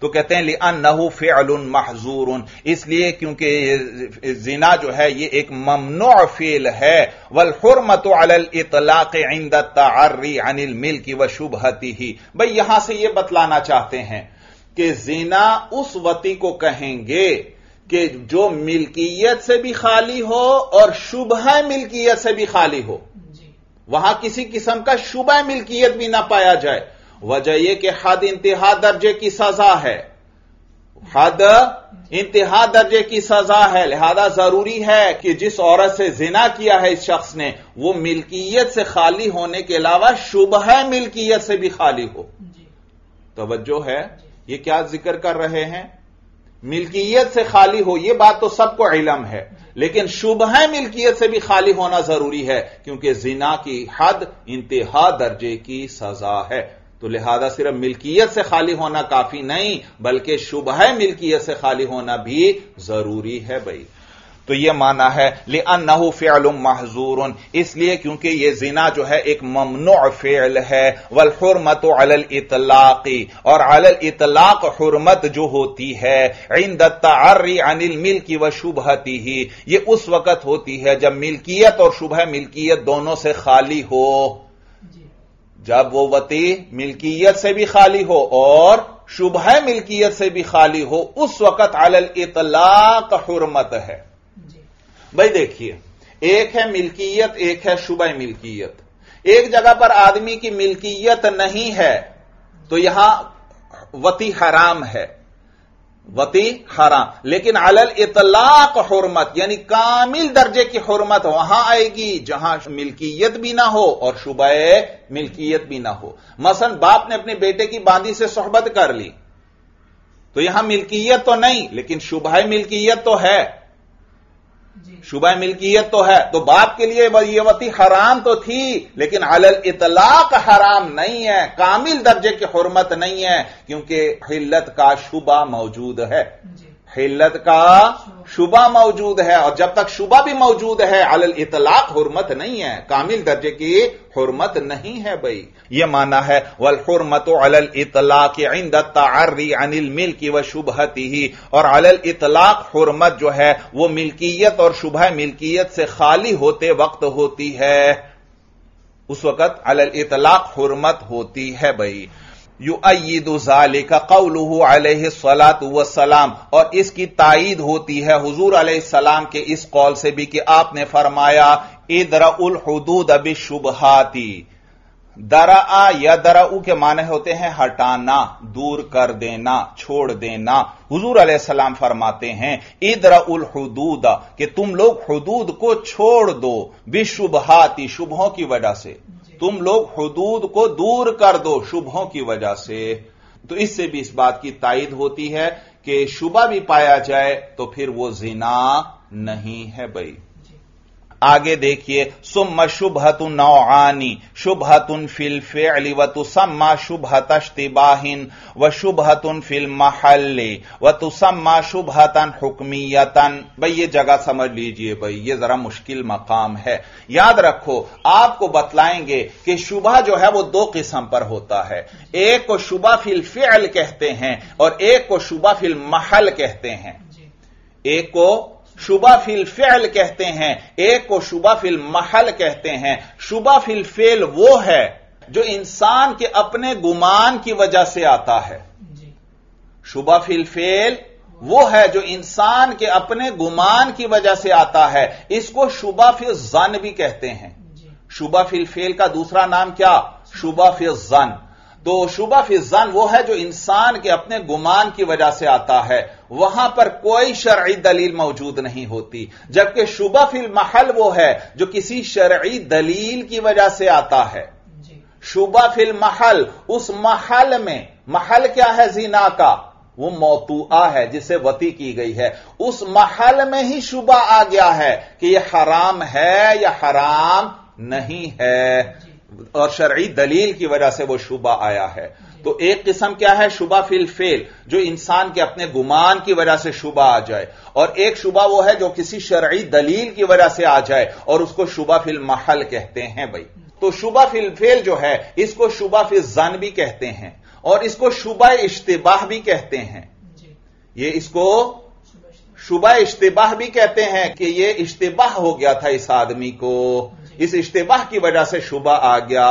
तो कहते हैं लिअन्नहु फ़िअलुन महज़ूरुन, इसलिए क्योंकि जिना जो है यह एक ममनूअ फ़िअल है। वल हुर्मतु अलल इतलाक़ इंद तअर्री अनिल मिल्की व शुबहतिही, भाई यहां से यह बतलाना चाहते हैं कि जिना उस वती को कहेंगे कि जो मिल्कियत से भी खाली हो और शुबह मिल्कियत से भी खाली हो, वहां किसी किस्म का शुबह मिल्कियत भी ना पाया जाए। वजह यह कि हद इंतहा दर्जे की सजा है, हद इंतहा दर्जे की सजा है। लिहाजा जरूरी है कि जिस औरत से जिना किया है इस शख्स ने वो मिल्कियत से खाली होने के अलावा शुबह मिल्कियत से भी खाली हो। तवज्जो है, ये क्या जिक्र कर रहे हैं, मिल्कियत से खाली हो, यह बात तो सबको इल्म है, लेकिन शुबह मिल्कियत से भी खाली होना जरूरी है क्योंकि जिना की हद इंतहा दर्जे की सजा है। तो लिहाजा सिर्फ मिल्कियत से खाली होना काफी नहीं, बल्कि शुबह मिल्कियत से खाली होना भी जरूरी है। भाई तो यह माना है लिअन्नहु फ़िअलुम महज़ूरुन, इसलिए क्योंकि यह जिना जो है एक ममनूअ फ़िअल है। वल हुर्मतु अलल इतलाक़ी, और अलल इतलाक़ हुर्मत जो होती है इंद तअर्री अनिल मिल्की व शुबहतिही, यह उस वक्त होती है जब मिल्कियत और शुबह मिल्कियत दोनों से खाली हो, जब वो वती मिल्कियत से भी खाली हो और शुबह मिल्कियत से भी खाली हो, उस वक्त अलल इतलाक़ हुर्मत है। भाई देखिए, एक है मिल्कियत, एक है शुबह मिल्कियत। एक जगह पर आदमी की मिल्कियत नहीं है तो यहां वती हराम है, वती हराम, लेकिन अलल इतलाक हुर्मत यानी कामिल दर्जे की हुर्मत वहां आएगी जहां मिल्कियत भी ना हो और शुबए मिल्कियत भी ना हो। मसलन बाप ने अपने बेटे की बांदी से सोहबत कर ली, तो यहां मिल्कियत तो नहीं लेकिन शुबह मिल्कियत तो है, शुबह मिल्कियत तो है, तो बाप के लिए ये वती हराम तो थी लेकिन अलल इतलाक हराम नहीं है, कामिल दर्जे की हुर्मत नहीं है क्योंकि हिल्लत का शुबा मौजूद है, हिल्लत का शुबा मौजूद है, और जब तक शुबा भी मौजूद है अलल इतलाक हुर्मत नहीं है, कामिल दर्जे की हुर्मत नहीं है। भाई यह माना है वल हुर्मत अलल इतलाक इंद तारी अनिल मिल्की व शुबहती ही, और अलल इतलाक हुर्मत जो है वह मिल्कियत और शुबह मिल्कियत से खाली होते वक्त होती है, उस वक्त अलल इतलाक हुर्मत होती है। भाई युअय्यिदु ज़ालिका क़ौलुहु अलैहिस्सलातु वस्सलाम, और इसकी तायीद होती है हुजूर अलैहिस्सलाम के इस कौल से भी कि आपने फरमाया इदराउल हुदूद बिशुबहाती। दराआ या दराउ के माने होते हैं हटाना, दूर कर देना, छोड़ देना। हुजूर अलैहिस्सलाम फरमाते हैं इदराउल हुदूद कि तुम लोग हुदूद को छोड़ दो, बिशुबहाती शुबहों की वजह से, तुम लोग हुदूद को दूर कर दो शुबहों की वजह से। तो इससे भी इस बात की तायीद होती है कि शुबा भी पाया जाए तो फिर वो जिना नहीं है। भाई आगे देखिए सुम्मा शुबहतु नौआनी शुबहतुन फिल फ़िअ्ल व तुसम्मा शुबहत इश्तिबाहिन व शुबहतुन फिल महल्ले व तुसम्मा शुबहतन हुक्मियतन। भाई ये जगह समझ लीजिए, भाई ये जरा मुश्किल मकाम है। याद रखो आपको बतलाएंगे कि शुबह जो है वो दो किस्म पर होता है, एक को शुबह फिल फ़िअ्ल कहते हैं और एक को शुबह फिल महल कहते हैं। एक को शुबा फिल फ़िअ्ल कहते हैं, एक को शुबा फिल महल कहते हैं। शुबा फिल फ़िअ्ल वो है जो इंसान के अपने गुमान की वजह से आता है, शुबा फिल फ़िअ्ल वो है जो इंसान के अपने गुमान की वजह से आता है। इसको शुबा फिल ज़न भी कहते हैं। शुबा फिल फ़िअ्ल का दूसरा नाम क्या? शुबा फिल ज़न। तो शुबा फिल ज़न वो है जो इंसान के अपने गुमान की वजह से आता है, वहां पर कोई शरई दलील मौजूद नहीं होती। जबकि शुबा फिल महल वो है जो किसी शरई दलील की वजह से आता है। शुबा फिल महल, उस महल में, महल क्या है? जिना का, वो मौतुआ है जिसे वती की गई है, उस महल में ही शुबा आ गया है कि यह हराम है या हराम नहीं है, और शरई दलील की वजह से वो शुबा आया है। तो एक किस्म क्या है? शुबा फिल फ़िअ्ल, जो इंसान के अपने गुमान की वजह से शुबा आ जाए, और एक शुबा वो है जो किसी शरई दलील की वजह से आ जाए, और उसको शुबा फिल महल कहते हैं। भाई तो शुबा फिल फ़िअ्ल जो है इसको शुबा फिल ज़न भी कहते हैं और इसको शुबा इश्तिबाह भी कहते हैं। ये इसको शुबा इश्तिबाह भी कहते हैं कि यह इश्तिबाह हो गया था इस आदमी को, इस इश्तिबाह की वजह से शुबा आ गया।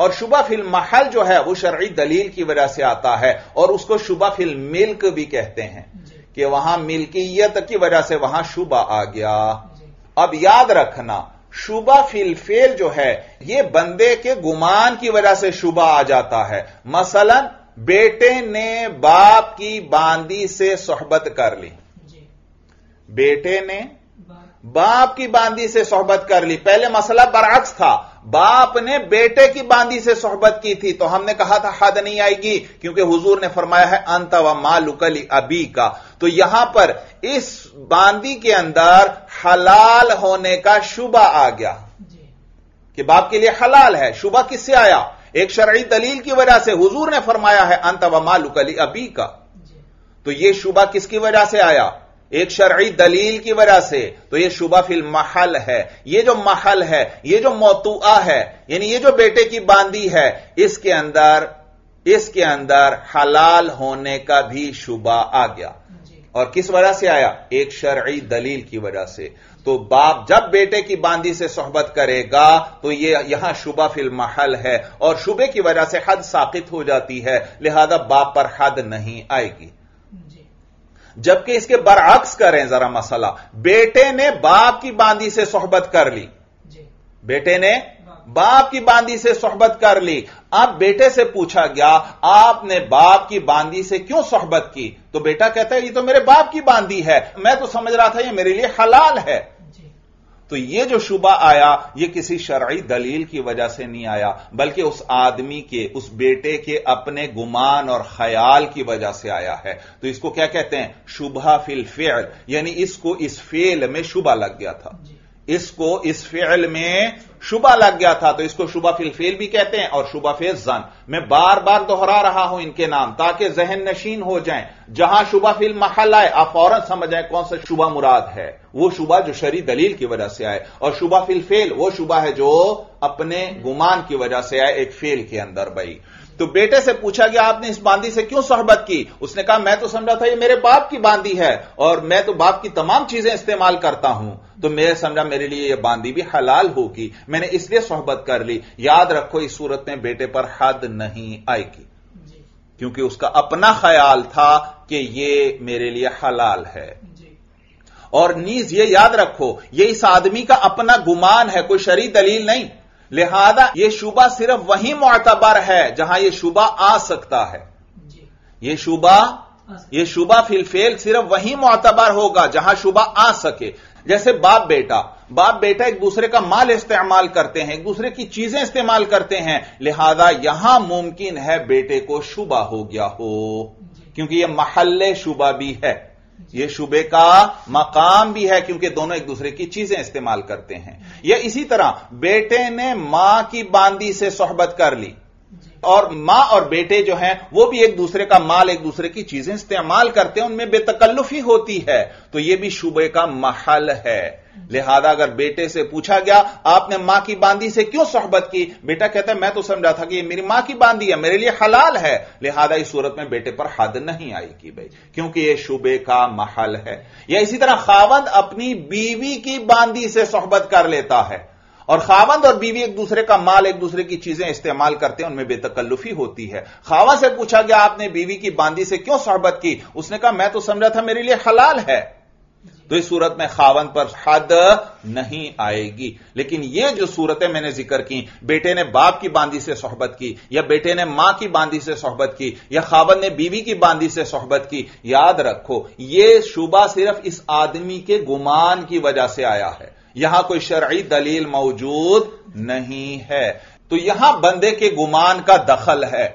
और शुबा फिल महल जो है वो शरई दलील की वजह से आता है, और उसको शुबा फिल मिल्क भी कहते हैं कि वहां मिल्कियत की वजह से वहां शुबा आ गया। अब याद रखना शुबा फिल फ़िअ्ल जो है ये बंदे के गुमान की वजह से शुबा आ जाता है। मसलन बेटे ने बाप की बांदी से सोहबत कर ली, बेटे ने बाप की बांदी से सोहबत कर ली। पहले मसला बरअक्स था, बाप ने बेटे की बांदी से सोहबत की थी तो हमने कहा था हद नहीं आएगी क्योंकि हुजूर ने फरमाया है अंत व मालुका लि अबीका। तो यहां पर इस बांदी के अंदर हलाल होने का शुबा आ गया कि बाप के लिए हलाल है। शुबा किससे आया? एक शरई दलील की वजह से, हुजूर ने फरमाया है अंत व मालुका लि अबीका। तो यह शुबा किसकी वजह से आया? एक शरई दलील की वजह से। तो यह शुबा फिल महल है, यह जो महल है, यह जो मौतुआ है, यानी यह जो बेटे की बांदी है, इसके अंदर हलाल होने का भी शुबा आ गया। और किस वजह से आया? एक शरई दलील की वजह से। तो बाप जब बेटे की बांदी से सोहबत करेगा तो यहां शुबा फिल महल है, और शुबे की वजह से हद साकित हो जाती है, लिहाजा बाप पर हद नहीं आएगी। जबकि इसके बरअक्स करें जरा मसला, बेटे ने बाप की बांदी से सोहबत कर ली, बेटे ने बाप की बांदी से सोहबत कर ली, अब बेटे से पूछा गया आपने बाप की बांदी से क्यों सोहबत की, तो बेटा कहता है ये तो मेरे बाप की बांदी है, मैं तो समझ रहा था ये मेरे लिए हलाल है। तो ये जो शुबा आया ये किसी शरई दलील की वजह से नहीं आया, बल्कि उस आदमी के, उस बेटे के अपने गुमान और ख्याल की वजह से आया है। तो इसको क्या कहते हैं? शुबहा फिल फ़िअल, यानी इसको इस फेल में शुबा लग गया था, इसको इस फेल में शुबा लग गया था, तो इसको शुबा फिल फ़िअल भी कहते हैं और शुबा फिल ज़न। मैं बार बार दोहरा रहा हूं इनके नाम ताकि जहन नशीन हो जाए, जहां शुबा फिल महल आए आप फौरन समझ आए कौन सा शुबा मुराद है, वो शुबा जो शरी दलील की वजह से आए, और शुबा फिल फ़िअल वो शुबा है जो अपने गुमान की वजह से आए एक फेल के अंदर। भाई तो बेटे से पूछा गया आपने इस बांदी से क्यों सोहबत की, उसने कहा मैं तो समझा था ये मेरे बाप की बांदी है और मैं तो बाप की तमाम चीजें इस्तेमाल करता हूं, तो मैं समझा मेरे लिए यह बांदी भी हलाल होगी, मैंने इसलिए सोहबत कर ली। याद रखो इस सूरत में बेटे पर हद नहीं आएगी, क्योंकि उसका अपना ख्याल था कि यह मेरे लिए हलाल है। और नीज ये याद रखो ये इस आदमी का अपना गुमान है, कोई शरी दलील नहीं, लिहाजा यह शुबा सिर्फ वहीं मुअतबर है जहां यह शुबा आ सकता है। यह शुबा फिल फ़िअल सिर्फ वहीं मुअतबर होगा जहां शुबा आ सके। जैसे बाप बेटा एक दूसरे का माल इस्तेमाल करते हैं, एक दूसरे की चीजें इस्तेमाल करते हैं, लिहाजा यहां मुमकिन है बेटे को शुबा हो गया हो, क्योंकि यह महल्ले शुबा भी है, यह शुबे का मकाम भी है, क्योंकि दोनों एक दूसरे की चीजें इस्तेमाल करते हैं। या इसी तरह बेटे ने मां की बांदी से सोहबत कर ली, और मां और बेटे जो हैं वो भी एक दूसरे का माल, एक दूसरे की चीजें इस्तेमाल करते हैं, उनमें बेतकल्लुफी होती है, तो यह भी शुबे का महल है। लिहाजा अगर बेटे से पूछा गया आपने मां की बांदी से क्यों सोहबत की, बेटा कहता है मैं तो समझा था कि ये मेरी मां की बांदी है, मेरे लिए हलाल है, लिहाजा इस सूरत में बेटे पर हद नहीं आएगी भाई, क्योंकि यह शुबे का महल है। या इसी तरह खावंद अपनी बीवी की बांदी से सोहबत कर लेता है, और खावंद और बीवी एक दूसरे का माल, एक दूसरे की चीजें इस्तेमाल करते हैं, उनमें बेतकल्लुफी होती है। खावंद से पूछा गया आपने बीवी की बांदी से क्यों सोहबत की, उसने कहा मैं तो समझा था मेरे लिए हलाल है, तो इस सूरत में खावंद पर हद नहीं आएगी। लेकिन यह जो सूरतें मैंने जिक्र की, बेटे ने बाप की बांदी से सोहबत की, या बेटे ने मां की बांदी से सोहबत की, या खावंद ने बीवी की बांदी से सोहबत की, याद रखो यह शुबा सिर्फ इस आदमी के गुमान की वजह से आया है, यहां कोई शरई दलील मौजूद नहीं है। तो यहां बंदे के गुमान का दखल है,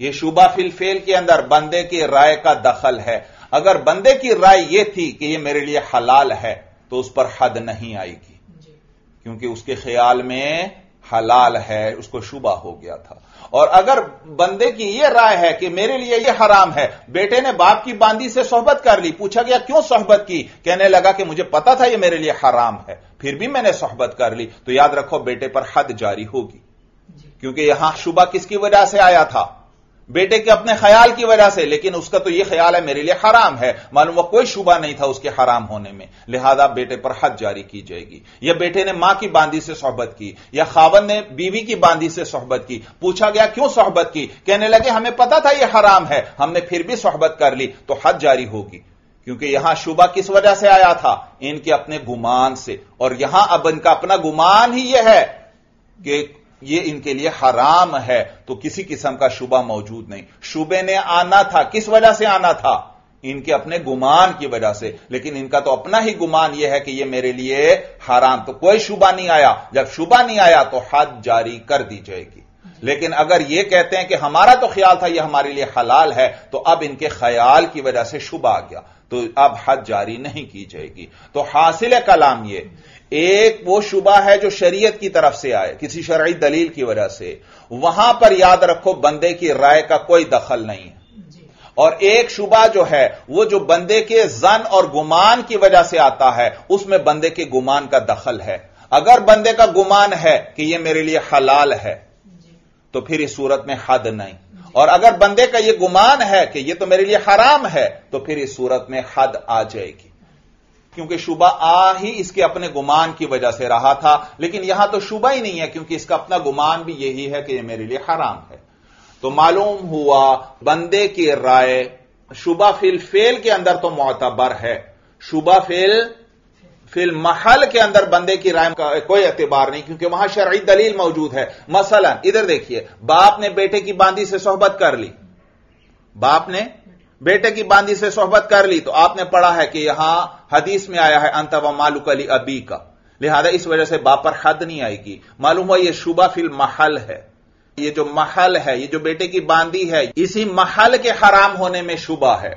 यह शुबा फिल फ़िअल के अंदर बंदे की राय का दखल है। अगर बंदे की राय यह थी कि यह मेरे लिए हलाल है, तो उस पर हद नहीं आएगी, क्योंकि उसके ख्याल में हलाल है, उसको शुबा हो गया था। और अगर बंदे की यह राय है कि मेरे लिए यह हराम है, बेटे ने बाप की बांदी से सोहबत कर ली, पूछा गया क्यों सोहबत की, कहने लगा कि मुझे पता था यह मेरे लिए हराम है, फिर भी मैंने सोहबत कर ली, तो याद रखो बेटे पर हद जारी होगी, क्योंकि यहां शुबा किसकी वजह से आया था? बेटे के अपने ख्याल की वजह से। लेकिन उसका तो यह ख्याल है मेरे लिए हराम है, मालूम वह कोई शुबा नहीं था उसके हराम होने में, लिहाजा बेटे पर हद जारी की जाएगी। या बेटे ने मां की बांदी से सोहबत की, या खावंद ने बीवी की बांदी से सोहबत की, पूछा गया क्यों सोहबत की, कहने लगे हमें पता था यह हराम है, हमने फिर भी सोहबत कर ली, तो हद जारी होगी, क्योंकि यहां शुबा किस वजह से आया था? इनके अपने गुमान से। और यहां अब इनका अपना गुमान ही यह है कि ये इनके लिए हराम है, तो किसी किस्म का शुबा मौजूद नहीं। शुबे ने आना था, किस वजह से आना था? इनके अपने गुमान की वजह से। लेकिन इनका तो अपना ही गुमान यह है कि यह मेरे लिए हराम, तो कोई शुबा नहीं आया। जब शुबा नहीं आया तो हद जारी कर दी जाएगी। लेकिन अगर यह कहते हैं कि हमारा तो ख्याल था यह हमारे लिए हलाल है, तो अब इनके ख्याल की वजह से शुबा आ गया, तो अब हद जारी नहीं की जाएगी। तो हासिल कलाम यह, एक वो शुबा है जो शरीयत की तरफ से आए किसी शरई दलील की वजह से, वहां पर याद रखो बंदे की राय का कोई दखल नहीं है। और एक शुबा जो है वो जो बंदे के जन और गुमान की वजह से आता है, उसमें बंदे के गुमान का दखल है। अगर बंदे का गुमान है कि यह मेरे लिए हलाल है, तो फिर इस सूरत में हद नहीं। और अगर बंदे का यह गुमान है कि यह तो मेरे लिए हराम है, तो फिर इस सूरत में हद आ जाएगी, क्योंकि शुबा आ ही इसके अपने गुमान की वजह से रहा था। लेकिन यहां तो शुबा ही नहीं है, क्योंकि इसका अपना गुमान भी यही है कि यह मेरे लिए हराम है। तो मालूम हुआ बंदे की राय शुबा फिल फ़िअल के अंदर तो मुअतबर है, शुबा फिल फिल महल के अंदर बंदे की राय का कोई एतबार नहीं, क्योंकि वहां शरई दलील मौजूद है। मसलन इधर देखिए, बाप ने बेटे की बांदी से सोहबत कर ली, बाप ने बेटे की बांदी से सोहबत कर ली, तो आपने पढ़ा है कि यहां हदीस में आया है अंत व मालुक अली अबी का, लिहाजा इस वजह से बाप पर हद नहीं आएगी। मालूम हुआ यह शुबा फिल महल है, ये जो महल है, ये जो बेटे की बांदी है, इसी महल के हराम होने में शुबा है।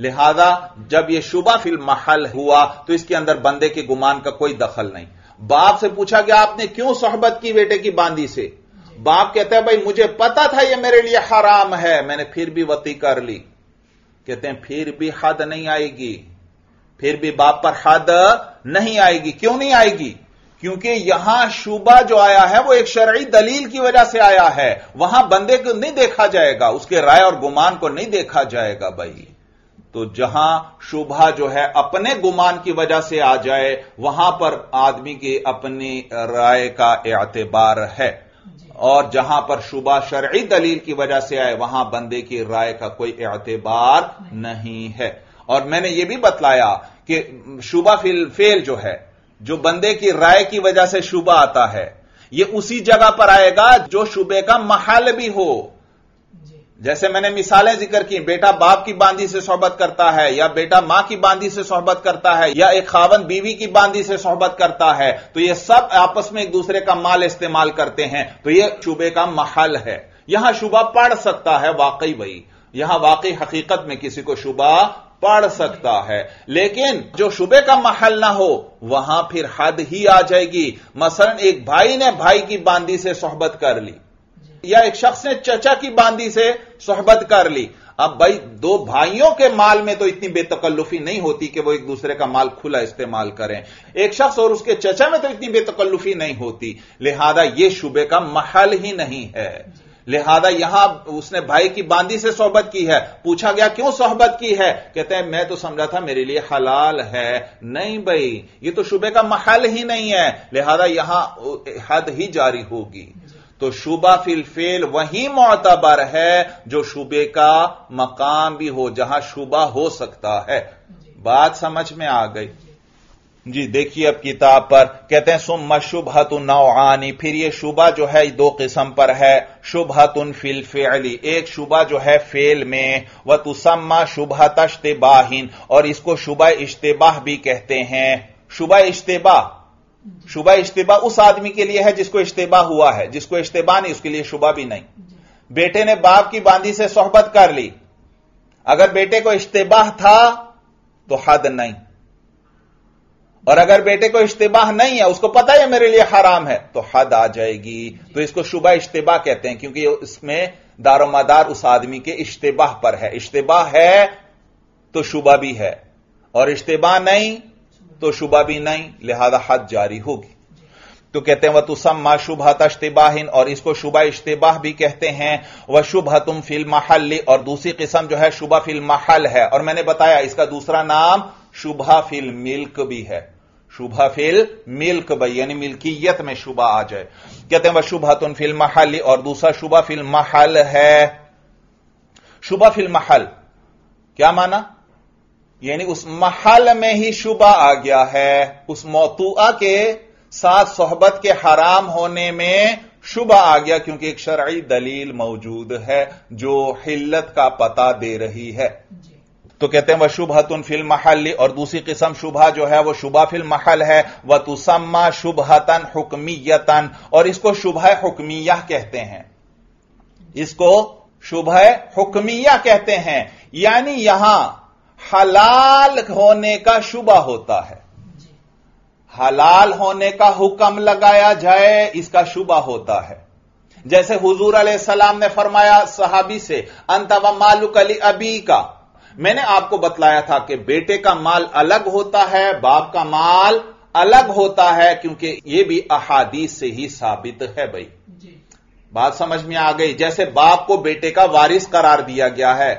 लिहाजा जब यह शुबा फिल महल हुआ तो इसके अंदर बंदे के गुमान का कोई दखल नहीं। बाप से पूछा गया आपने क्यों सोहबत की बेटे की बांदी से? बाप कहते हैं भाई मुझे पता था यह मेरे लिए हराम है, मैंने फिर भी वती कर ली। कहते हैं फिर भी हद नहीं आएगी, फिर भी बाप पर हद नहीं आएगी। क्यों नहीं आएगी? क्योंकि यहां शुबा जो आया है वो एक शरई दलील की वजह से आया है, वहां बंदे को नहीं देखा जाएगा, उसके राय और गुमान को नहीं देखा जाएगा। भाई तो जहां शुबा जो है अपने गुमान की वजह से आ जाए, वहां पर आदमी की अपनी राय का एतबार है, और जहां पर शुबा शरई दलील की वजह से आए वहां बंदे की राय का कोई एतबार नहीं है। और मैंने यह भी बतलाया कि शुबा फिल फेल जो है, जो बंदे की राय की वजह से शुबा आता है, यह उसी जगह पर आएगा जो शुबे का महल भी हो। जैसे मैंने मिसालें जिक्र की, बेटा बाप की बांदी से सोहबत करता है, या बेटा मां की बांदी से सोहबत करता है, या एक खावन बीवी की बांदी से सोहबत करता है, तो यह सब आपस में एक दूसरे का माल इस्तेमाल करते हैं, तो यह शुबे का महल है। यहां शुबा पड़ सकता है वाकई, वही यहां वाकई हकीकत में किसी को शुबा पढ़ सकता है, लेकिन जो शुबे का महल ना हो वहां फिर हद ही आ जाएगी। मसलन एक भाई ने भाई की बांदी से सोहबत कर ली, या एक शख्स ने चचा की बांदी से सोहबत कर ली। अब भाई दो भाइयों के माल में तो इतनी बेतकल्लुफी नहीं होती कि वो एक दूसरे का माल खुला इस्तेमाल करें, एक शख्स और उसके चचा में तो इतनी बेतकल्लुफी नहीं होती, लिहाजा यह शुबे का महल ही नहीं है। लिहाजा यहां उसने भाई की बांदी से सोहबत की है, पूछा गया क्यों सोहबत की है? कहते हैं मैं तो समझा था मेरे लिए हलाल है। नहीं भाई, ये तो शुबे का महल ही नहीं है, लिहाजा यहां हद ही जारी होगी। तो शुबा फिल फेल वही मोतबर है जो शुबे का मकाम भी हो, जहां शुबा हो सकता है। बात समझ में आ गई जी। देखिए अब किताब पर कहते हैं सुम्मा शुबहतुन नौआनी, फिर यह शुबा जो है दो किस्म पर है। शुबहतुन फिल फ़िअली, एक शुबा जो है फेल में, व तुसम्मा शुबहत इश्तिबाहिन, और इसको शुबा इश्तिबाह भी कहते हैं। शुबा इश्तिबाह, शुबा इश्तिबाह उस आदमी के लिए है जिसको इश्तिबाह हुआ है, जिसको इश्तिबाह नहीं उसके लिए शुबा भी नहीं। बेटे ने बाप की बांदी से सोहबत कर ली, अगर बेटे को इश्तिबाह था तो हद नहीं, और अगर बेटे को इश्तिबाह नहीं है, उसको पता है मेरे लिए हराम है, तो हद आ जाएगी। तो इसको शुबा इश्तिबाह कहते हैं, क्योंकि इसमें दारोमदार उस आदमी के इश्तिबाह पर है। इश्तिबाह है तो शुबा भी है, और इश्तिबाह नहीं तो शुबा भी नहीं, लिहाजा हद जारी होगी। तो कहते हैं वह तुसम्मा शुबहत इश्तिबाहिन, और इसको शुबा इश्तिबाह भी कहते हैं। वह शुबहतुम फिल महल, और दूसरी किस्म जो है शुबा फिल महल है, और मैंने बताया इसका दूसरा नाम शुबहा फिल मिल्क भी है। शुबहा फिल मिल्क भाई, यानी मिल्कियत में शुबा आ जाए। कहते हैं वह शुबहतुन फिल महल, और दूसरा शुबहा फिल महल है। शुबहा फिल महल क्या माना? यानी उस महल में ही शुबा आ गया है, उस मौतूआ के साथ सोहबत के हराम होने में शुबा आ गया, क्योंकि एक शरई दलील मौजूद है जो हिल्लत का पता दे रही है। तो कहते हैं वह शुबहतुन फिल महल, और दूसरी किस्म शुबहा जो है वह शुबहा फिल महल है। वह तुसम्मा शुबहतन हुक्मियतन, और इसको शुबहा हुक्मियह कहते हैं, इसको शुबहा हुक्मियह कहते हैं। यानी यहां हलाल होने का शुबहा होता है, हलाल होने का हुक्म लगाया जाए, इसका शुबहा होता है। जैसे हुजूर अलैहिस्सलाम ने फरमाया सहाबी से अंत व मालुक अली अबी का। मैंने आपको बतलाया था कि बेटे का माल अलग होता है, बाप का माल अलग होता है, क्योंकि यह भी अहादीस से ही साबित है। भाई बात समझ में आ गई। जैसे बाप को बेटे का वारिस करार दिया गया है,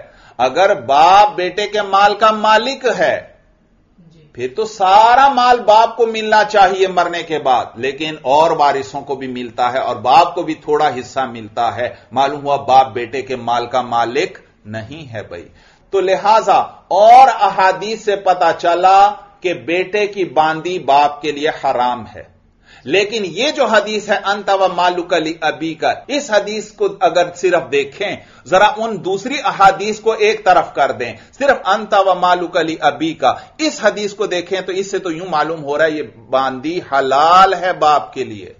अगर बाप बेटे के माल का मालिक है फिर तो सारा माल बाप को मिलना चाहिए मरने के बाद, लेकिन और वारिसों को भी मिलता है और बाप को भी थोड़ा हिस्सा मिलता है। मालूम हुआ बाप बेटे के माल का मालिक नहीं है भाई। तो लिहाजा और अहादीस से पता चला कि बेटे की बांदी बाप के लिए हराम है, लेकिन यह जो हदीस है अंत व मालुक लि अबी का, इस हदीस को अगर सिर्फ देखें, जरा उन दूसरी अहादीस को एक तरफ कर दें, सिर्फ अंत व मालुक लि अबी का इस हदीस को देखें तो इससे तो यूं मालूम हो रहा है यह बांदी हलाल है बाप के लिए।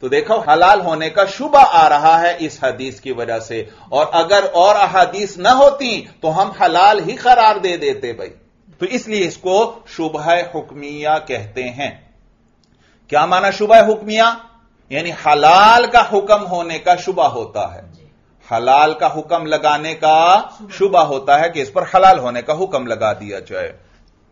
तो देखो हलाल होने का शुबा आ रहा है इस हदीस की वजह से, और अगर और अहादीस ना होती तो हम हलाल ही करार दे देते भाई। तो इसलिए इसको शुबह हुक्मिया कहते हैं। क्या माना शुबह हुक्मिया? यानी हलाल का हुक्म होने का शुबा होता है, हलाल का हुक्म लगाने का शुबा होता है कि इस पर हलाल होने का हुक्म लगा दिया जाए।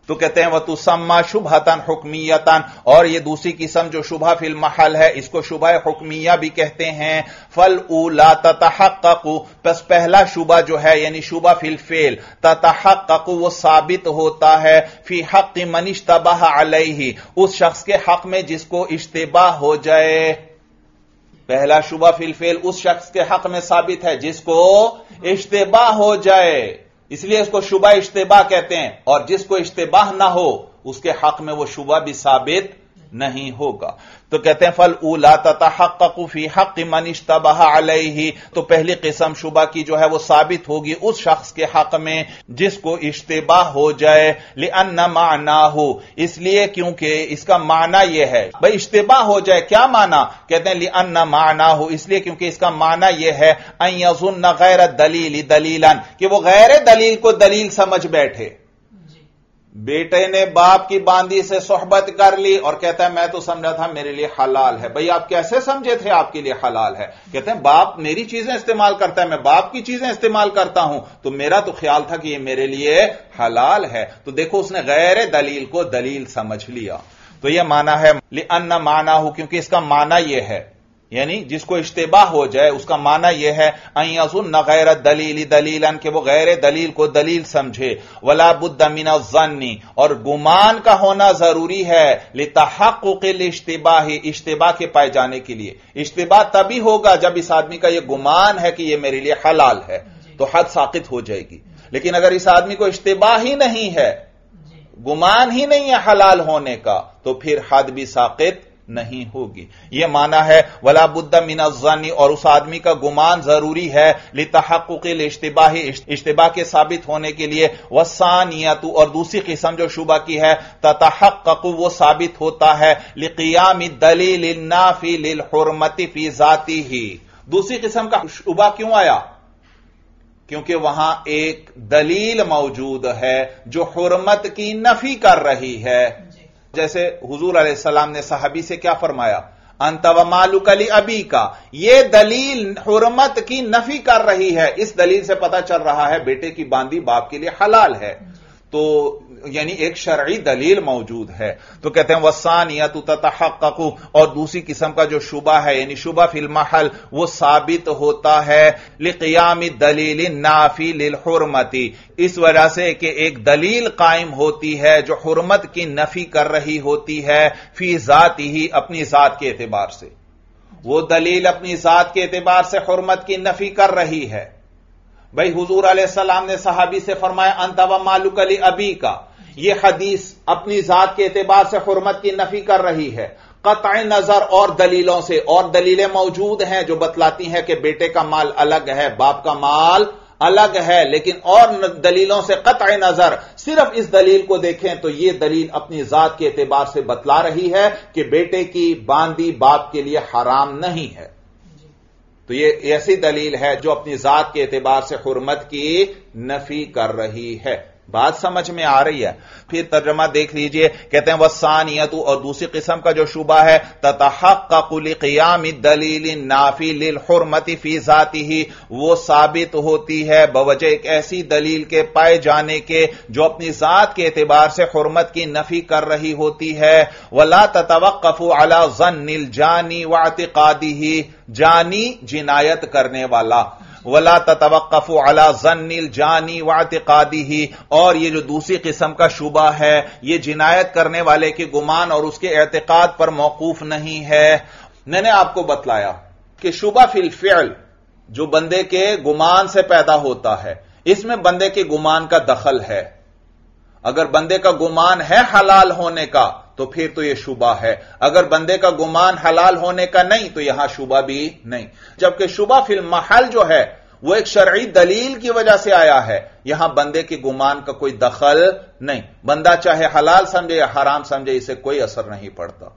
तो कहते हैं वह तो सम्मा शुभहतन हुक्मियतन, और यह दूसरी किस्म जो शुभा फिल महल है इसको शुबह हुक्मिया भी कहते हैं। फल उला ततहक्कु, बस पहला शुबा जो है यानी शुबा फिल फेल, ततहक्कु वो साबित होता है, फी हक मन इश्तबाह अलैहि, उस शख्स के हक में जिसको इश्तबाह हो जाए। पहला शुबा फिल फेल उस शख्स के हक में साबित है जिसको इश्तबाह हो जाए, इसलिए इसको शुबा इश्तिबा कहते हैं। और जिसको इश्तिबाह ना हो उसके हक में वो शुबा भी साबित नहीं होगा। तो कहते हैं फल उला ततहक्कु फी हक मन इश्तबह अलैहि, तो पहली किस्म शुबा की जो है वो साबित होगी उस शख्स के हक में जिसको इश्तिबाह हो जाए। लिअन्ना मानाहु, इसलिए क्योंकि इसका माना यह है भाई इश्तिबाह हो जाए। क्या माना? कहते हैं लिअन्ना मानाहु, इसलिए क्योंकि इसका माना यह है अन यज़ुन्न गैर दलील दलीलन, कि वो गैर दलील को दलील समझ बैठे। बेटे ने बाप की बांदी से सोहबत कर ली और कहता है मैं तो समझा था मेरे लिए हलाल है। भाई आप कैसे समझे थे आपके लिए हलाल है? कहते हैं बाप मेरी चीजें इस्तेमाल करता है, मैं बाप की चीजें इस्तेमाल करता हूं, तो मेरा तो ख्याल था कि यह मेरे लिए हलाल है। तो देखो उसने गैर दलील को दलील समझ लिया। तो यह माना है लिअन्ना मानाहु, क्योंकि इसका माना यह है यानी जिसको इश्तिबाह हो जाए उसका माना यह है अय्यज़ुन्न गैर दलील दलीलन, के वो गैर दलील को दलील समझे। वला बुद्द मिन ज़न्नी, और गुमान का होना जरूरी है लितहक्कुकिल इश्तिबाह, इश्तिबाह के पाए जाने के लिए। इश्तिबाह तभी होगा जब इस आदमी का यह गुमान है कि यह मेरे लिए हलाल है, तो हद साकित हो जाएगी। लेकिन अगर इस आदमी को इश्तिबाह ही नहीं है, गुमान ही नहीं है हलाल होने का, तो फिर हद भी साकित नहीं होगी। यह माना है वला बुद्दा मिन अज़्ज़न्नी, और उस आदमी का गुमान जरूरी है लितहक्कुकिल इश्तिबाह, इश्तिबाह के साबित होने के लिए। वस्सानियतु, और दूसरी किस्म जो शुबा की है ततहक्ककु, वो साबित होता है लिकियामि दलील नाफी लिल हुर्मति फी ज़ातिही। दूसरी किस्म का शुबा क्यों आया? क्योंकि वहां एक दलील मौजूद है जो हुर्मत की नफी कर रही है। जैसे हुजूर अलैहिस्सलाम ने सहाबी से क्या फरमाया, अंत व मालुक लि अबी का, यह दलील हुर्मत की नफी कर रही है। इस दलील से पता चल रहा है बेटे की बांदी बाप के लिए हलाल है, तो यानी एक शरई दलील मौजूद है। तो कहते हैं वसानियत ततहक्कु, और दूसरी किस्म का जो शुबा है यानी शुबा फिल महल, वो साबित होता है लिकियाम दलील नाफी लिल हुर्मती, इस वजह से कि एक दलील कायम होती है जो हुर्मत की नफी कर रही होती है फी ज़ातिही, अपनी जात के एतबार से। वो दलील अपनी जात के एतबार से हुर्मत की नफी कर रही है। भाई हुजूर अलैहिस्सलाम ने सहाबी से फरमाया अंत व मालुक लि अबी का, यह हदीस अपनी जात के एतबार से हुर्मत की नफी कर रही है कतई नजर और दलीलों से। और दलीलें मौजूद हैं जो बतलाती हैं कि बेटे का माल अलग है, बाप का माल अलग है, लेकिन और दलीलों से कतई नजर सिर्फ इस दलील को देखें तो यह दलील अपनी जात के एतबार से बतला रही है कि बेटे की बांदी बाप के लिए हराम नहीं है। तो ये ऐसी दलील है जो अपनी जात के एतबार से हुर्मत की नफी कर रही है। बात समझ में आ रही है? फिर तर्जमा देख लीजिए। कहते हैं वस्सानियत, और दूसरी किस्म का जो शुबा है ततहक्ककु लिकियामि दलीलिन नाफी लिल हुर्मति फी ज़ातिही, वो साबित होती है बवजह एक ऐसी दलील के पाए जाने के जो अपनी जात के एतबार से हुर्मत की नफी कर रही होती है। वला ततवक्कफु अला ज़न्निल जानी व अतिक़ादिही, जानी जिनायत करने वाला, वला ततवक्कफु अला ज़न्निल जानी व अतिक़ादिही, और ये जो दूसरी किस्म का शुबा है ये जिनायत करने वाले के गुमान और उसके एतकाद पर मौकूफ नहीं है। मैंने आपको बतलाया कि शुबा फिल फ़िअल जो बंदे के गुमान से पैदा होता है, इसमें बंदे के गुमान का दखल है। अगर बंदे का गुमान है हलाल होने का तो फिर तो यह शुबा है, अगर बंदे का गुमान हलाल होने का नहीं तो यहां शुबा भी नहीं। जबकि शुबा फिल महल जो है वह एक शरई दलील की वजह से आया है, यहां बंदे के गुमान का कोई दखल नहीं, बंदा चाहे हलाल समझे या हराम समझे इसे कोई असर नहीं पड़ता।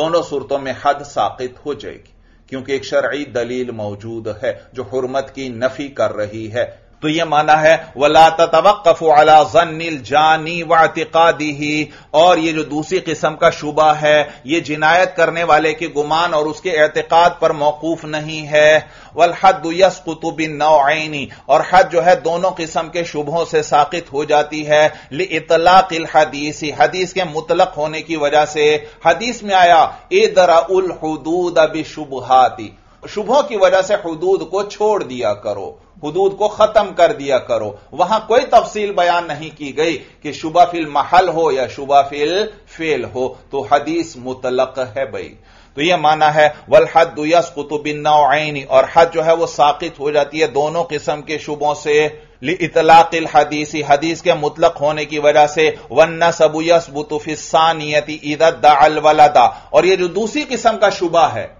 दोनों सूरतों में हद साकित हो जाएगी क्योंकि एक शरई दलील मौजूद है जो हुर्मत की नफी कर रही है। तो यह माना है वला ततवक्कफु अला ज़न्निल जानी व अतिक़ादिही, और यह जो दूसरी किस्म का शुबा है यह जिनायत करने वाले के गुमान और उसके एतिकाद पर मौकूफ नहीं है। वल हद्दु यसकुतु बिन्नौअैनी, और हद जो है दोनों किस्म के शुबहों से साकित हो जाती है। लिइतलाक़िल हदीसी, हदीस के मुतलक होने की वजह से। हदीस में आया इदराउल हुदूद बिशुबहाती, शुबहों की वजह से हुदूद को छोड़ दिया करो, हुदूद को खत्म कर दिया करो। वहां कोई तफसील बयान नहीं की गई कि शुबा फिल महल हो या शुबा फिल फेल हो, तो हदीस मुतलक है भाई। तो यह माना है वल हद्दु यसकुतु बिन्नौअैनी, और हद जो है वह साकित हो जाती है दोनों किस्म के शुबों से। लिइतलाक़िल हदीसी, हदीस के मुतलक होने की वजह से। वन्नसबु यसबुतु फिस्सानियति इज़ा दअल वलदा, और यह जो दूसरी किस्म का शुबा है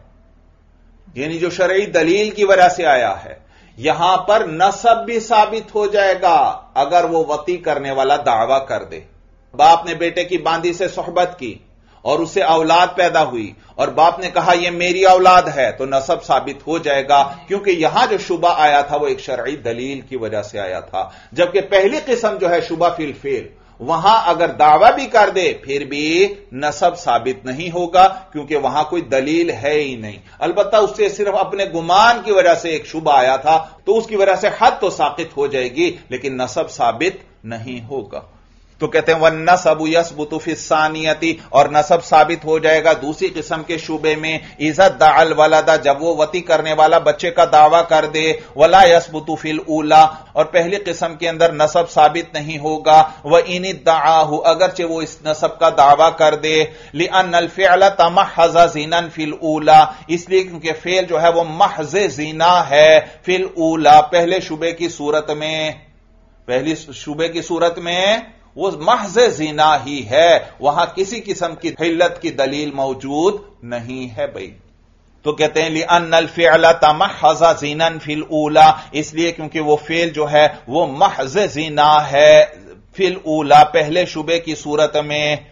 यानी जो शरई दलील की वजह से आया है यहां पर नसब भी साबित हो जाएगा अगर वो वती करने वाला दावा कर दे। बाप ने बेटे की बांदी से सोहबत की और उससे औलाद पैदा हुई और बाप ने कहा यह मेरी औलाद है, तो नसब साबित हो जाएगा क्योंकि यहां जो शुबा आया था वो एक शरई दलील की वजह से आया था। जबकि पहली किस्म जो है शुबा फिल फेल, वहां अगर दावा भी कर दे फिर भी नसब साबित नहीं होगा क्योंकि वहां कोई दलील है ही नहीं। अलबत्ता उससे सिर्फ अपने गुमान की वजह से एक शुबा आया था तो उसकी वजह से हद तो साकित हो जाएगी लेकिन नसब साबित नहीं होगा। तो कहते हैं वन नसबु यसबुतु फिस्सानियति, और नसब साबित हो जाएगा दूसरी किस्म के शुबे में। इज़द दाल वलदा, जब वो वती करने वाला बच्चे का दावा कर दे। वला यसबुतु फिल ऊला, और पहली किस्म के अंदर नसब साबित नहीं होगा। व इन दआहु, अगरचे वो इस नसब का दावा कर दे। लिअन्नल फ़िअल तमहज़ ज़िनन फिल ऊला, इसलिए क्योंकि फेल जो है वह महज़ ज़िना है फिल ऊला, पहले शुबे की सूरत में, पहली शुबे की सूरत में वो महज़ ज़िना ही है, वहां किसी किस्म की हिल्लत की दलील मौजूद नहीं है भाई। तो कहते हैं लिअन्नल फ़िअल तमहज़ ज़िनन फ़िल ऊला, इसलिए क्योंकि वो फेल जो है वो महज़ ज़िना है फिल ऊला, पहले शुबे की सूरत में।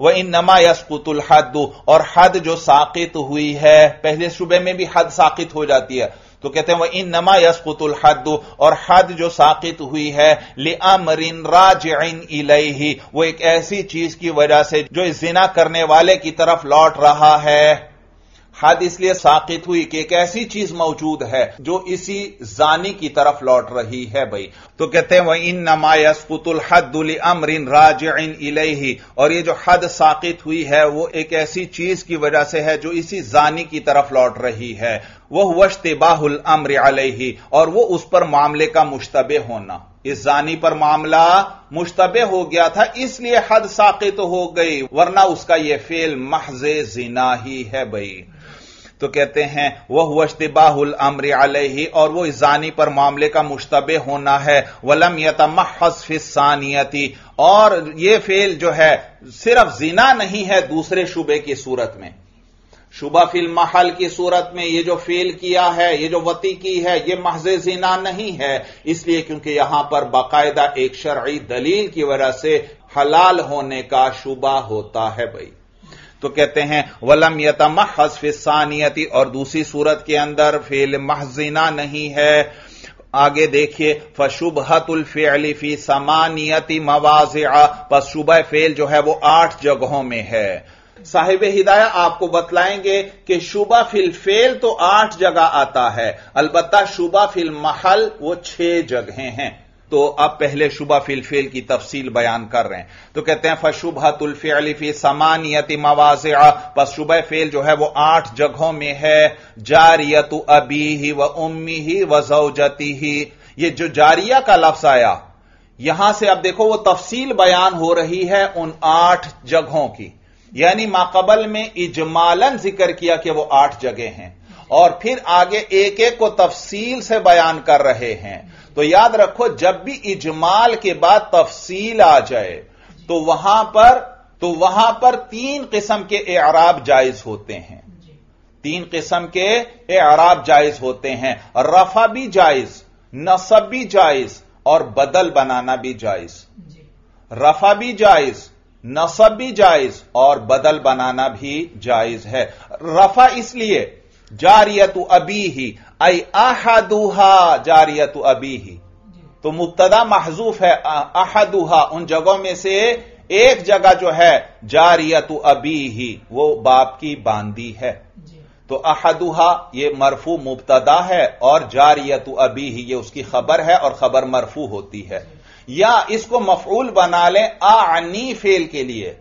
वह इन्नमा यसकुतुल हद्दु, और हद जो साकित हुई है, पहले शुबे में भी हद साकित हो जाती है। तो कहते हैं वह इन्नमा यसकुतुल हद्दु, और हद जो साकित हुई है लिअमरिन राजिइन इलैहि, वो एक ऐसी चीज की वजह से जो इस जिना करने वाले की तरफ लौट रहा है। हद इसलिए साकित हुई कि एक ऐसी चीज मौजूद है जो इसी जानी की तरफ लौट रही है भाई। तो कहते हैं वह इन्नमा यसकुतुल हद्दु लिअमरिन राजिइन इलैहि, और ये जो हद साकित हुई है वो एक ऐसी चीज की वजह से है जो इसी जानी की तरफ लौट रही है। वह वश्तिबाहुल अम्र अलैहि, और वो उस पर मामले का मुश्तबे होना, इस जानी पर मामला मुश्तबे हो गया था इसलिए हद साकित हो गई, वरना उसका यह फेल महज़े जिना ही है भाई। तो कहते हैं वह वश्तिबाहुल अम्र अलैहि, और वो इस जानी पर मामले का मुश्तबे होना है। वलम यतमहज़ फिस्सानियति, और यह फेल जो है सिर्फ जिना नहीं है दूसरे शुबे की सूरत में, शुबा फिल महल की सूरत में ये जो फेल किया है, ये जो वती की है, ये महज़े ज़िना नहीं है, इसलिए क्योंकि यहां पर बाकायदा एक शरई दलील की वजह से हलाल होने का शुबा होता है भाई। तो कहते हैं वलम यतमहज़ फिस्सानियति, और दूसरी सूरत के अंदर फेल महज़िना नहीं है। आगे देखिए फशुबहतुल फ़िअलि फ़ी समानियति मवाज़िअ, पस शुबह फेल जो है वो 8 जगहों में है। साहिबे हिदाया आपको बतलाएंगे कि शुबा फिल फेल तो 8 जगह आता है, अलबत्ता शुबा फिल महल वो 6 जगहें हैं। तो अब पहले शुबा फिल फेल की तफसील बयान कर रहे हैं। तो कहते हैं फशुबहतुल फ़िअलि फ़ी समानियति मवाज़िअ, बस शुबह फेल जो है वो 8 जगहों में है। जारियतु अबीही व उम्मीही व ज़ौजतिही, ये जो जारिया का लफ्ज़ आया यहां से अब देखो वो तफसील बयान हो रही है उन 8 जगहों की, यानी माकबल में इजमालन जिक्र किया कि वो 8 जगह हैं और फिर आगे एक एक को तफसील से बयान कर रहे हैं। तो याद रखो जब भी इजमाल के बाद तफसील आ जाए तो वहां पर तीन किस्म के एराब जायज होते हैं। तीन किस्म के एराब जायज होते हैं, रफा भी जायज, नसब भी जायज और बदल बनाना भी जायज। रफा भी जायज, नसब भी जायज और बदल बनाना भी जायज है। रफा इसलिए जारियतु अबीही अय अहदुहा जारियतु अबीही, तो मुब्तदा महजूफ है अहदुहा, उन जगहों में से एक जगह जो है जारियतु अबीही वो बाप की बांदी है। तो अहदुहा ये मरफू मुब्तदा है और जारियतु अबीही ये उसकी खबर है और खबर मरफू होती है। या इसको मफऊल बना लें आनी फेल के लिए,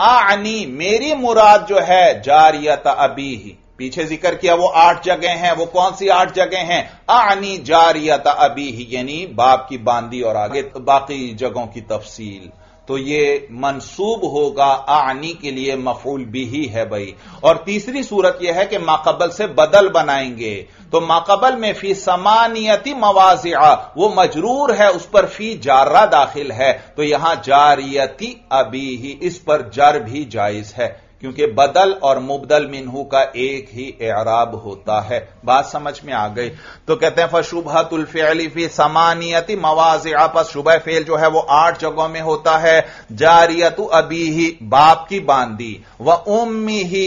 आनी मेरी मुराद जो है जारियत अबीही, पीछे जिक्र किया वो 8 जगह हैं। वो कौन सी 8 जगह हैं? आनी जारियत अबीही यानी बाप की बांदी और आगे बाकी जगहों की तफसील। तो ये मनसूब होगा आनी के लिए, मफऊल बिही है भाई। और तीसरी सूरत यह है कि माकबल से बदल बनाएंगे, तो माकबल में फी समानियती मवाज़िआ वो मजरूर है, उस पर फी जारा दाखिल है, तो यहां जारियती अबीही इस पर जर भी जायज है क्योंकि बदल और मुबदल मिन्हू का एक ही एराब होता है। बात समझ में आ गई। तो कहते हैं फशुबहतुल फ़िअलि फ़ी समानियति मवाज़िआ, पर शुबह फ़ेल जो है वो 8 जगहों में होता है। जारियतु अबीही बाप की बांदी, व उम्मीही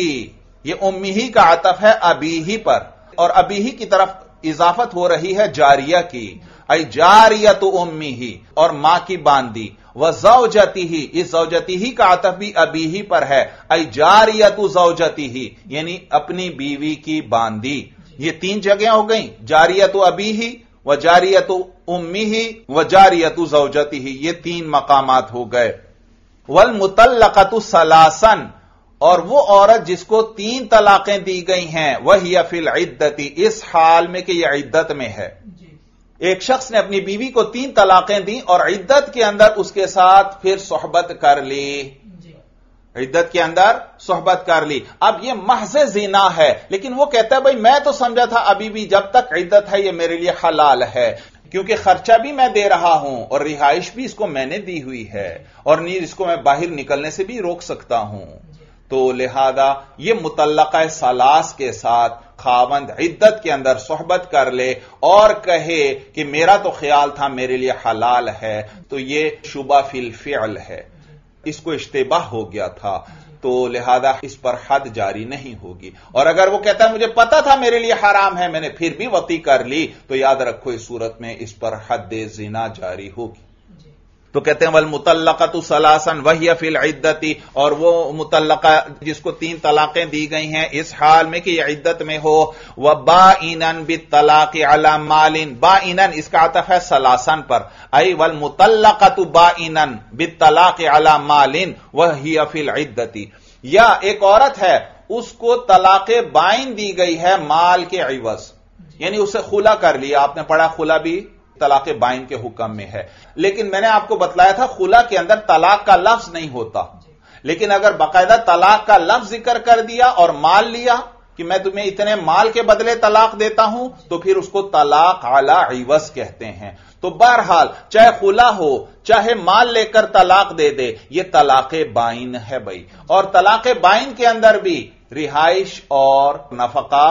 ये उम्मीही का आतफ है अबीही पर और अबीही की तरफ इजाफत हो रही है जारिया की, अय जारियतु उम्मीही और मां की बांदी। वह ज़ौजती ही इस ज़ौजती ही का आतफ भी अबीही पर है, अय जारियतु ज़ौजती ही यानी अपनी बीवी की बांदी। ये 3 जगह हो गई, जारियतु अबीही व जारियतु उम्मीही व जारियतु ज़ौजती ही, ये 3 मकामात हो गए। वल मुतल्लकतु सलासन और वो औरत जिसको 3 तलाकें दी गई हैं, वह हिया फिल इद्दती इस हाल में कि यह इद्दत में है। एक शख्स ने अपनी बीवी को 3 तलाकें दी और इद्दत के अंदर उसके साथ फिर सोहबत कर ली, इद्दत के अंदर सोहबत कर ली। अब यह महज़ ज़िना है, लेकिन वो कहता है भाई मैं तो समझा था अभी भी जब तक इद्दत है यह मेरे लिए हलाल है क्योंकि खर्चा भी मैं दे रहा हूं और रिहाइश भी इसको मैंने दी हुई है और नीर इसको मैं बाहर निकलने से भी रोक सकता हूं। तो लिहाजा यह मुतल्लक़ा सलास के साथ खावंद इद्दत के अंदर सोहबत कर ले और कहे कि मेरा तो ख्याल था मेरे लिए हलाल है, तो यह शुबा फिल फ़िअल है, इसको इश्तिबा हो गया था, तो लिहाजा इस पर हद जारी नहीं होगी। और अगर वो कहता है मुझे पता था मेरे लिए हराम है मैंने फिर भी वती कर ली, तो याद रखो इस सूरत में इस पर हद ज़िना जारी होगी। तो कहते हैं वल मुतल्लक़तु सलासन वहिया फिल इद्दती और वो मुतल्लक़ा जिसको 3 तलाकें दी गई हैं इस हाल में कि यह इद्दत में हो। व बाइनन बित्तलाक़ि अला मालिन, बाइनन इसका आतफ है सलासन पर, अय वल मुतल्लक़तु बाइनन बित्तलाक़ि अला मालिन वहिया फिल इद्दती, या एक औरत है उसको तलाक़े बाइन दी गई है माल के इवज़, यानी उसे खुला कर लिया, आपने पढ़ा खुला भी तलाक़े बाइन के हुक्म में है, लेकिन मैंने आपको बतलाया था खुला के अंदर तलाक का लफ्ज नहीं होता, लेकिन अगर बाकायदा तलाक का लफ्ज जिक्र कर दिया और माल लिया कि मैं तुम्हें इतने माल के बदले तलाक देता हूं, तो फिर उसको तलाक अला इवज़ कहते हैं। तो बहरहाल चाहे खुला हो चाहे माल लेकर तलाक दे दे, यह तलाक़े बाइन है भाई। और तलाक़े बाइन के अंदर भी रिहाइश और नफका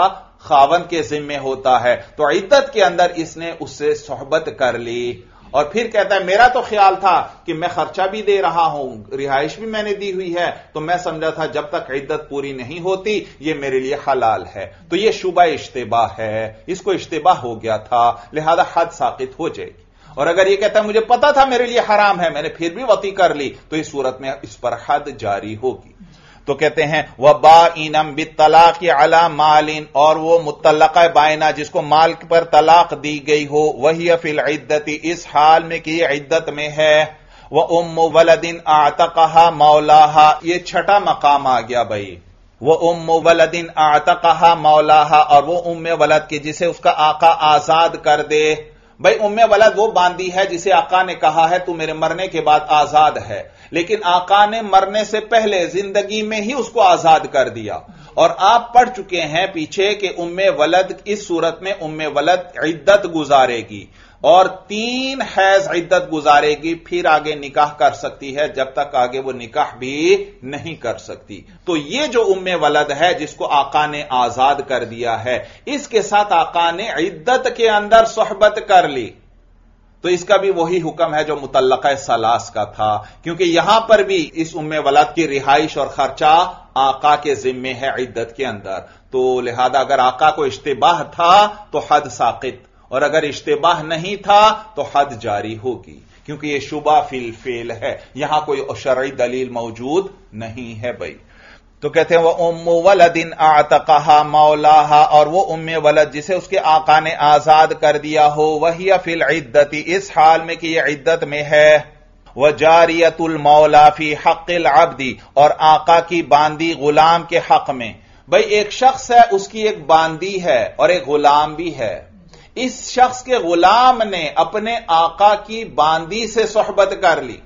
खावन के जिम्मे होता है, तो इद्दत के अंदर इसने उससे सोहबत कर ली और फिर कहता है मेरा तो ख्याल था कि मैं खर्चा भी दे रहा हूं रिहाइश भी मैंने दी हुई है, तो मैं समझा था जब तक इद्दत पूरी नहीं होती यह मेरे लिए हलाल है, तो यह शुबा इश्तिबा है, इसको इश्तिबा हो गया था, लिहाजा हद साकित हो जाएगी। और अगर यह कहता है मुझे पता था मेरे लिए हराम है मैंने फिर भी वती कर ली, तो इस सूरत में इस पर हद जारी होगी। तो कहते हैं वह बाइनम बित्तलाक़ि अला मालिन और वो मुतल्लक़ा बाइना जिसको माल पर तलाक दी गई हो, वही फिल इद्दती इस हाल में कि यह इद्दत में है। वह उम्मु वलदिन आतक़हा मौलाहा, ये 6ठा मकाम आ गया भाई। वह उम्मु वलदिन आतक़हा मौलाहा और वो उम्मे वलद की जिसे उसका आका आजाद कर दे। भाई उम्मे वलद वो बांदी है जिसे आका ने कहा है तू मेरे मरने के बाद आजाद है, लेकिन आका ने मरने से पहले जिंदगी में ही उसको आजाद कर दिया। और आप पढ़ चुके हैं पीछे कि उम्मे वलद, इस सूरत में उम्मे वलद इद्दत गुजारेगी और 3 हैज इद्दत गुजारेगी, फिर आगे निकाह कर सकती है, जब तक आगे वो निकाह भी नहीं कर सकती। तो ये जो उम्मे वलद है जिसको आका ने आजाद कर दिया है, इसके साथ आका ने इद्दत के अंदर सोहबत कर ली। तो इसका भी वही हुक्म है जो मुतल्लक़ा सलास का था, क्योंकि यहां पर भी इस उम्मे वलद की रिहाइश और खर्चा आका के जिम्मे है इद्दत के अंदर। तो लिहाजा अगर आका को इश्तिबाह था तो हद साकित, और अगर इश्तिबाह नहीं था तो हद जारी होगी, क्योंकि यह शुबा फिल फेल है, यहां कोई शरई दलील मौजूद नहीं है भाई। तो कहते हैं वह उम्म वलदिन आतकहा मौलाहा, और वो उम्मे वलद जिसे उसके आका ने आजाद कर दिया हो, वही फिल इद्दती, इस हाल में कि यह इद्दत में है। वह जारियतुल मौला फी हक़्क़िल अब्दी, और आका की बांदी गुलाम के हक में। भाई एक शख्स है, उसकी एक बांदी है और एक गुलाम भी है। इस शख्स के गुलाम ने अपने आका की बांदी से सोहबत कर ली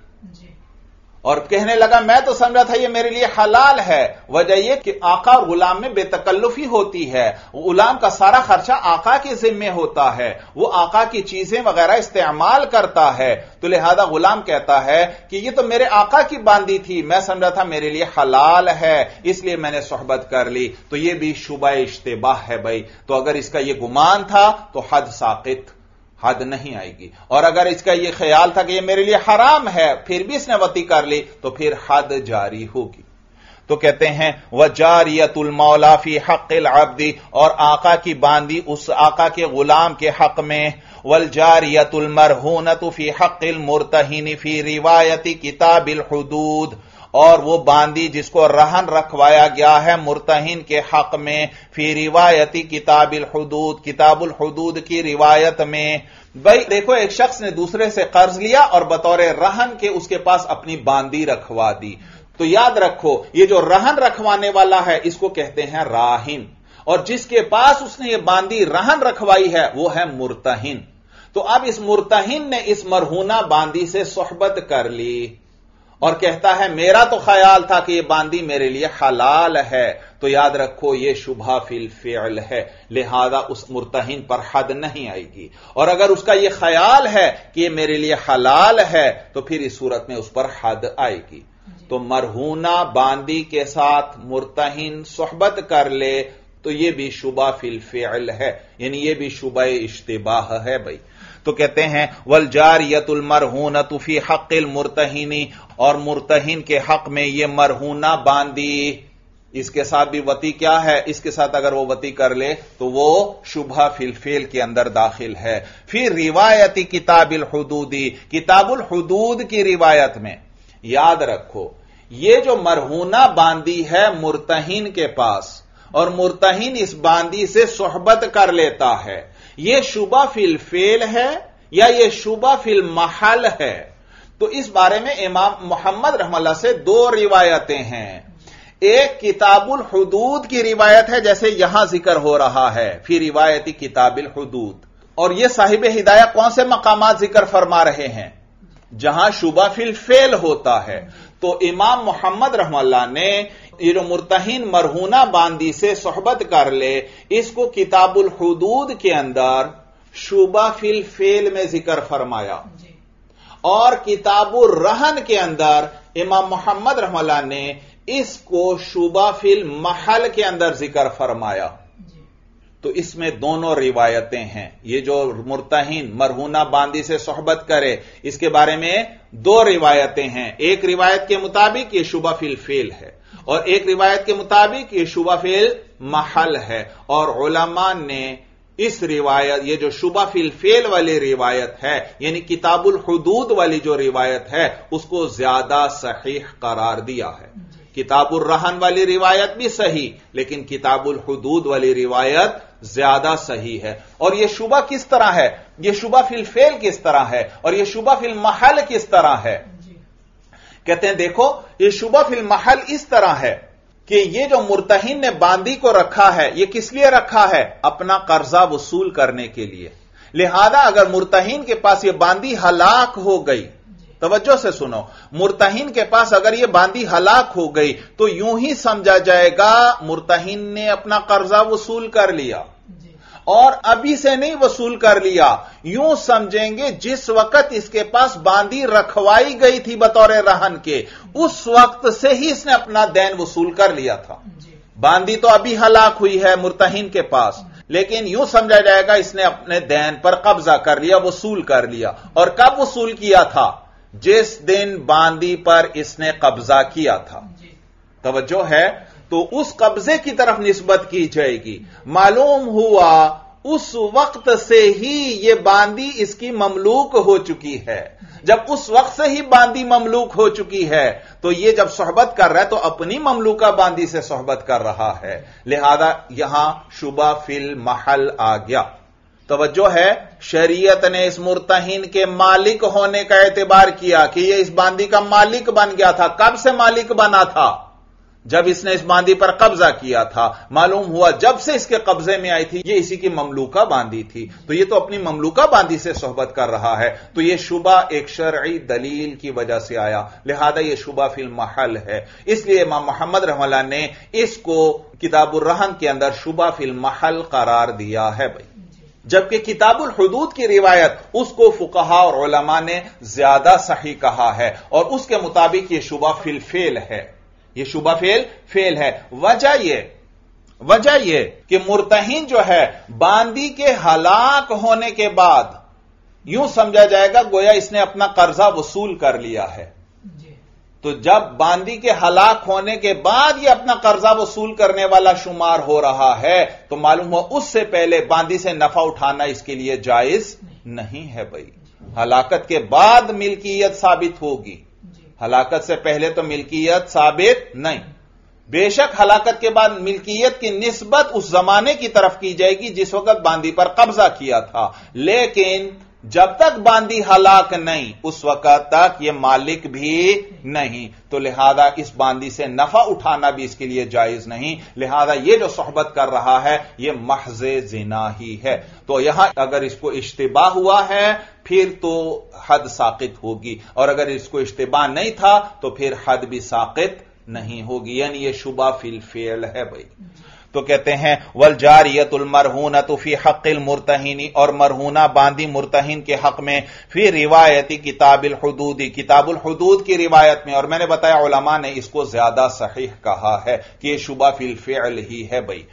और कहने लगा मैं तो समझा था यह मेरे लिए हलाल है। वजह यह कि आका और गुलाम में बेतकल्लुफी होती है, गुलाम का सारा खर्चा आका के जिम्मे होता है, वो आका की चीजें वगैरह इस्तेमाल करता है। तो लिहाजा गुलाम कहता है कि यह तो मेरे आका की बांदी थी, मैं समझा था मेरे लिए हलाल है, इसलिए मैंने सोहबत कर ली। तो यह भी शुबा इश्तिबाह है भाई। तो अगर इसका यह गुमान था तो हद साकित, हद नहीं आएगी। और अगर इसका यह ख्याल था कि यह मेरे लिए हराम है, फिर भी इसने वती कर ली, तो फिर हद जारी होगी। तो कहते हैं वह जारियतुल मौला फी हक़्क़िल अब्दी, और आका की बांदी उस आका के गुलाम के हक में। वल जारियतुल मरहूनतु फी हक़्क़िल मुर्तहिनी फी रिवायती किताबिल हुदूद, और वो बांदी जिसको रहन रखवाया गया है मुर्तहिन के हक में, फी रिवायती किताबिल हुदूद, किताबुल हुदूद की रिवायत में। भाई देखो, एक शख्स ने दूसरे से कर्ज लिया और बतौरे रहन के उसके पास अपनी बांदी रखवा दी। तो याद रखो, ये जो रहन रखवाने वाला है इसको कहते हैं राहिन, और जिसके पास उसने ये बांदी रहन रखवाई है वो है मुर्तहिन। तो अब इस मुर्तहिन ने इस मरहूना बांदी से सोहबत कर ली और कहता है मेरा तो ख्याल था कि यह बांदी मेरे लिए हलाल है। तो याद रखो यह शुबहा फिल फ़िअल है, लिहाजा उस मुर्तहिन पर हद नहीं आएगी। और अगर उसका यह ख्याल है कि यह मेरे लिए हलाल है, तो फिर इस सूरत में उस पर हद आएगी। तो मरहूना बांदी के साथ मुर्तहिन सोहबत कर ले तो यह भी शुबहा फिल फ़िअल है, यानी यह भी शुबहा इश्तिबाह है भाई। तो कहते हैं वल जारियतुल मरहूनतु फी हक़्क़िल मुर्तहिनी, और मुर्तहिन के हक में यह मरहूना बांदी, इसके साथ भी वती क्या है, इसके साथ अगर वो वती कर ले तो वो शुबहा फिल फ़िअल के अंदर दाखिल है। फिर रिवायती किताबिल हुदूदी, किताबुल हुदूद की रिवायत में। याद रखो ये जो मरहूना बांदी है मुर्तहिन के पास, और मुर्तहिन इस बांदी से सोहबत कर लेता है, यह शुबा फिल फेल है या यह शुबा फिल महल है? तो इस बारे में इमाम मोहम्मद रहमतुल्लाह से 2 रिवायतें हैं। एक किताबुल हुदूद की रिवायत है, जैसे यहां जिक्र हो रहा है फिर रिवायती किताबिल हुदूद, और यह साहिब हिदाया कौन से मकामात जिक्र फरमा रहे हैं? जहां शुबा फिल फेल होता है। तो इमाम मोहम्मद रहमतुल्लाह ने ये जो मुर्तहिन मरहूना बांदी से सोहबत कर ले, इसको किताबुल हुदूद के अंदर शुबा फिल फेल में जिक्र फरमाया, और किताबुल रहन के अंदर इमाम मोहम्मद रहमतुल्लाह ने इसको शुबा फिल महल के अंदर जिक्र फरमाया। तो इसमें दोनों रिवायतें हैं। ये जो मुर्तहिन मरहूना बांदी से सोहबत करे, इसके बारे में 2 रिवायतें हैं। एक रिवायत के मुताबिक ये शुबा फिल फेल है, और एक रिवायत के मुताबिक ये शुबा फिल महल है। और उलमा ने इस रिवायत, ये जो शुबा फिल फेल वाली रिवायत है, यानी किताबुल हुदूद वाली जो रिवायत है, उसको ज्यादा सहीह करार दिया है। किताबुल रहन वाली रिवायत भी सही, लेकिन किताबुल हुदूद वाली रिवायत ज्यादा सही है। और यह शुबा किस तरह है? यह शुबा फिल फेल किस तरह है और यह शुबा फिल महल किस तरह है? कहते हैं देखो, यह शुबा फिल महल इस तरह है कि यह जो मुर्तहिन ने बांदी को रखा है, यह किस लिए रखा है? अपना कर्जा वसूल करने के लिए। लिहाजा अगर मुर्तहिन के पास यह बांदी हलाक हो गई तवज्जो से सुनो, मुर्ताहिन के पास अगर यह बांदी हलाक हो गई तो यूं ही समझा जाएगा मुर्ताहिन ने अपना कर्जा वसूल कर लिया, और अभी से नहीं वसूल कर लिया, यूं समझेंगे जिस वक्त इसके पास बांदी रखवाई गई थी बतौरे रहन के, उस वक्त से ही इसने अपना दैन वसूल कर लिया था। बांदी तो अभी हलाक हुई है मुर्ताहिन के पास, लेकिन यूं समझा जाएगा इसने अपने दैन पर कब्जा कर लिया, वसूल कर लिया। और कब वसूल किया था? जिस दिन बांदी पर इसने कब्जा किया था। तवज्जो है, तो उस कब्जे की तरफ निस्बत की जाएगी। मालूम हुआ उस वक्त से ही यह बांदी इसकी ममलूक हो चुकी है। जब उस वक्त से ही बांदी ममलूक हो चुकी है तो यह जब सोहबत कर रहा है तो अपनी ममलूका बांदी से सोहबत कर रहा है, लिहाजा यहां शुबा फिल महल आ गया। तवज्जो है, शरीयत ने इस मुर्ताहिन के मालिक होने का एतबार किया कि यह इस बांदी का मालिक बन गया था। कब से मालिक बना था? जब इसने इस बांदी पर कब्जा किया था। मालूम हुआ जब से इसके कब्जे में आई थी ये इसी की ममलूका बांदी थी, तो ये तो अपनी ममलूका बांदी से सोहबत कर रहा है। तो ये शुबा एक शरई दलील की वजह से आया, लिहाजा ये शुबा फिल महल है। इसलिए इमाम मोहम्मद रहमतुल्लाह ने इसको किताबुर रहन के अंदर शुबा फिल महल करार दिया है भाई, जबकि किताबुल हुदूद की रिवायत उसको फुकहा और उलमा ने ज्यादा सही कहा है, और उसके मुताबिक यह शुबा फिल फेल है। ये शुबा फेल है। वजह ये कि मुर्तहिन जो है बांदी के हलाक होने के बाद यूं समझा जाएगा गोया इसने अपना कर्जा वसूल कर लिया है। तो जब बांदी के हलाक होने के बाद यह अपना कर्जा वसूल करने वाला शुमार हो रहा है तो मालूम हो उससे पहले बांदी से नफा उठाना इसके लिए जायज नहीं है भाई। हलाकत के बाद मिल्कियत साबित होगी, हलाकत से पहले तो मिल्कियत साबित नहीं। बेशक हलाकत के बाद मिल्कियत की निस्बत उस जमाने की तरफ की जाएगी जिस वक्त बांदी पर कब्जा किया था, लेकिन जब तक बांदी हलाक नहीं उस वक्त तक यह मालिक भी नहीं। तो लिहाजा इस बांदी से नफा उठाना भी इसके लिए जायज नहीं, लिहाजा यह जो सोहबत कर रहा है यह महज़े ज़िना ही है। तो यहां अगर इसको इश्तिबा हुआ है फिर तो हद साकित होगी, और अगर इसको इश्तिबा नहीं था तो फिर हद भी साकित नहीं होगी, यानी यह शुबा फिल फेल है भाई। तो कहते हैं वल जारियतुल मरहूनतु फी हक़्क़िल मुर्तहिनी, और मरहूना बांदी मुर्तहिन के हक में फी रिवायती किताबिल हुदूदी, किताबुल हुदूद की रिवायत में। और मैंने बताया उलमा ने इसको ज्यादा सहीह कहा है कि यह शुबा फिल फेल ही है भाई।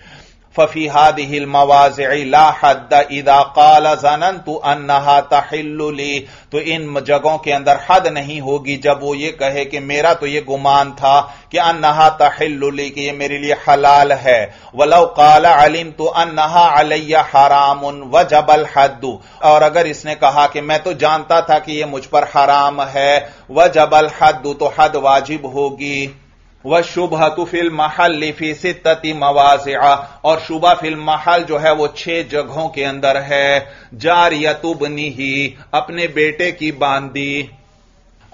फफी हादिहिल मवाज़िइ ला हद इदा क़ाल ज़नन्तु अन्नहा तहिल्लु ली, तो इन जगहों के अंदर हद नहीं होगी जब वो ये कहे कि मेरा तो ये गुमान था कि अन्नहा तहिल्लु ली कि ये मेरे लिए हलाल है। वलौ क़ाल अलिमतु अन्नहा अलैया हरामुन वजबल हद्दु, और अगर इसने कहा कि मैं तो जानता था कि यह मुझ पर हराम है, वजबल हद्दु तो हद वाजिब होगी। वह शुबह तो फिल महल फी सित्तति मवाज़िआ, और शुबा फिल महल जो है वो 6 जगहों के अंदर है। जारियतु बनिही, अपने बेटे की बांदी।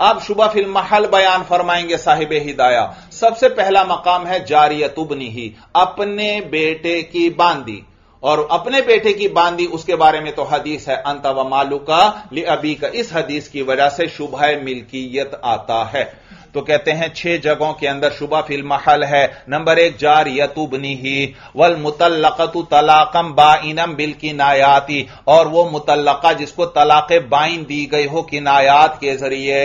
आप शुबा फिल महल बयान फरमाएंगे साहिब हिदाया। सबसे पहला मकाम है जारियतु बनिही, अपने बेटे की बांदी, और अपने बेटे की बांदी उसके बारे में तो हदीस है अंत व मालुका लि अबी का, इस हदीस की वजह से शुबह मिल्कियत आता है। तो कहते हैं 6 जगहों के अंदर शुबा फिल महल है। नंबर 1 जारियतु बनिही वल मुतल्लकतु तलाकम बाइनम बिल किनायाती, और वो मुतल्लका जिसको तलाक बाइन दी गई हो किनायात के जरिए।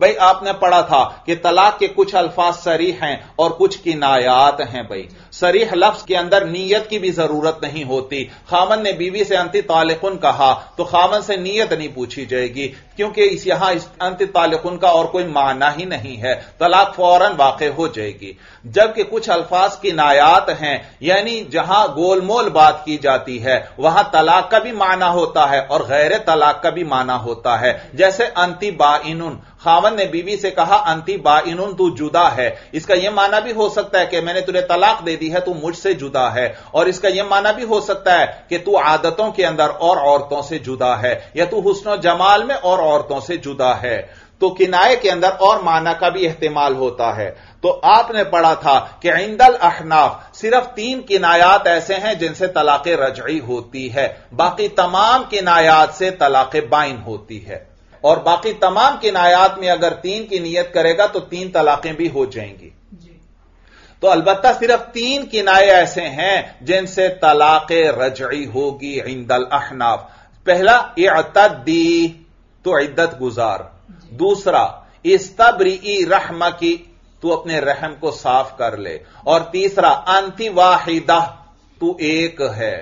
भाई आपने पढ़ा था कि तलाक के कुछ अल्फाज सरीह हैं और कुछ किनायात हैं भाई। सरीह लफ्ज के अंदर नीयत की भी जरूरत नहीं होती। खामन ने बीवी से अंति तालिकुन कहा तो खामन से नीयत नहीं पूछी जाएगी, क्योंकि इस यहां अंति तालिकुन का और कोई माना ही नहीं है, तलाक फौरन वाक़े हो जाएगी। जबकि कुछ अल्फाज किनायात हैं, यानी जहां गोलमोल बात की जाती है वहां तलाक का भी माना होता है और गैर तलाक का भी माना होता है। जैसे अंति बाइनुन, खावन ने बीवी से कहा अंति बाइनुन तू जुदा है, इसका यह माना भी हो सकता है कि मैंने तुझे तलाक दे दी है, तू मुझसे जुदा है, और इसका यह माना भी हो सकता है कि तू आदतों के अंदर और औरतों से जुदा है, या तू हुस्न और जमाल में और औरतों से जुदा है। तो किनाए के अंदर और माना का भी इहतिमाल होता है। तो आपने पढ़ा था कि इंदल अहनाफ सिर्फ 3 किनायात ऐसे हैं जिनसे तलाक रजई होती है, बाकी तमाम किनायात से तलाक बाइन होती है। और बाकी तमाम किनायात में अगर तीन की नीयत करेगा तो तीन तलाकें भी हो जाएंगी। तो अलबत्ता सिर्फ तीन किनाए ऐसे हैं जिनसे तलाक रजई होगी इंदल अहनाफ। पहला इअतदी तो इद्दत गुजार, दूसरा इस्तबरी रहम की तू अपने रहम को साफ कर ले, और तीसरा अंति वाहिदा तू एक है,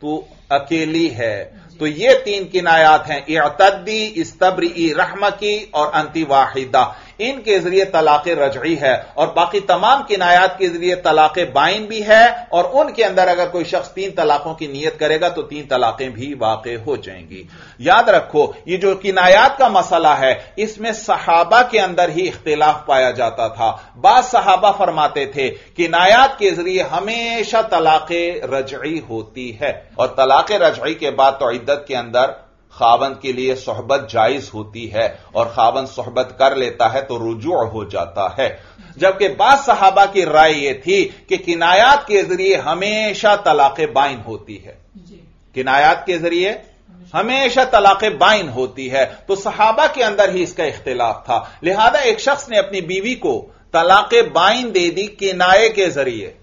तू अकेली है। तो ये तीन किनायात हैं इअतदी, इस्तबरी रहम की और अंति वाहिदा, इनके जरिए तलाक रजई है। और बाकी तमाम किनायात के जरिए तलाक बाइन भी है और उनके अंदर अगर कोई शख्स तीन तलाकों की नीयत करेगा तो तीन तलाकें भी वाक़े हो जाएंगी। याद रखो ये जो किनायात का मसला है इसमें सहाबा के अंदर ही इख्तिलाफ पाया जाता था। बाद सहाबा फरमाते थे किनायात के जरिए हमेशा तलाक रजई होती है, और तलाक रजई के बाद तो इद्दत के अंदर खावंद के लिए सोहबत जायज होती है, और खावंद सोहबत कर लेता है तो रुजू हो जाता है। जबकि बाद सहाबा की राय यह थी कि किनायात के जरिए हमेशा तलाक बाइन होती है, किनायात के जरिए हमेशा तलाक बाइन होती है। तो सहाबा के अंदर ही इसका इख्तिलाफ था। लिहाजा एक शख्स ने अपनी बीवी को तलाक बाइन दे दी किनाए के जरिए,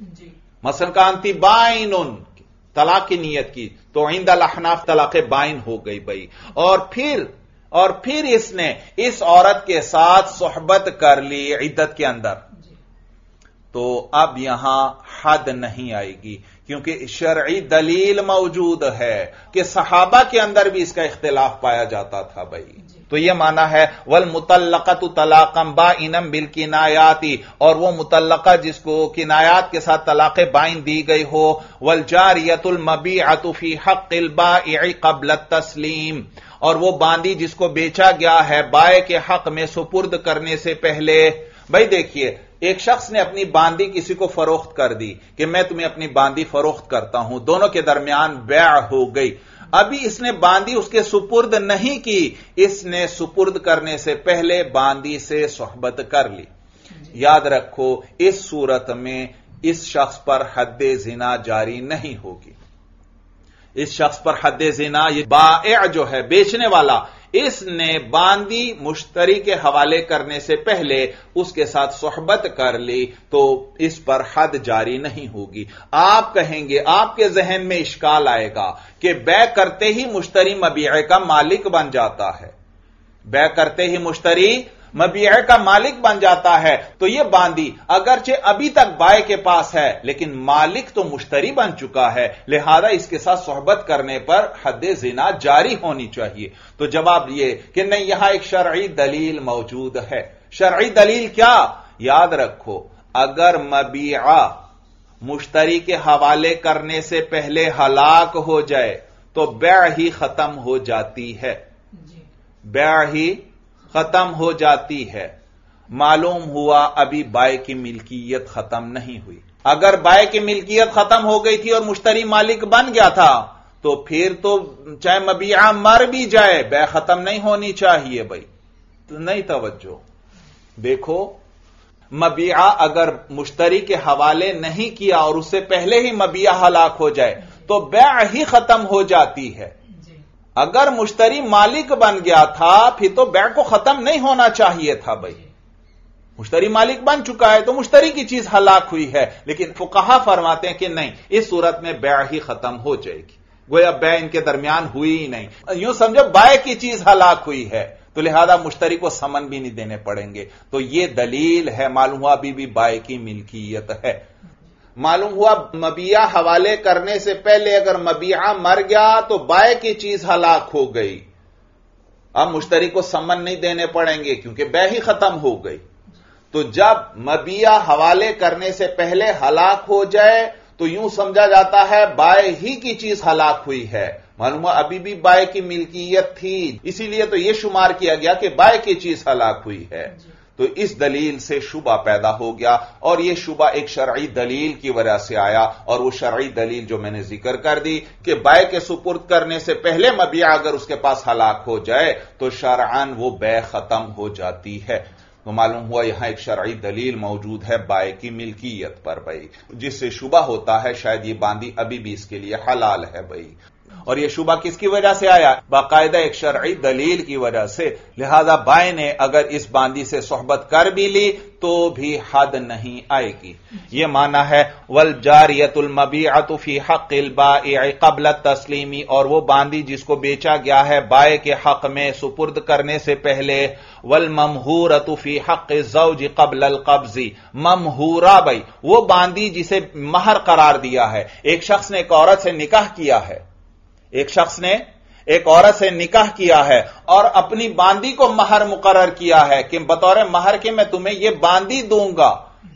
मसलन का अंति बाइन तलाक की नीयत की तो इंदल अहनाफ तलाक बाइन हो गई भाई। और फिर इसने इस औरत के साथ सोहबत कर ली इद्दत के अंदर, तो अब यहां हद नहीं आएगी क्योंकि शरई दलील मौजूद है कि सहाबा के अंदर भी इसका इख्तिलाफ पाया जाता था भाई। तो यह माना है वल मुतल्लकतु तलाकम बाइनम बिल किनायाती, और वह मुतल्लका जिसको किनायात के साथ तलाक बाइन दी गई हो, वल जारियतुल मबीअतु फी हक़्क़िल बाइअ क़ब्ल तस्लीम, और वह बांदी जिसको बेचा गया है बाय के हक में सुपुर्द करने से पहले। भाई देखिए एक शख्स ने अपनी बांदी किसी को फरोख्त कर दी कि मैं तुम्हें अपनी बांदी फरोख्त करता हूं, दोनों के दरमियान बैअ हो गई। अभी इसने बांदी उसके सुपुर्द नहीं की, इसने सुपुर्द करने से पहले बांदी से सोहबत कर ली। याद रखो इस सूरत में इस शख्स पर हद्दे जिना जारी नहीं होगी। इस शख्स पर हद्दे जिना, ये बाइअ जो है बेचने वाला, इसने बांदी मुश्तरी के हवाले करने से पहले उसके साथ सोहबत कर ली तो इस पर हद जारी नहीं होगी। आप कहेंगे आपके जहन में इश्काल आएगा कि बै करते ही मुश्तरी मबीए का मालिक बन जाता है, बै करते ही मुश्तरी मबीए का मालिक बन जाता है। तो यह बांदी अगरचे अभी तक बाय के पास है लेकिन मालिक तो मुश्तरी बन चुका है, लिहाजा इसके साथ सोहबत करने पर हद जिना जारी होनी चाहिए। तो जवाब ये कि नहीं, यहां एक शरई दलील मौजूद है। शरई दलील क्या? याद रखो अगर मबीआ मुश्तरी के हवाले करने से पहले हलाक हो जाए तो बैअ ही खत्म हो जाती है, बैअ ही खत्म हो जाती है। मालूम हुआ अभी बाय की मिल्कियत खत्म नहीं हुई। अगर बाय की मिल्कियत खत्म हो गई थी और मुश्तरी मालिक बन गया था तो फिर तो चाहे मबीआ मर भी जाए बै खत्म नहीं होनी चाहिए भाई। तो नहीं तवज्जो देखो, मबीआ अगर मुश्तरी के हवाले नहीं किया और उससे पहले ही मबीआ हलाक हो जाए तो बै ही खत्म हो जाती है। अगर मुश्तरी मालिक बन गया था फिर तो बैअ को खत्म नहीं होना चाहिए था भाई। मुश्तरी मालिक बन चुका है तो मुश्तरी की चीज हलाक हुई है, लेकिन फुकाहा फरमाते हैं कि नहीं, इस सूरत में बैअ ही खत्म हो जाएगी, गोया बैअ इनके दरमियान हुई ही नहीं, यूं समझो बाय की चीज हलाक हुई है। तो लिहाजा मुश्तरी को समन भी नहीं देने पड़ेंगे। तो यह दलील है, मालूम हुआ अभी भी बाय की मिल्कियत है। मालूम हुआ मबीआ हवाले करने से पहले अगर मबीआ मर गया तो बाय की चीज हलाक हो गई, अब मुश्तरी को समन नहीं देने पड़ेंगे क्योंकि बै ही खत्म हो गई। तो जब मबीआ हवाले करने से पहले हलाक हो जाए तो यूं समझा जाता है बाय ही की चीज हलाक हुई है, मालूम हुआ अभी भी बाय की मिल्कियत थी, इसीलिए तो यह शुमार किया गया कि बाय की चीज हलाक हुई है। तो इस दलील से शुबा पैदा हो गया, और यह शुबा एक शरई दलील की वजह से आया, और वह शरई दलील जो मैंने जिक्र कर दी कि बै के सुपुर्द करने से पहले मबिया अगर उसके पास हलाक हो जाए तो शरअन वो बै खत्म हो जाती है। तो मालूम हुआ यहां एक शरई दलील मौजूद है बाय की मिल्कियत पर भाई, जिससे शुबा होता है शायद ये बांदी अभी भी इसके लिए हलाल है भाई। और यह शुबा किसकी वजह से आया? बाकायदा एक शरई दलील की वजह से। लिहाजा बाएं ने अगर इस बांदी से सोहबत कर भी ली तो भी हद नहीं आएगी। यह माना है वल जारियतुल मबीअतु फी हक़्क़िल बाइअ क़ब्ल तस्लीमी, और वो बांदी जिसको बेचा गया है बाय के हक में सुपुर्द करने से पहले। वल ममहूरतु फी हक़्क़ि ज़ौज क़ब्ल अल क़ब्ज़ी, ममहूरा भाई वो बांदी जिसे महर करार दिया है। एक शख्स ने एक औरत से निकाह किया है, एक शख्स ने एक औरत से निकाह किया है और अपनी बांदी को महर मुकर्रर किया है कि बतौर महर के मैं तुम्हें यह बांदी दूंगा।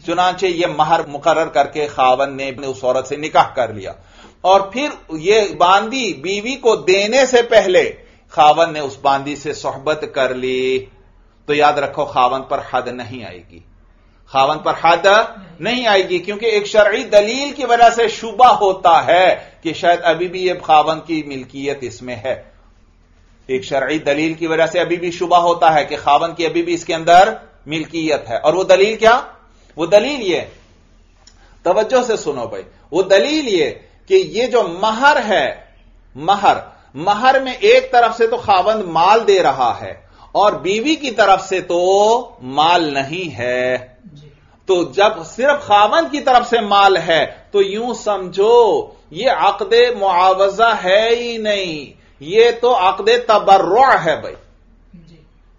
चुनांचे यह महर मुकर्रर करके खावन ने उस औरत से निकाह कर लिया और फिर यह बांदी बीवी को देने से पहले खावन ने उस बांदी से सोहबत कर ली, तो याद रखो खावन पर हद नहीं आएगी, खावन पर हद नहीं आएगी, क्योंकि एक शरई दलील की वजह से शुबा होता है कि शायद अभी भी यह खावन की मिल्कियत इसमें है। एक शरई दलील की वजह से अभी भी शुबा होता है कि खावन की अभी भी इसके अंदर मिल्कियत है। और वो दलील क्या? वो दलील ये, तवज्जो से सुनो भाई, वो दलील ये कि ये जो महर है, महर, महर में एक तरफ से तो खावन माल दे रहा है और बीवी की तरफ से तो माल नहीं है। तो जब सिर्फ खावन की तरफ से माल है तो यूं समझो ये अक़्दे मुआवजा है ही नहीं, ये तो अक़्दे तबर्रुअ है भाई,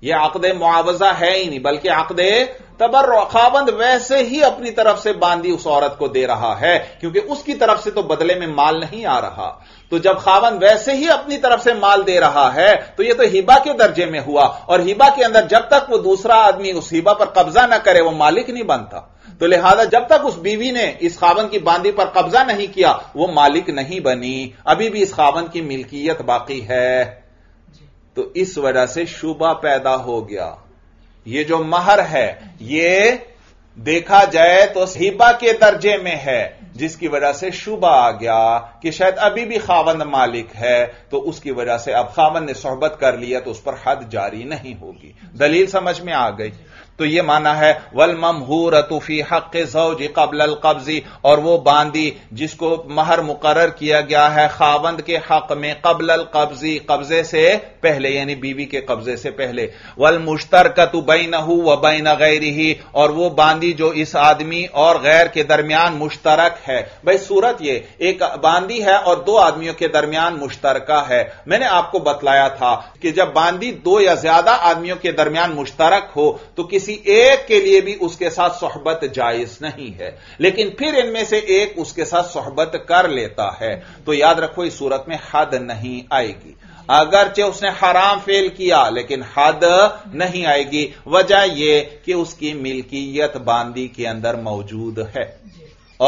ये अक़्दे मुआवजा है ही नहीं बल्कि अक़्दे तबर्रुअ। खावंद वैसे ही अपनी तरफ से बांधी उस औरत को दे रहा है क्योंकि उसकी तरफ से तो बदले में माल नहीं आ रहा, तो जब खावंद वैसे ही अपनी तरफ से माल दे रहा है तो यह तो हिबा के दर्जे में हुआ, और हिबा के अंदर जब तक वो दूसरा आदमी उस हिबा पर कब्जा ना करे वो मालिक नहीं बनता। तो लिहाजा जब तक उस बीवी ने इस खावन की बांदी पर कब्जा नहीं किया वो मालिक नहीं बनी, अभी भी इस खावन की मिल्कियत बाकी है। तो इस वजह से शुबा पैदा हो गया। ये जो महर है ये देखा जाए तो हिबा के दर्जे में है, जिसकी वजह से शुबा आ गया कि शायद अभी भी खावंद मालिक है, तो उसकी वजह से अब खावंद ने सोहबत कर लिया तो उस पर हद जारी नहीं होगी। दलील समझ में आ गई। तो ये माना है वल ममहूरतु फी हक़्क़ि ज़ौज क़ब्ल अल क़ब्ज़ी, और वो बांदी जिसको महर मुकर्रर किया गया है खावंद के हक में क़ब्ल अल क़ब्ज़ी, कब्जे से पहले यानी बीवी के कब्जे से पहले। वल मुश्तरकतु बैनहु व बैन गैरिही, और वो बांदी जो इस आदमी और गैर के दरमियान मुश्तरक है। भाई सूरत ये एक बांदी है और दो आदमियों के दरमियान मुश्तरका है। मैंने आपको बतलाया था कि जब बांदी दो या ज्यादा आदमियों के दरमियान मुश्तरक हो तो किसी एक के लिए भी उसके साथ सोहबत जायज नहीं है, लेकिन फिर इनमें से एक उसके साथ सोहबत कर लेता है तो याद रखो इस सूरत में हद नहीं आएगी। अगरचे उसने हराम फेल किया लेकिन हद नहीं आएगी, वजह यह कि उसकी मिल्कियत बांदी के अंदर मौजूद है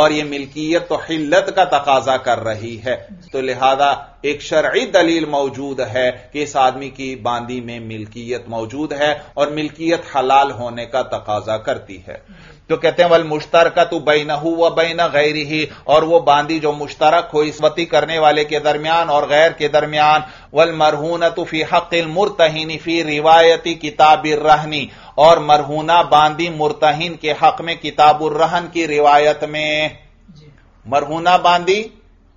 और यह मिल्कियत तो हिल्लत का तकाजा कर रही है। तो लिहाजा एक शरई दलील मौजूद है कि इस आदमी की बांदी में मिल्कियत मौजूद है और मिल्कियत हलाल होने का तकाजा करती है। तो कहते हैं वल मुश्तरकतु बैनहु व बैन गैरिही, और वो बांदी जो मुश्तरक हो इस वती करने वाले के दरमियान और गैर के दरमियान। वल मरहूनतु फी हक़्क़िल मुर्तहिनी फी रिवायती किताबिर रहनी, और मरहूना बांदी मुर्तहिन के हक में किताबुर रहन की रिवायत में, मरहूना बांदी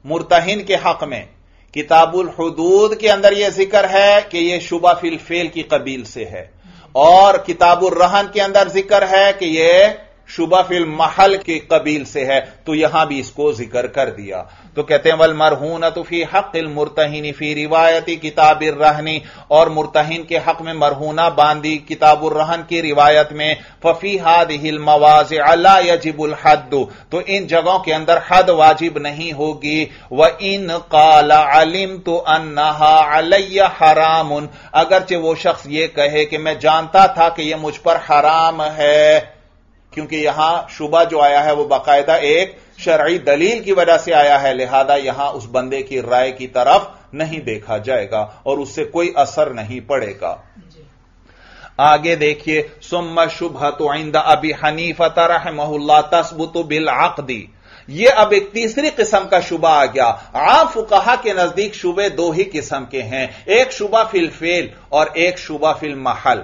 मुर्तहिन के हक में किताबुल हुदूद के अंदर यह जिक्र है कि यह शुबा फिल फेल की कबील से है, और किताबुर रहन के अंदर जिक्र है कि यह शुबा फिल महल के कबील से है, तो यहां भी इसको जिक्र कर दिया। तो कहते हैं वल मरहूनतु फी हक़्क़िल मुर्तहिनी फी रिवायती किताबिर रहनी, और मुर्तहिन के हक में मरहूना बांदी किताबुर रहन की रिवायत में। फफी हादिहिल मवाज़िअ ला यजिबुल हद्दु, तो इन जगहों के अंदर हद वाजिब नहीं होगी। व इन क़ाला अलिमतु अन्नहा अलैया हरामुन, अगरचे वो शख्स ये कहे कि मैं जानता था कि यह मुझ पर हराम है, क्योंकि यहां शुबा जो आया है वो बाकायदा एक शरई दलील की वजह से आया है, लिहाजा यहां उस बंदे की राय की तरफ नहीं देखा जाएगा और उससे कोई असर नहीं पड़ेगा। आगे देखिए, सुम्मा शुबहतु इंद अबी हनीफा रहमहुल्लाह तस्बुतु बिल अक़्दी, ये अब एक तीसरी किस्म का शुबा आ गया। आम फुकाहा के नजदीक शुबे दो ही किस्म के हैं, एक शुबा फिल फेल और एक शुबा फिल महल।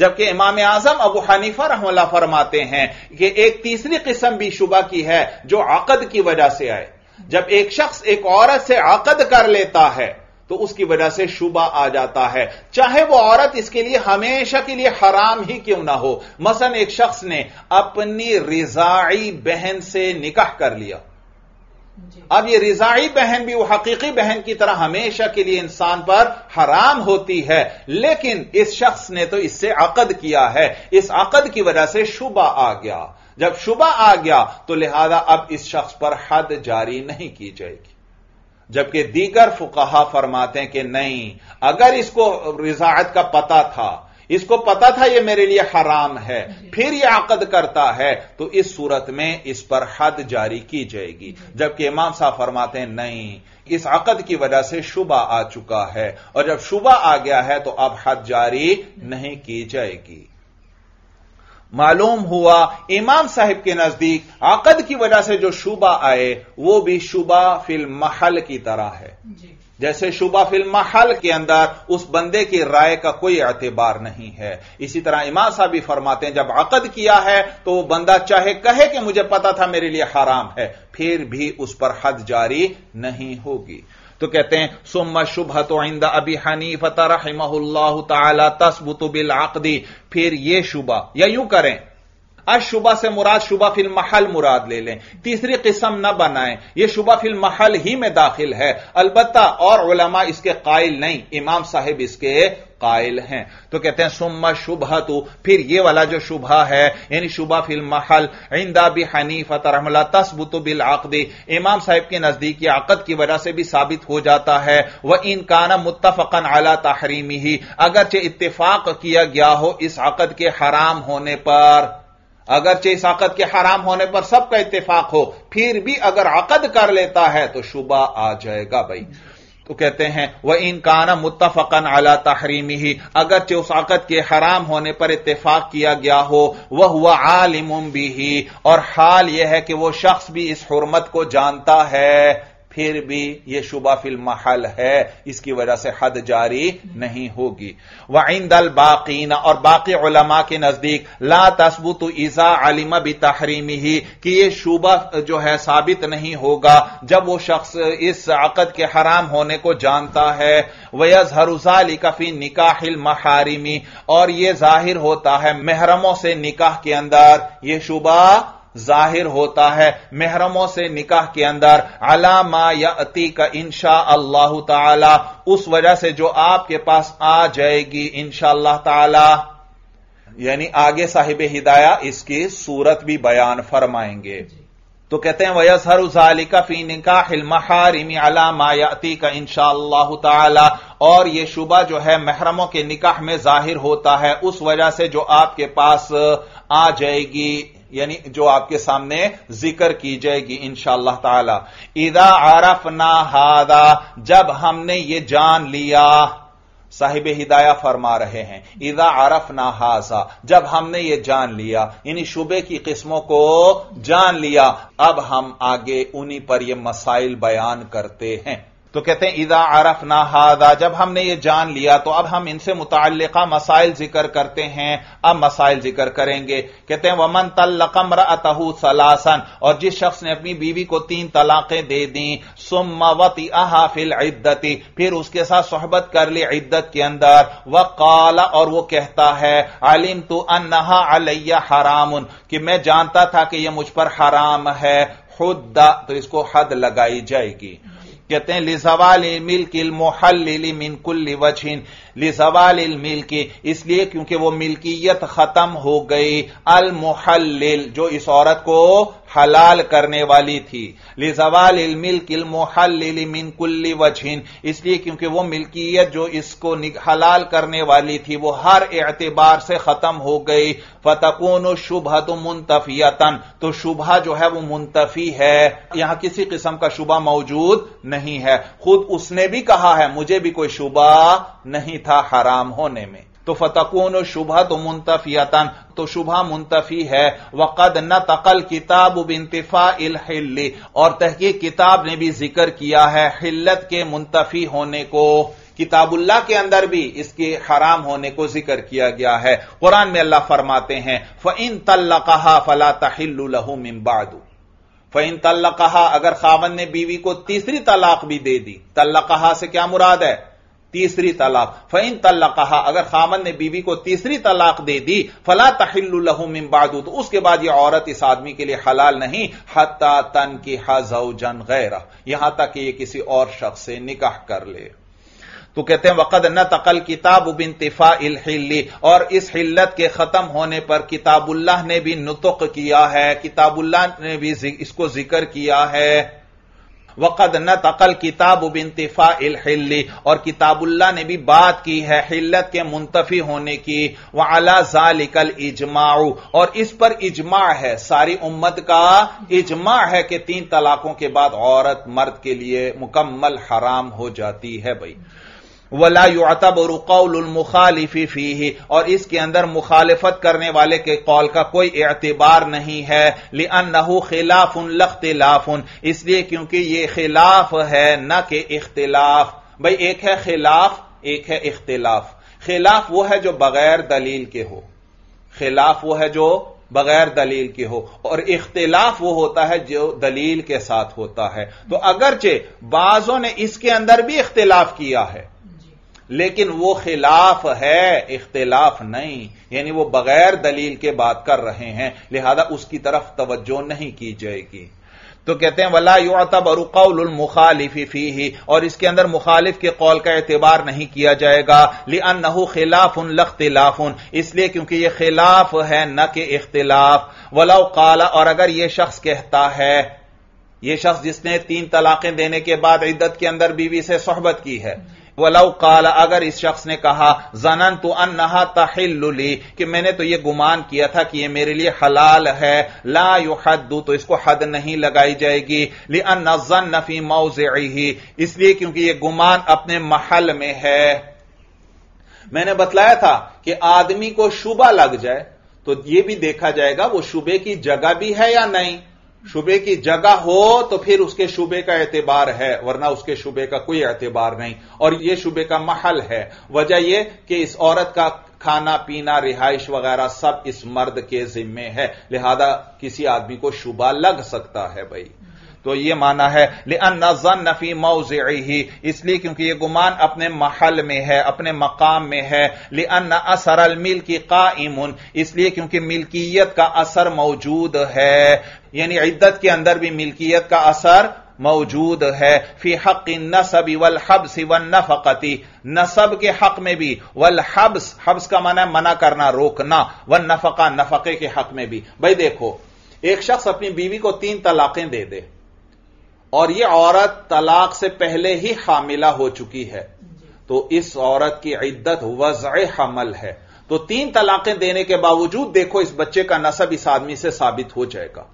जबकि इमाम आजम अबू हनीफा रहमतुल्लाह फरमाते हैं कि एक तीसरी किस्म भी शुबा की है जो अक़द की वजह से आए। जब एक शख्स एक औरत से अक़द कर लेता है तो उसकी वजह से शुबा आ जाता है, चाहे वो औरत इसके लिए हमेशा के लिए हराम ही क्यों ना हो। मसलन एक शख्स ने अपनी रिजाई बहन से निकाह कर लिया, अब यह रिजाई बहन भी वो हकीकी बहन की तरह हमेशा के लिए इंसान पर हराम होती है, लेकिन इस शख्स ने तो इससे अक़द किया है, इस अक़द की वजह से शुबा आ गया। जब शुबा आ गया तो लिहाजा अब इस शख्स पर हद जारी नहीं की जाएगी। जबकि दीगर फुकाहा फरमाते हैं कि नहीं, अगर इसको रिजाअत का पता था, इसको पता था यह मेरे लिए हराम है, फिर यह अक़द करता है तो इस सूरत में इस पर हद जारी की जाएगी। जबकि इमाम साहब फरमाते हैं नहीं, इस अक़द की वजह से शुबा आ चुका है और जब शुबा आ गया है तो अब हद जारी नहीं की जाएगी। मालूम हुआ इमाम साहिब के नजदीक अक़द की वजह से जो शुबा आए वो भी शुबा फिल महल की तरह है। जैसे शुबा फिल महल के अंदर उस बंदे की राय का कोई एतबार नहीं है, इसी तरह इमाम साहब भी फरमाते हैं जब अक़द किया है तो वो बंदा चाहे कहे कि मुझे पता था मेरे लिए हराम है, फिर भी उस पर हद जारी नहीं होगी। तो कहते हैं सुम्मा शुबहतु इंदा अबी हनीफा रहिमहुल्लाहु तआला तस्बुतु बिल अक़दी, फिर यह शुबा, या यूं करें अशुबा से मुराद शुबा फिल महल मुराद ले लें, तीसरी किस्म न बनाएं, यह शुबा फिल महल ही में दाखिल है। अलबत्ता और उलमा इसके कायल नहीं, इमाम साहिब इसके कायल हैं। तो कहते हैं सुम्मा शुबहतु, फिर यह वाला जो शुबहा है यानी शुबा फिल महल इंदा भी हनीफ तरहमला तस्बुतु बिल आकदी, इमाम साहिब के नजदीक यह आकद की वजह से भी साबित हो जाता है। वह इनकाना मुत्तफकन अला तहरीमी ही, अगरचे इत्तिफाक किया गया हो इस आकद के हराम होने पर, अगरचे इस अक़द के हराम होने पर सबका इत्तेफाक हो, फिर भी अगर अक़द कर लेता है तो शुबा आ जाएगा भाई। तो कहते हैं वह इन काना मुत्तफकन अला तहरीमी ही, अगरचे उस अक़द के हराम होने पर इत्तेफाक किया गया हो। वह हुआ आलिमुम बिही, और हाल यह है कि वह शख्स भी इस हुर्मत को जानता है, फिर भी यह शुबा फिल महल है, इसकी वजह से हद जारी नहीं होगी। व इंदल बाकीना, और बाकी उलमा के नजदीक ला तस्बुतु इज़ा अलिमा बि तहरीमिही, कि यह शुबा जो है साबित नहीं होगा जब वो शख्स इस अक़द के हराम होने को जानता है। व यज़हरु ज़ालिका फ़ी निकाहिल महारिमी, और यह जाहिर होता है महरमों से निकाह के अंदर, यह शुबा जाहिर होता है महरमों से निकाह के अंदर। अलामा याती का इंशा अल्लाह ताला, उस वजह से जो आपके पास आ जाएगी इंशा अल्लाह ताला, यानी आगे साहिब हिदाया इसकी सूरत भी बयान फरमाएंगे। तो कहते हैं वयसहरु ज़ालिका फ़ी निकाहिल महारिमी अलामा याती का इंशा अल्लाह ताला, और यह शुबा जो है महरमों के निकाह में जाहिर होता है उस वजह से जो आपके पास आ जाएगी, यानी जो आपके सामने जिक्र की जाएगी इंशाअल्लाह ताला। इदा आरफना हादा, जब हमने ये जान लिया, साहिब हिदाया फरमा रहे हैं इदा आरफना हाजा, जब हमने ये जान लिया, यानी शुबे की किस्मों को जान लिया, अब हम आगे उन्हीं पर ये मसाइल बयान करते हैं। तो कहते हैं इदा आरफना हादा, जब हमने ये जान लिया तो अब हम इनसे मुताल्लिका मसाइल जिक्र करते हैं। अब मसाइल जिक्र करेंगे। कहते हैं वमन तल्लक़ इम्रअतहू सलासन, और जिस शख्स ने अपनी बीवी को 3 तलाकें दे दी, सुम्मा वतिअहा फिल इद्दति, फिर उसके साथ सोहबत कर ली इद्दत के अंदर। वक़ाला, और वो कहता है अलिमतु अन्नहा अलैया हरामुन, कि मैं जानता था कि यह मुझ पर हराम है। हुद्दा, तो इसको हद लगाई जाएगी। कहते हैं लिज़वालिल मिल्किल मुहल्लिल मिन कुल्लि वजहिन, लिज़वालिल मिल्की, इसलिए क्योंकि वो मिल्कियत खत्म हो गई अल मुहल्लिल, जो इस औरत को हलाल करने वाली थी। लिज़वालिल मिल्किल मुहल्लिल मिन कुल्लि वजहिन, इसलिए क्योंकि वो मिल्कियत जो इसको हलाल करने वाली थी वो हर एतबार से खत्म हो गई। फतकूनु शुबहतु मुंतफियतन, तो शुबहा जो है वो मुंतफी है, यहां किसी किस्म का शुबहा मौजूद नहीं है। खुद उसने भी कहा है मुझे भी कोई शुबहा नहीं था हराम होने में। तो फतकून शुबहा तो मुंतफियतन, तो शुबहा मुंतफी है। वक़द नतक़ल किताब बिंतिफ़ाइल हिल्ली, और तहक़ीक़ किताब ने भी जिक्र किया है हिल्लत के मुंतफी होने को। किताबुल्लाह के अंदर भी इसके हराम होने को जिक्र किया गया है। कुरान में अल्लाह फरमाते हैं फ़इन तल्लक़हा फ़ला तहिल्लु लहु मिन बादु, फ़इन तल्लक़हा, अगर खामन ने बीवी को तीसरी तलाक भी दे दी, तल्लक़हा से क्या मुराद है? तीसरी तलाक। फ़इन तल्लक़हा, अगर खामन ने बीवी को तीसरी तलाक दे दी, फला तहिल्लु लहु मिन बादू, तो उसके बाद यह औरत इस आदमी के लिए हलाल नहीं, हत्ता तनकिहा ज़ौजन ग़ैरह, यहां तक कि यह किसी और शख्स से निकाह कर ले। तो कहते हैं वक़द नतक़ल किताब बिन्तिफ़ाइल हिल्ली, और इस हिल्लत के खत्म होने पर किताबुल्लाह ने भी नुतुक़ किया है, किताबुल्लाह ने भी इसको जिक्र किया है। वक़द नतक़ल किताब बिन्तिफ़ाइल हिल्ली, और किताबुल्लाह ने भी बात की है हिल्लत के मुंतफी होने की। व अला ज़ालिकल इज्माउ, और इस पर इज्मा है, सारी उम्मत का इज्मा है कि तीन तलाकों के बाद औरत मर्द के लिए मुकम्मल हराम हो जाती है। भाई वला युअतबरु क़ौलुल मुखालिफ़ि फ़ीही, और इसके अंदर मुखालिफत करने वाले के कौल का कोई एतबार नहीं है। लिअन्नहु खिलाफुन लख्तिलाफुन, इसलिए क्योंकि ये खिलाफ है न कि इख्तिलाफ। भाई एक है खिलाफ, एक है इख्तिलाफ। खिलाफ वो है जो बगैर दलील के हो, खिलाफ वो है जो बगैर दलील के हो, और इख्तिलाफ वो होता है जो दलील के साथ होता है। तो अगरचे बाज़ों ने इसके अंदर भी इख्तिलाफ किया है, लेकिन वो खिलाफ है, इख्तिलाफ नहीं, यानी वो बगैर दलील के बात कर रहे हैं, लिहाजा उसकी तरफ तवज्जो नहीं की जाएगी। तो कहते हैं वला युअतबरु क़ौलुल मुखालिफ़ि फ़ीही, और इसके अंदर मुखालिफ के कौल का एतबार नहीं किया जाएगा। लिअन्नहु खिलाफुन लख्तिलाफुन, इसलिए क्योंकि यह खिलाफ है न कि इख्तिलाफ। वलौ क़ाला, और अगर यह शख्स कहता है, यह शख्स जिसने तीन तलाकें देने के बाद इद्दत के अंदर बीवी से सोहबत की है, वलौ क़ाला, अगर इस शख्स ने कहा ज़नन्तु अन्नहा तहिल्लु ली, कि मैंने तो यह गुमान किया था कि यह मेरे लिए हलाल है, ला युहद्दु, तो इसको हद नहीं लगाई जाएगी। लिअन्ना ज़न्न फ़ी मौज़िही, इसलिए क्योंकि यह गुमान अपने महल में है। मैंने बतलाया था कि आदमी को शुबा लग जाए तो यह भी देखा जाएगा वो शुबे की जगह भी है या नहीं, शुबे की जगह हो तो फिर उसके शुबे का एतबार है, वरना उसके शुबे का कोई एतबार नहीं। और यह शुबे का महल है, वजह यह कि इस औरत का खाना पीना रिहाइश वगैरह सब इस मर्द के जिम्मे है, लिहाजा किसी आदमी को शुबा लग सकता है। भाई तो यह माना है लिअन्ना ज़न्न फ़ी मौज़िही, इसलिए क्योंकि यह गुमान अपने महल में है, अपने मकाम में है। लिअन्ना असरल मिल्की काइमुन, इसलिए क्योंकि मिल्कियत का असर मौजूद है, यानी इद्दत के अंदर भी मिल्कियत का असर मौजूद है। फी हक़्क़ि नसबि वल हब्सि वन नफ़क़ति, नसब के हक में भी, वल हब्स, हब्स का माना है मना करना, रोकना, वन नफ़क़ा, नफ़क़े के हक में भी। भाई देखो एक शख्स अपनी बीवी को तीन तलाकें दे दे और यह औरत तलाक से पहले ही हामिला हो चुकी है, तो इस औरत की इद्दत वज़अ हमल है। तो तीन तलाकें देने के बावजूद देखो इस बच्चे का नसब इस आदमी से साबित हो जाएगा,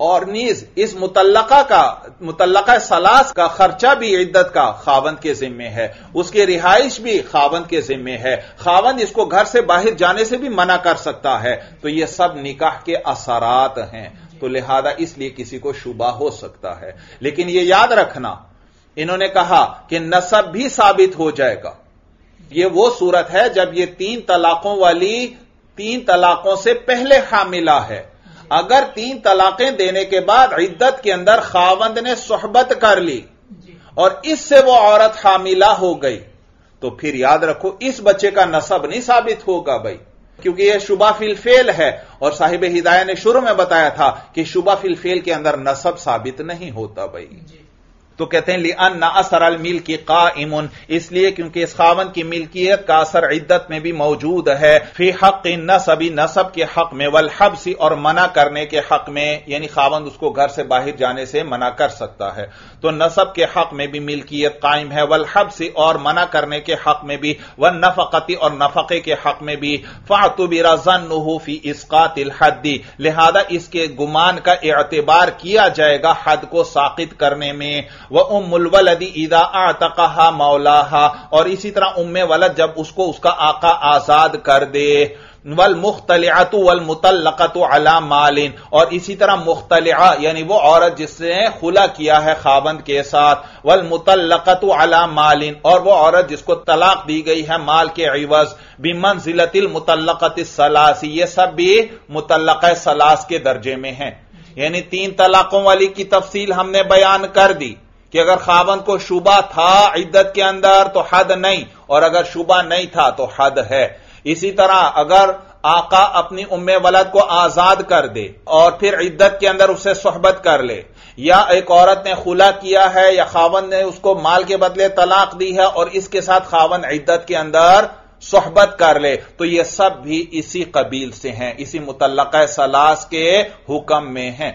और नीज इस मुतल्लका सलास का खर्चा भी इद्दत का खावंद के जिम्मे है, उसकी रिहाइश भी खावंद के जिम्मे है, खावंद इसको घर से बाहर जाने से भी मना कर सकता है। तो यह सब निकाह के असरात हैं, तो लिहाजा इसलिए किसी को शुबा हो सकता है। लेकिन यह याद रखना, इन्होंने कहा कि नसब भी साबित हो जाएगा, यह वो सूरत है जब यह तीन तलाकों वाली तीन तलाकों से पहले हामिला है। अगर तीन तलाकें देने के बाद इद्दत के अंदर खावंद ने सोहबत कर ली और इससे वो औरत हामिला हो गई, तो फिर याद रखो इस बच्चे का नसब नहीं साबित होगा। भाई क्योंकि यह शुबा फिल फेल है, और साहिब हिदायत ने शुरू में बताया था कि शुबा फिल फेल के अंदर नसब साबित नहीं होता। भाई तो कहते हैं लिअन्ना असरल मिल्की काइमुन, इसलिए क्योंकि इस खावन की मिल्कियत का असर इद्दत में भी मौजूद है। फी हक़्क़ि नसबी, नसब के हक में, वल हब्सी, और मना करने के हक में, यानी खावंद उसको घर से बाहर जाने से मना कर सकता है। तो नसब के हक में भी मिल्कियत कायम है, वल हब्सी, और मना करने के हक में भी, वन नफ़क़ति, और नफ़क़े के हक में भी। फ़अतुबिरा ज़न्नुहु फ़ी इस्क़ातिल हद्दी, लिहाजा इसके गुमान का एतबार किया जाएगा हद को साक़ित करने में। वह उम्मुल वलदी इदा आतक़हा मौलाहा, और इसी तरह उम्मे वलद जब उसको उसका आका आजाद कर दे। वल मुख्तलिअतु वल मुतल्लक़तु अला मालिन, और इसी तरह मुख्तलिआ यानी वो औरत जिसने खुला किया है खावंद के साथ। वल मुतल्लक़तु अला मालिन, और वो औरत जिसको तलाक दी गई है माल के इवज। बिमंज़िलतिल मुतल्लक़तिस सलासी, ये सब भी मुतल्लक़ सलास के दर्जे में है, यानी तीन तलाकों वाली की तफसील हमने बयान कर दी कि अगर खावन को शुबा था इद्दत के अंदर तो हद नहीं, और अगर शुबा नहीं था तो हद है। इसी तरह अगर आका अपनी उम्मे वलद को आजाद कर दे और फिर इद्दत के अंदर उससे सोहबत कर ले, या एक औरत ने खुला किया है या खावन ने उसको माल के बदले तलाक दी है और इसके साथ खावन इद्दत के अंदर सोहबत कर ले, तो यह सब भी इसी कबील से हैं, इसी मुतल्लक़ा सलास के हुक्म में हैं।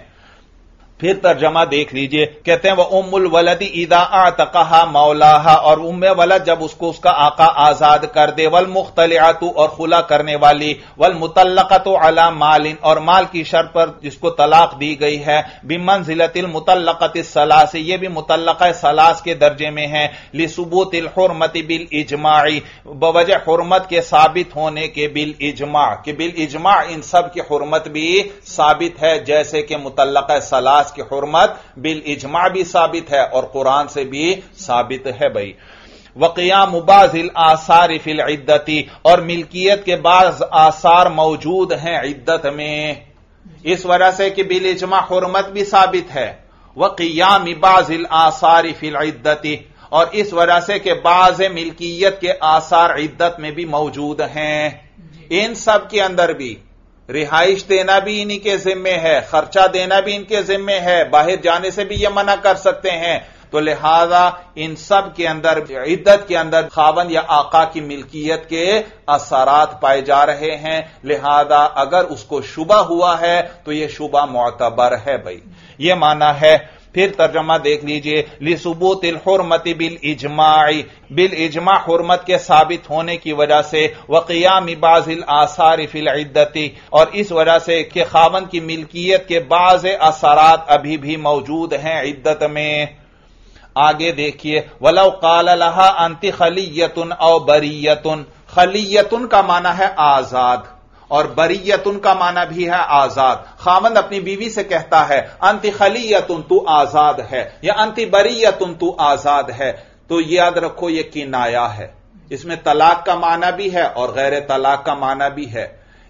फिर तर्जमा देख लीजिए, कहते हैं वह उम्मुल वलदी इदा आतकहा मौलाहा, और उम्मे वलद जब उसको उसका आका आजाद कर दे, वल मुख्तलियातु, और खुला करने वाली, वल मुतल्लकतु अला मालिन, और माल की शर्त पर जिसको तलाक दी गई है, बिमंजिलतिल मुतल्लकतिस सलास, ये भी मुतल्लका सलास के दर्जे में है, लिसुबूतिल हुर्मति बिल इजमाई, बवजह हुर्मत के साबित होने के बिल इजमा, के बिल इजमा इन सब की हुर्मत भी साबित है, जैसे कि मुतल्लका सलास की हुर्मत बिल इजमा भी साबित है और कुरान से भी साबित है। भाई वक़ियाम बाज़िल आसार फिल इद्दती, और मिल्कियत के बाज आसार मौजूद हैं इद्दत में, इस वजह से कि बिल इजमा हुर्मत भी साबित है। वक़ियाम बाज़िल आसार फिल इद्दती, और इस वजह से कि बाज़ मिल्कियत के आसार इद्दत में भी मौजूद हैं। इन सब के अंदर भी रिहाइश देना भी इन्हीं के जिम्मे है, खर्चा देना भी इनके जिम्मे है, बाहर जाने से भी यह मना कर सकते हैं, तो लिहाजा इन सब के अंदर इद्दत के अंदर खावन या आका की मिल्कियत के असरात पाए जा रहे हैं। लिहाजा अगर उसको शुबा हुआ है तो यह शुबा मुअतबर है। भाई यह माना है। फिर तर्जमा देख लीजिए, लिसुबूतिल हुर्मति बिल इजमाई, बिल इजमा हुर्मत के साबित होने की वजह से, वक़ियाम बाज़िल आसार फिल इद्दती, और इस वजह से कि खावन की मिल्कियत के बाज़ असरात अभी भी मौजूद हैं इद्दत में। आगे देखिए, वलौ क़ाल लहा अंति खलियतुन औ बरियतुन, खलियतुन का माना है आजाद और बरियतुन का माना भी है आजाद। खामन अपनी बीवी से कहता है अंति खलियतुन, तू आजाद है, या अंति बरियतुन, तू आजाद है, तो याद रखो यह किनाया है, इसमें तलाक का माना भी है और गैर तलाक का माना भी है।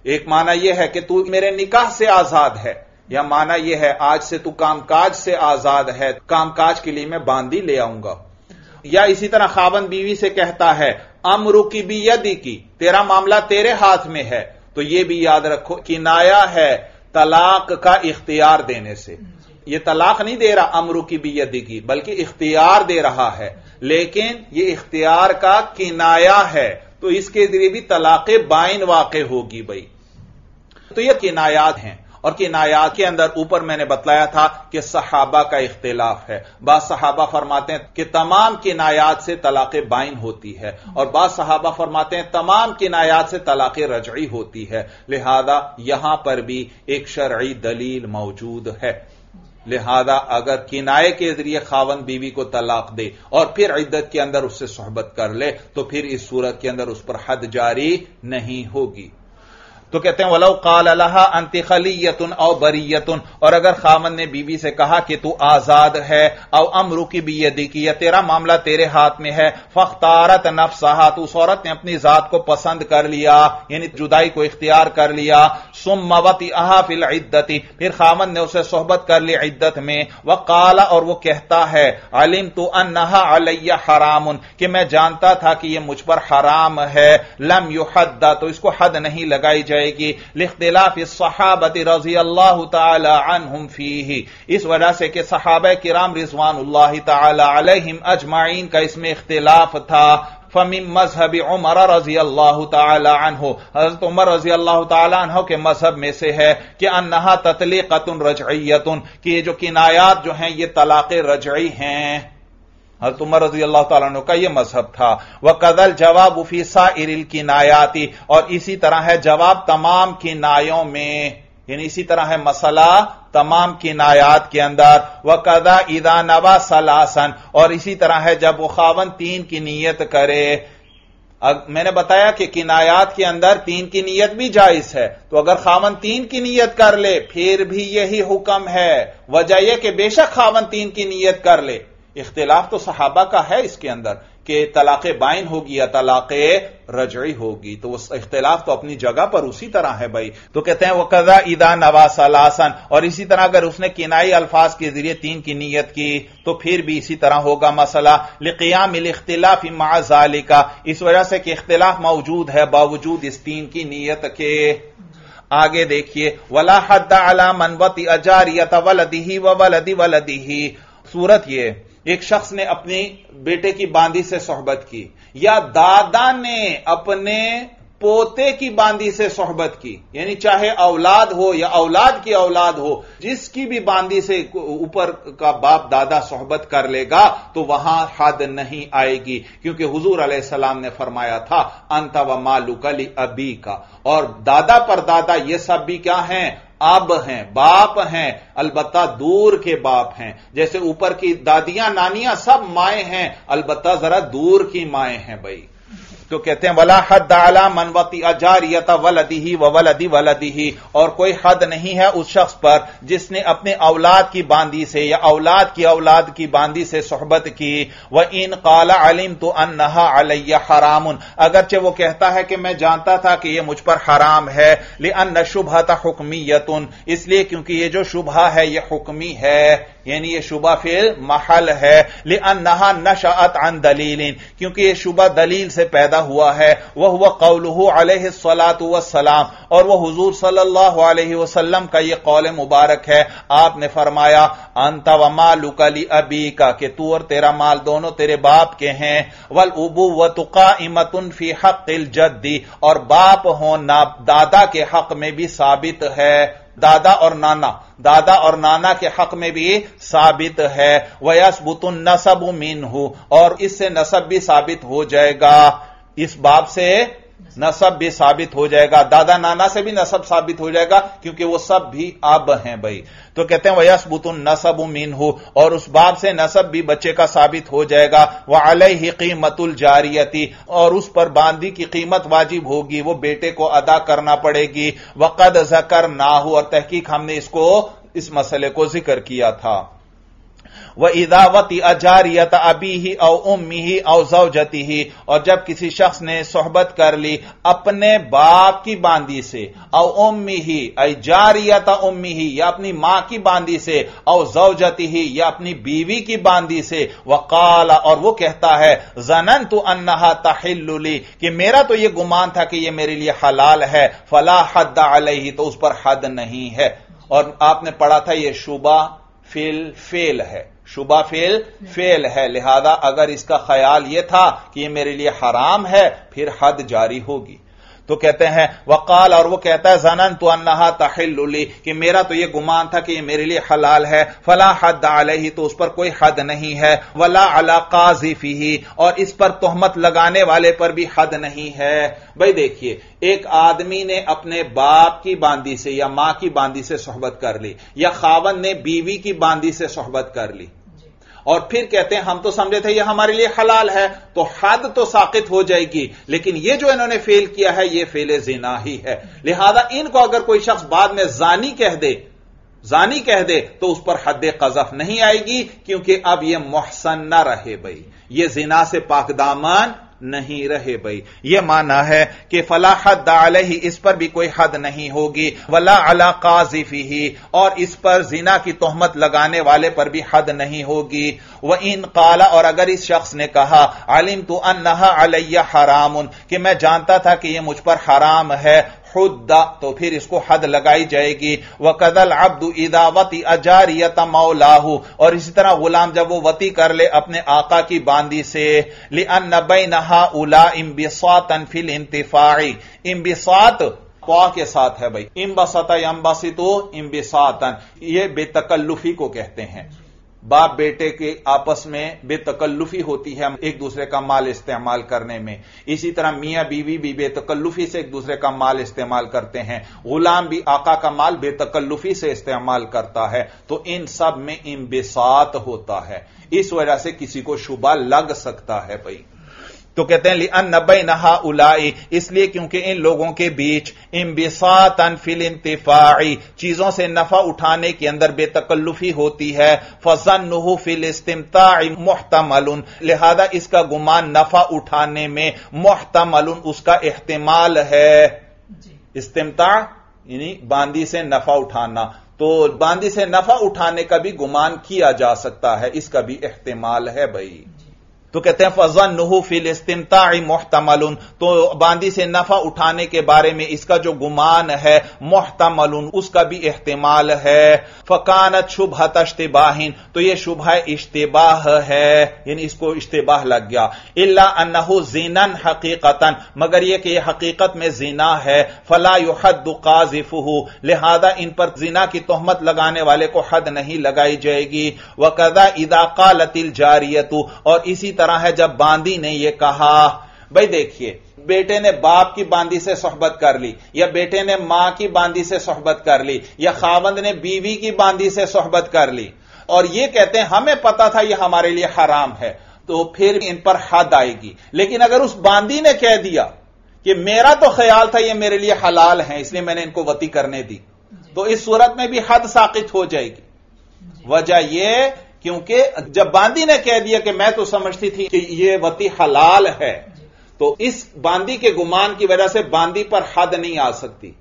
एक माना यह है कि तू मेरे निकाह से आजाद है, या माना यह है आज से तू कामकाज से आजाद है, कामकाज के लिए मैं बांदी ले आऊंगा। या इसी तरह खामन बीवी से कहता है अमरुकी बियदी की, तेरा मामला तेरे हाथ में है, तो यह भी याद रखो किनाया है तलाक का इख्तियार देने से। यह तलाक नहीं दे रहा अमरू की बियदी की, बल्कि इख्तियार दे रहा है, लेकिन यह इख्तियार का किनाया है, तो इसके जरिए भी तलाक बाइन वाक़े होगी। भाई तो यह किनायात हैं, और किनायात के अंदर ऊपर मैंने बतलाया था कि सहाबा का इख्तिलाफ है। बाद सहाबा फरमाते हैं कि तमाम किनायात से तलाक बाइन होती है, और बाद सहाबा फरमाते हैं तमाम किनायात से तलाक रजई होती है। लिहाजा यहां पर भी एक शरई दलील मौजूद है। लिहाजा अगर किनाए के जरिए खावन बीवी को तलाक दे और फिर इद्दत के अंदर उससे सोहबत कर ले, तो फिर इस सूरत के अंदर उस पर हद जारी नहीं होगी। तो कहते हैं वलौ क़ाल लहा अंति खलियतुन औ बरियतुन, और अगर खामन ने बीवी से कहा कि तू आजाद है, औ अमरुकी बियदिकी, या तेरा मामला तेरे हाथ में है, फख्तारत नफ्सहा, तो उस औरत ने अपनी जात को पसंद कर लिया, यानी जुदाई को इख्तियार कर लिया, सुम्मा वतीअहा फिल इद्दती, फिर खामन ने उसे सोहबत कर लिया इद्दत में, वक़ाला, और वो कहता है अलिम तो अन्नहा अलैया हरामुन, कि मैं जानता था कि यह मुझ पर हराम है, लम युहद्दा, तो इसको हद नहीं लगाई जाए, लिख्तिलाफ़ि सहाबति रज़ियल्लाहु ताला अन्हुम फ़ीही, इस वजह से कि सहाबा किराम रिज़वानुल्लाहि ताला अलैहिम अजमाइन का इसमें इख्तिलाफ था। फमिन मज़हबि उमर रज़ियल्लाहु ताला अन्हु, हज़रत उमर रज़ियल्लाहु ताला अन्हु के मज़हब में से है कि अन्नहा ततलीक़तुन रजइयतुन, कि ये जो किनायात जो हैं ये तलाक़ रजई हैं, हज़रत उमर रज़ी अल्लाह तआला अन्हु का यह मजहब था। वक़दल जवाब फ़ी साइरिल किनायाती, और इसी तरह है जवाब तमाम किनायों में, यानी इसी तरह है मसला तमाम किनायात के अंदर। वक़दा इदा नवा सलासन, और इसी तरह है जब वो खावन तीन की नीयत करे। मैंने बताया कि किनायात के अंदर तीन की नीयत भी जायज है, तो अगर खावन तीन की नीयत कर ले फिर भी यही हुक्म है। वजह यह कि बेशक खावन तीन की नीयत कर ले, इख्तिलाफ तो सहाबा का है इसके अंदर, कि तलाक़ बाइन होगी या तलाक़ रजई होगी, तो उस इख्तिलाफ तो अपनी जगह पर उसी तरह है भाई। तो कहते हैं वह कज़ा इदा नवा सलासन, और इसी तरह अगर उसने किनाई अल्फाज के जरिए तीन की नीयत की तो फिर भी इसी तरह होगा मसला। लिक़ियाम इख्तिलाफ मअ ज़ालिका, इस वजह से कि इख्तिलाफ मौजूद है बावजूद इस तीन की नीयत के। आगे देखिए वला हद्द अला मन वती अजारियत वलदिही व वलदि वलदिही। सूरत ये, एक शख्स ने अपने बेटे की बांदी से सोहबत की या दादा ने अपने पोते की बांदी से सोहबत की, यानी चाहे औलाद हो या औलाद की औलाद हो, जिसकी भी बांदी से ऊपर का बाप दादा सोहबत कर लेगा तो वहां हद नहीं आएगी, क्योंकि हुजूर अलैहिस्सलाम ने फरमाया था अंत व मालुका लि अबी का, और दादा पर दादा ये सब भी क्या हैं, अब हैं, बाप हैं, अलबत्ता दूर के बाप हैं। जैसे ऊपर की दादियां नानियां सब माएं हैं, अलबत्ता जरा दूर की माएं हैं भाई। तो कहते हैं वला हद अला मन वती अजारियत वलदिही व वलदि वलदिही, और कोई हद नहीं है उस शख्स पर जिसने अपने औलाद की बांदी से या औलाद की बांदी से सोहबत की। व इन काला अलिम तो अन्नहा अलैया हरामुन, अगरचे वो कहता है कि मैं जानता था कि यह मुझ पर हराम है। ले अन्न शुबहता हुक्मियतुन, इसलिए क्योंकि यह जो शुबहा है यह हुक्मी है, यानी यह शुबा फिल महल है। ले अन्नहा नशअत अन दलीलिन, क्योंकि यह शुबा दलील से पैदा हुआ है। वह हुआ कौलुहु अलैहि सलातु वस्सलाम, और वह हुजूर सल्लल्लाहु अलैहि वसल्लम का यह कौल मुबारक है, आपने फरमाया अंत व मालुका लि अबीका, के तू और तेरा माल दोनों तेरे बाप के हैं। वल उबुव्वतु काइमतुन फी हक़्क़िल जद्दी, और बाप होना दादा के हक में भी साबित है, दादा और नाना के हक में भी साबित है। वयसबुतुन नसबु मिनहु, और इससे नसब भी साबित हो जाएगा, इस बाप से नसब भी साबित हो जाएगा, दादा नाना से भी नसब साबित हो जाएगा, क्योंकि वो सब भी अब हैं भाई। तो कहते हैं वयसबुतुन नसबु मिनहु, और उस बाप से नसब भी बच्चे का साबित हो जाएगा। व अलैहि कीमतुल जारियती, और उस पर बांदी की कीमत वाजिब होगी, वो बेटे को अदा करना पड़ेगी। वक़द ज़करनाहु, और तहकीक हमने इसको इस मसले को जिक्र किया था। वह इदावती अजारियत अबी ही औ उम्मी ही औ ज़ौजती ही, और जब किसी शख्स ने सोहबत कर ली अपने बाप की बांदी से औ उम्मी ही अजारियत उम्मी ही, या अपनी मां की बांदी से औ ज़ौजती ही, या अपनी बीवी की बांदी से। वकाला, और वो कहता है ज़नन्तु अन्नहा तहिल्लु ली, कि मेरा तो यह गुमान था कि यह मेरे लिए हलाल है। फला हद अलैहि, तो उस पर हद नहीं है। और आपने पढ़ा था यह शुबा फिल फेल है, शुबा फेल फेल है, लिहाजा अगर इसका ख्याल यह था कि यह मेरे लिए हराम है फिर हद जारी होगी। तो कहते हैं वकाल, और वो कहता है ज़नन्तु अन्नहा तहिल्लु ली, कि मेरा तो यह गुमान था कि यह मेरे लिए हलाल है। फला हद अलैहि, तो उस पर कोई हद नहीं है। वला अला काज़िफिही, और इस पर तोहमत लगाने वाले पर भी हद नहीं है। भाई देखिए, एक आदमी ने अपने बाप की बांदी से या मां की बांदी से सोहबत कर ली, या खावन ने बीवी की बांदी से सोहबत कर ली, और फिर कहते हैं हम तो समझे थे यह हमारे लिए हलाल है, तो हद तो साकित हो जाएगी, लेकिन यह जो इन्होंने फेल किया है यह फेल जिना ही है। लिहाजा इनको अगर कोई शख्स बाद में जानी कह दे तो उस पर हद कजफ नहीं आएगी, क्योंकि अब यह मोहसन ना रहे भाई, यह जिना से पाकदामन नहीं रहे भाई। यह माना है कि फला हद अलैहि, इस पर भी कोई हद नहीं होगी। वला अला काज़िफिही, और इस पर जिना की तोहमत लगाने वाले पर भी हद नहीं होगी। व इन काला, और अगर इस शख्स ने कहा अलिमतु अन्नहा अलैया हरामुन, कि मैं जानता था कि यह मुझ पर हराम है। हुद्दा, तो फिर इसको हद लगाई जाएगी। वकदल अब्दु इदा वती अजारियत मौलाहू, और इसी तरह गुलाम जब वो वती कर ले अपने आका की बांदी से। लिअन्न बैनहा उला इम्बिसातन फिल इंतिफाई, इम्बिसात पा के साथ है भाई, इम्बसता यम्बसितु इम्बिसातन, ये बेतकल्लुफी को कहते हैं। बाप बेटे के आपस में बेतकल्लुफी होती है एक दूसरे का माल इस्तेमाल करने में, इसी तरह मियां बीवी भी बेतकल्लुफी से एक दूसरे का माल इस्तेमाल करते हैं, गुलाम भी आका का माल बेतकल्लुफी से इस्तेमाल करता है, तो इन सब में इम्बिसात होता है, इस वजह से किसी को शुबा लग सकता है भाई। तो कहते हैं लिअन बैनहा उलाई, इसलिए क्योंकि इन लोगों के बीच इंबिसातन फिल इंतिफाई, चीजों से नफा उठाने के अंदर बेतकल्लुफी होती है। फज़न्नुहु फिल इस्तिम्ताई मुहतमलुन, लिहाजा इसका गुमान नफा उठाने में मुहतमलुन उसका एहतमाल है। इस्तिम्ता यानी बांदी से नफा उठाना, तो बांदी से नफा उठाने का भी गुमान किया जा सकता है, इसका भी एहतमाल है भाई। तो कहते हैं फज़न्नुहु फिल इस्तिम्ताई मुहतमलुन, तो बांदी से नफा उठाने के बारे में इसका जो गुमान है मुहतमलुन उसका भी एहतमाल है। फकानत शुबहत इश्तिबाहिन, तो यह शुबह इश्तिबाह है, यानी इसको इश्तिबाह लग गया। इल्ला अन्नहु ज़िनन हकीकतन, मगर यह कि यह हकीकत में ज़िना है। फला युहद्दु काज़िफुहु, लिहाजा इन पर ज़िना की तोहमत लगाने वाले को हद नहीं लगाई जाएगी। वकज़ा इज़ा क़ालतिल जारियतु, और इसी तरह है जब बांदी ने यह कहा। भाई देखिए, बेटे ने बाप की बांदी से सोहबत कर ली, या बेटे ने मां की बांदी से सोहबत कर ली, या खावंद ने बीवी की बांदी से सोहबत कर ली, और यह कहते हैं हमें पता था यह हमारे लिए हराम है, तो फिर इन पर हद आएगी। लेकिन अगर उस बांदी ने कह दिया कि मेरा तो ख्याल था यह मेरे लिए हलाल है, इसलिए मैंने इनको वती करने दी, तो इस सूरत में भी हद साकित हो जाएगी। वजह यह क्योंकि जब बांदी ने कह दिया कि मैं तो समझती थी कि यह वती हलाल है, तो इस बांदी के गुमान की वजह से बांदी पर हद नहीं आ सकती।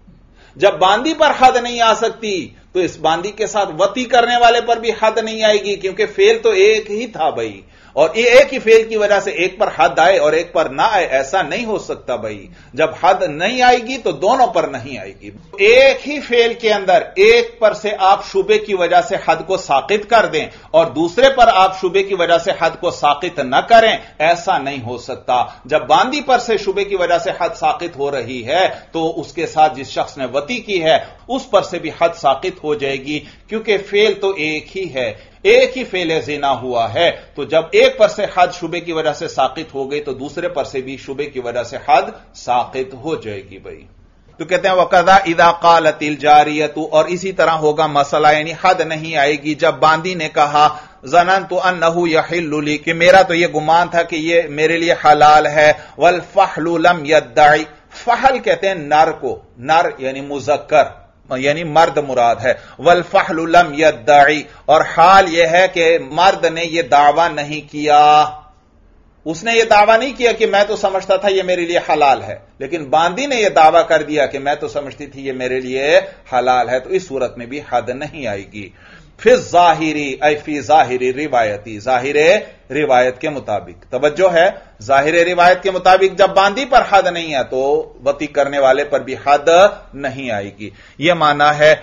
जब बांदी पर हद नहीं आ सकती तो इस बांदी के साथ वती करने वाले पर भी हद नहीं आएगी, क्योंकि फेल तो एक ही था भाई, और ये एक ही फेल की वजह से एक पर हद आए और एक पर ना आए, ऐसा नहीं हो सकता भाई। जब हद नहीं आएगी तो दोनों पर नहीं आएगी। एक ही फेल के अंदर एक पर से आप शुबे की वजह से हद को साकित कर दें और दूसरे पर आप शुबे की वजह से हद को साकित न करें, ऐसा नहीं हो सकता। जब बांदी पर से शुबे की वजह से हद साकित हो रही है तो उसके साथ जिस शख्स ने वती की है उस पर से भी हद साकित हो जाएगी, क्योंकि फेल तो एक ही है, एक ही फेल ज़िना हुआ है। तो जब एक पर से हद शुबे की वजह से साकित हो गई तो दूसरे पर से भी शुबे की वजह से हद साकित हो जाएगी भाई। तो कहते हैं वक़ज़ा इज़ा क़ालतिल जारियतु, और इसी तरह होगा मसला, यानी हद नहीं आएगी जब बांदी ने कहा ज़नन्तु अन्नहु यहिल्लु ली, कि मेरा तो यह गुमान था कि यह मेरे लिए हलाल है। वल फ़हलु लम यद्दई, फ़हल कहते हैं नर को, नर यानी मुज़क्कर यानी मर्द मुराद है। वल फ़हलु लम यद्दई, और हाल यह है कि मर्द ने यह दावा नहीं किया, उसने यह दावा नहीं किया कि मैं तो समझता था यह मेरे लिए हलाल है, लेकिन बांदी ने यह दावा कर दिया कि मैं तो समझती थी यह मेरे लिए हलाल है, तो इस सूरत में भी हद नहीं आएगी। फिर ज़ाहिरी ऐ फी ज़ाहिरी रिवायती, ज़ाहिरे रिवायत के मुताबिक, तवज्जो है, ज़ाहिरे रिवायत के मुताबिक जब बांदी पर हद नहीं है तो वती करने वाले पर भी हद नहीं आएगी, यह माना है।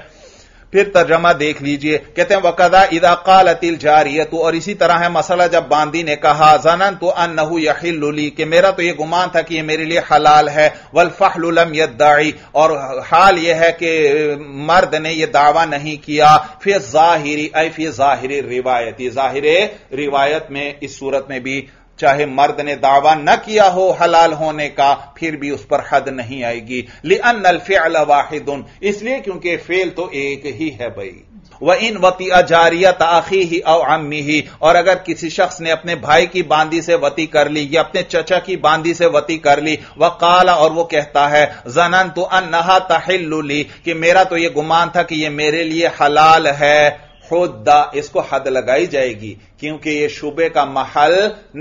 फिर तर्जमा देख लीजिए, कहते हैं वक़ज़ा इज़ा क़ालतिल जारियतु, और इसी तरह है मसला जब बांदी ने कहा ज़नन्तु अन्नहु यहिल्लु ली, कि मेरा तो यह गुमान था कि यह मेरे लिए हलाल है। वल फ़हलु लम यद्दई, और हाल यह है कि मर्द ने यह दावा नहीं किया। फिर ज़ाहिरी ऐ फी ज़ाहिरी रिवायती, ज़ाहिरे रिवायत में इस सूरत में भी चाहे मर्द ने दावा न किया हो हलाल होने का, फिर भी उस पर हद नहीं आएगी। लिअन्नल फ़िअल वाहिदुन, इसलिए क्योंकि फेल तो एक ही है भाई। व इन वती जारियत अखीही औ अम्मीही, और अगर किसी शख्स ने अपने भाई की बांदी से वती कर ली या अपने चचा की बांदी से वती कर ली। व काला, और वो कहता है ज़नन्तु अन्नहा तहिल्लु ली, कि मेरा तो यह गुमान था कि यह मेरे लिए हलाल है। हुद्दा, इसको हद लगाई जाएगी क्योंकि यह शुबे का महल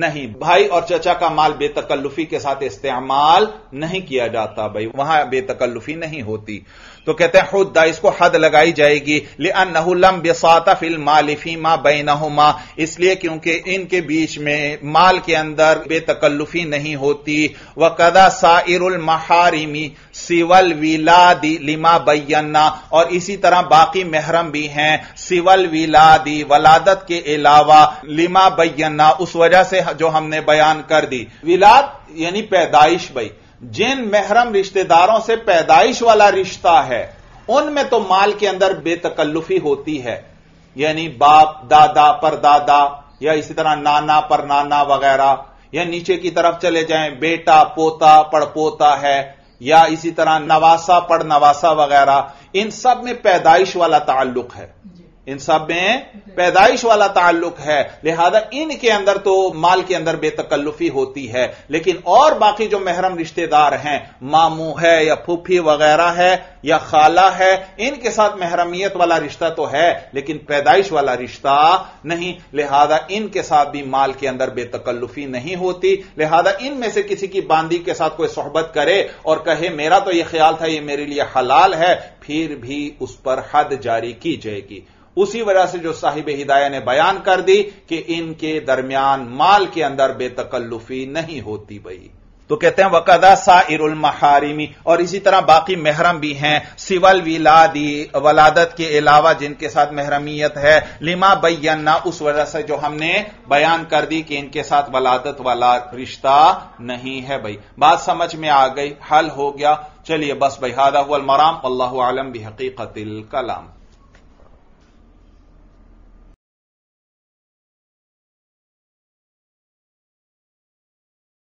नहीं। भाई और चचा का माल बेतकल्लुफी के साथ इस्तेमाल नहीं किया जाता भाई, वहां बेतकल्लुफी नहीं होती। तो कहते हैं हुद्दा, इसको हद लगाई जाएगी। लिअन्नहु लम बिसाता फिल माल फीमा बैनहुमा, इसलिए क्योंकि इनके बीच में माल के अंदर बेतकल्लुफी नहीं होती। वक़दा साइरुल महारिमी सिवल विलादी लिमा बयन्ना, और इसी तरह बाकी महरम भी हैं सिवल विलादी वलादत के अलावा, लिमा बयन्ना उस वजह से जो हमने बयान कर दी। विलाद यानी पैदाइश भाई, जिन महरम रिश्तेदारों से पैदाइश वाला रिश्ता है उनमें तो माल के अंदर बेतकल्लुफी होती है, यानी बाप दादा पर दादा या इसी तरह नाना पर नाना वगैरह, या नीचे की तरफ चले जाएं बेटा पोता पड़ पोता है, या इसी तरह नवासा पड़ नवासा वगैरह, इन सब में पैदाइश वाला ताल्लुक है। इन सब में पैदाइश वाला ताल्लुक है, लिहाजा इनके अंदर तो माल के अंदर बेतकल्लुफी होती है। लेकिन और बाकी जो महरम रिश्तेदार हैं, मामू है या फूफी वगैरह है या खाला है, इनके साथ महरमियत वाला रिश्ता तो है लेकिन पैदाइश वाला रिश्ता नहीं, लिहाजा इनके साथ भी माल के अंदर बेतकल्लुफी नहीं होती। लिहाजा इनमें से किसी की बांदी के साथ कोई सोहबत करे और कहे मेरा तो यह ख्याल था यह मेरे लिए हलाल है, फिर भी उस पर हद जारी की जाएगी। उसी वजह से जो साहिब हिदायत ने बयान कर दी कि इनके दरमियान माल के अंदर बेतकल्लुफी नहीं होती। भाई तो कहते हैं वकदा साइरुल महारिमी, और इसी तरह बाकी महरम भी हैं सिवल विलादी, वलादत के अलावा जिनके साथ महरमियत है, लिमा बयन्ना, उस वजह से जो हमने बयान कर दी कि इनके साथ वलादत वाला रिश्ता नहीं है। भाई बात समझ में आ गई, हल हो गया। चलिए बस भाई, हादा हुवल मराम, अल्लाहु आलम बिहकीकतिल कलाम।